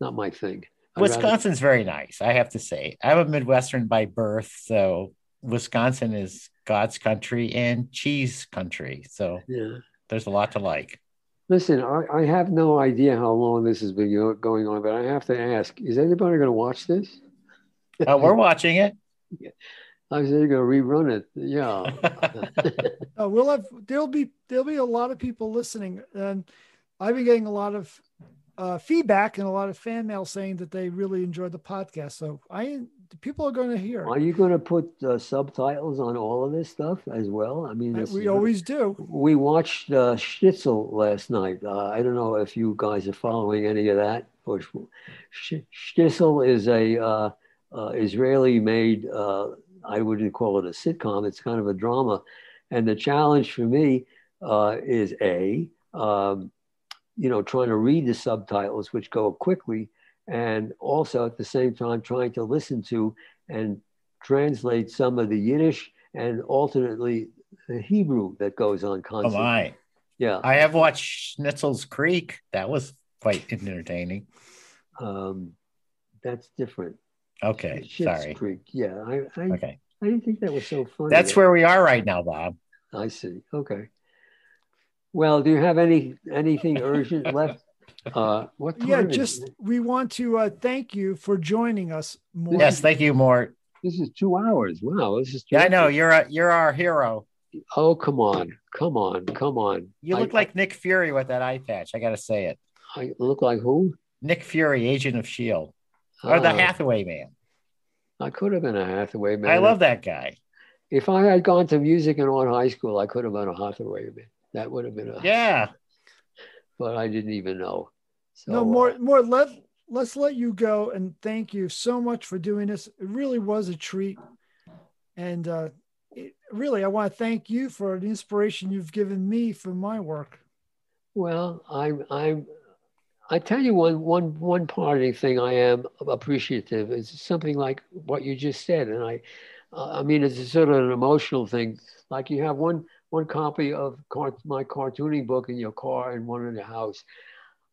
Not my thing. I'd Wisconsin's rather... very nice, I have to say. I'm a Midwestern by birth, so Wisconsin is God's country and cheese country. So yeah. There's a lot to like. Listen, I, I have no idea how long this has been going on, but I have to ask, is anybody going to watch this? Oh, we're watching it. I was going to rerun it. Yeah. uh, we'll have there'll be there'll be a lot of people listening, and I've been getting a lot of uh, feedback and a lot of fan mail saying that they really enjoyed the podcast. So I people are going to hear. Are you going to put uh, subtitles on all of this stuff as well? I mean, we always do. We watched uh, Schnitzel last night. Uh, I don't know if you guys are following any of that. Or Schnitzel is a. Uh, Uh, Israeli-made, uh, I wouldn't call it a sitcom, it's kind of a drama. And the challenge for me uh, is A, um, you know, trying to read the subtitles, which go quickly, and also at the same time trying to listen to and translate some of the Yiddish and alternately the Hebrew that goes on constantly. Oh my. Yeah. I have watched Schnitzel's Creek. That was quite entertaining. Um, that's different. Okay, Schitt's sorry. Creek. Yeah, I, I, okay. I didn't think that was so funny. That's where we are right now, Bob. I see. Okay. Well, do you have any anything urgent left? Uh, what? Time yeah, just it? We want to uh, thank you for joining us, Mort. Yes, thank you, Mort. This is two hours. Wow, this is. Two yeah, hours. I know you're a, you're our hero. Oh come on, come on, come on! You look I, like Nick Fury with that eye patch. I got to say it. I look like who? Nick Fury, Agent of S H I E L D. Or the uh, Hathaway man. I could have been a Hathaway man. I love that guy. If I had gone to Music and Art High School, I could have been a Hathaway man. That would have been a... Yeah. But I didn't even know. So, no, more, uh, more let, let's let you go. And thank you so much for doing this. It really was a treat. And uh, it, really, I want to thank you for the inspiration you've given me for my work. Well, I I, I tell you one, one, one parting thing I am appreciative is something like what you just said. And I, uh, I mean, it's a sort of an emotional thing. Like you have one, one copy of car my cartooning book in your car and one in the house.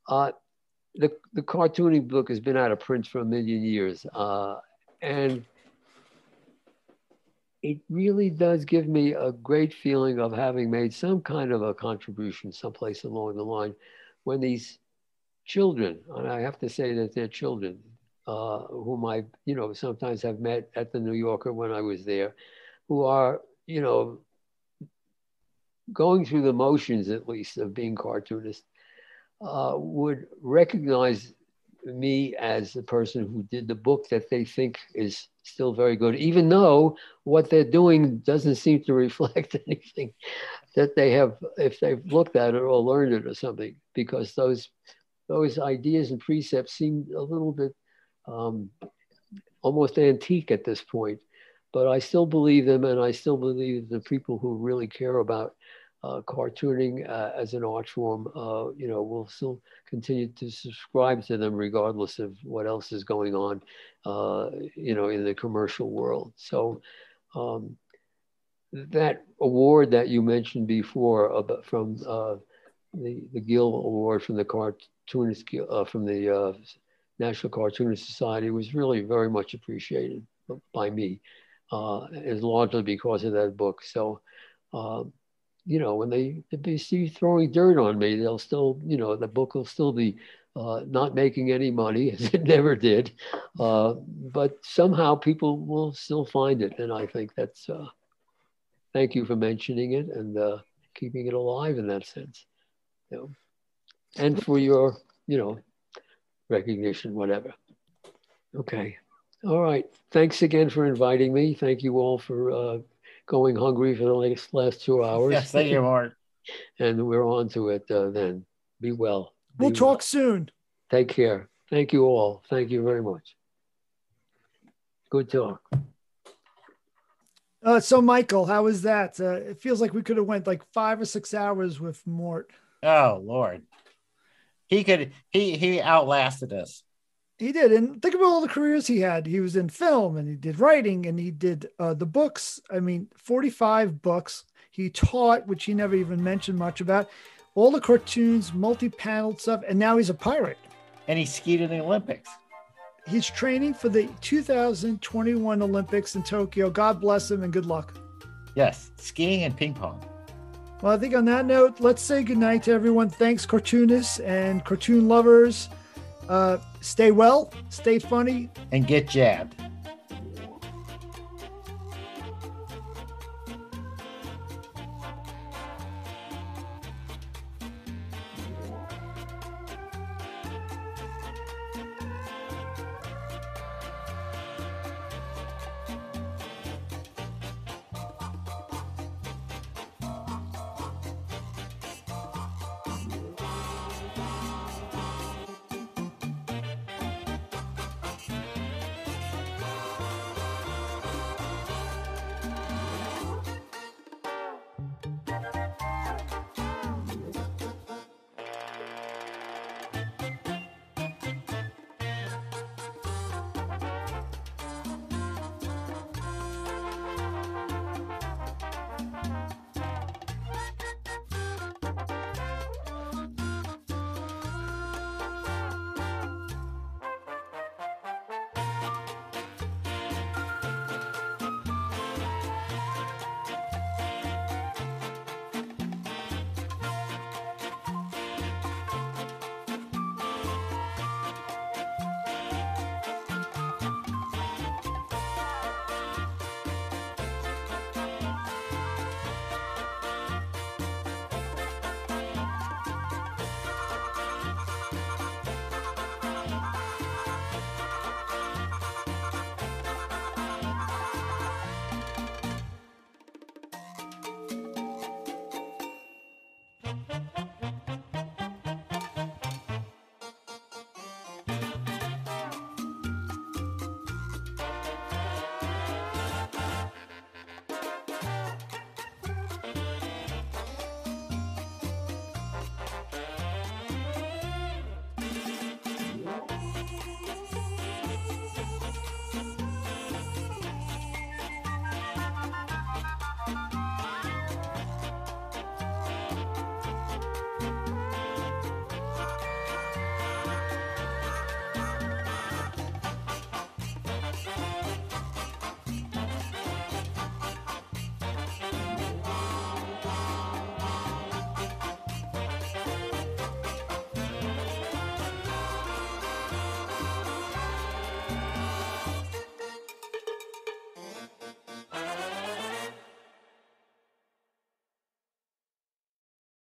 Uh, the, the cartooning book has been out of print for a million years. Uh, and it really does give me a great feeling of having made some kind of a contribution someplace along the line when these children, and I have to say that they're children, uh, whom I, you know, sometimes have met at the New Yorker when I was there, who are, you know, going through the motions, at least, of being cartoonists, uh, would recognize me as the person who did the book that they think is still very good, even though what they're doing doesn't seem to reflect anything that they have, if they've looked at it or learned it or something, because those those ideas and precepts seem a little bit um, almost antique at this point. But I still believe them, and I still believe the people who really care about uh, cartooning uh, as an art form, uh, you know, will still continue to subscribe to them regardless of what else is going on, uh, you know, in the commercial world. So um, that award that you mentioned before about from uh, the, the Guild Award from the Cartoonist, uh, from the uh, National Cartoonist Society was really very much appreciated by me. Uh, is largely because of that book. So, uh, you know, when they, if they see throwing dirt on me, they'll still, you know, the book will still be uh, not making any money, as it never did. Uh, but somehow people will still find it. And I think that's, uh, thank you for mentioning it and uh, keeping it alive in that sense. You know? And for your, you know, recognition, whatever. Okay. All right. Thanks again for inviting me. Thank you all for uh, going hungry for the last, last two hours. Yes, thank you, Mort. And we're on to it uh, then. Be well. Be we'll well. Talk soon. Take care. Thank you all. Thank you very much. Good talk. Uh, so, Michael, how was that? Uh, it feels like we could have went like five or six hours with Mort. Oh, Lord. He could. He, he outlasted us. He did. And think about all the careers he had. He was in film and he did writing and he did uh, the books. I mean, forty-five books. He taught, which he never even mentioned much about. All the cartoons, multi-paneled stuff. And now he's a pirate. And he skied in the Olympics. He's training for the two thousand twenty-one Olympics in Tokyo. God bless him and good luck. Yes. Skiing and ping pong. Well, I think on that note, let's say goodnight to everyone. Thanks, cartoonists and cartoon lovers. Uh, stay well, stay funny, and get jabbed.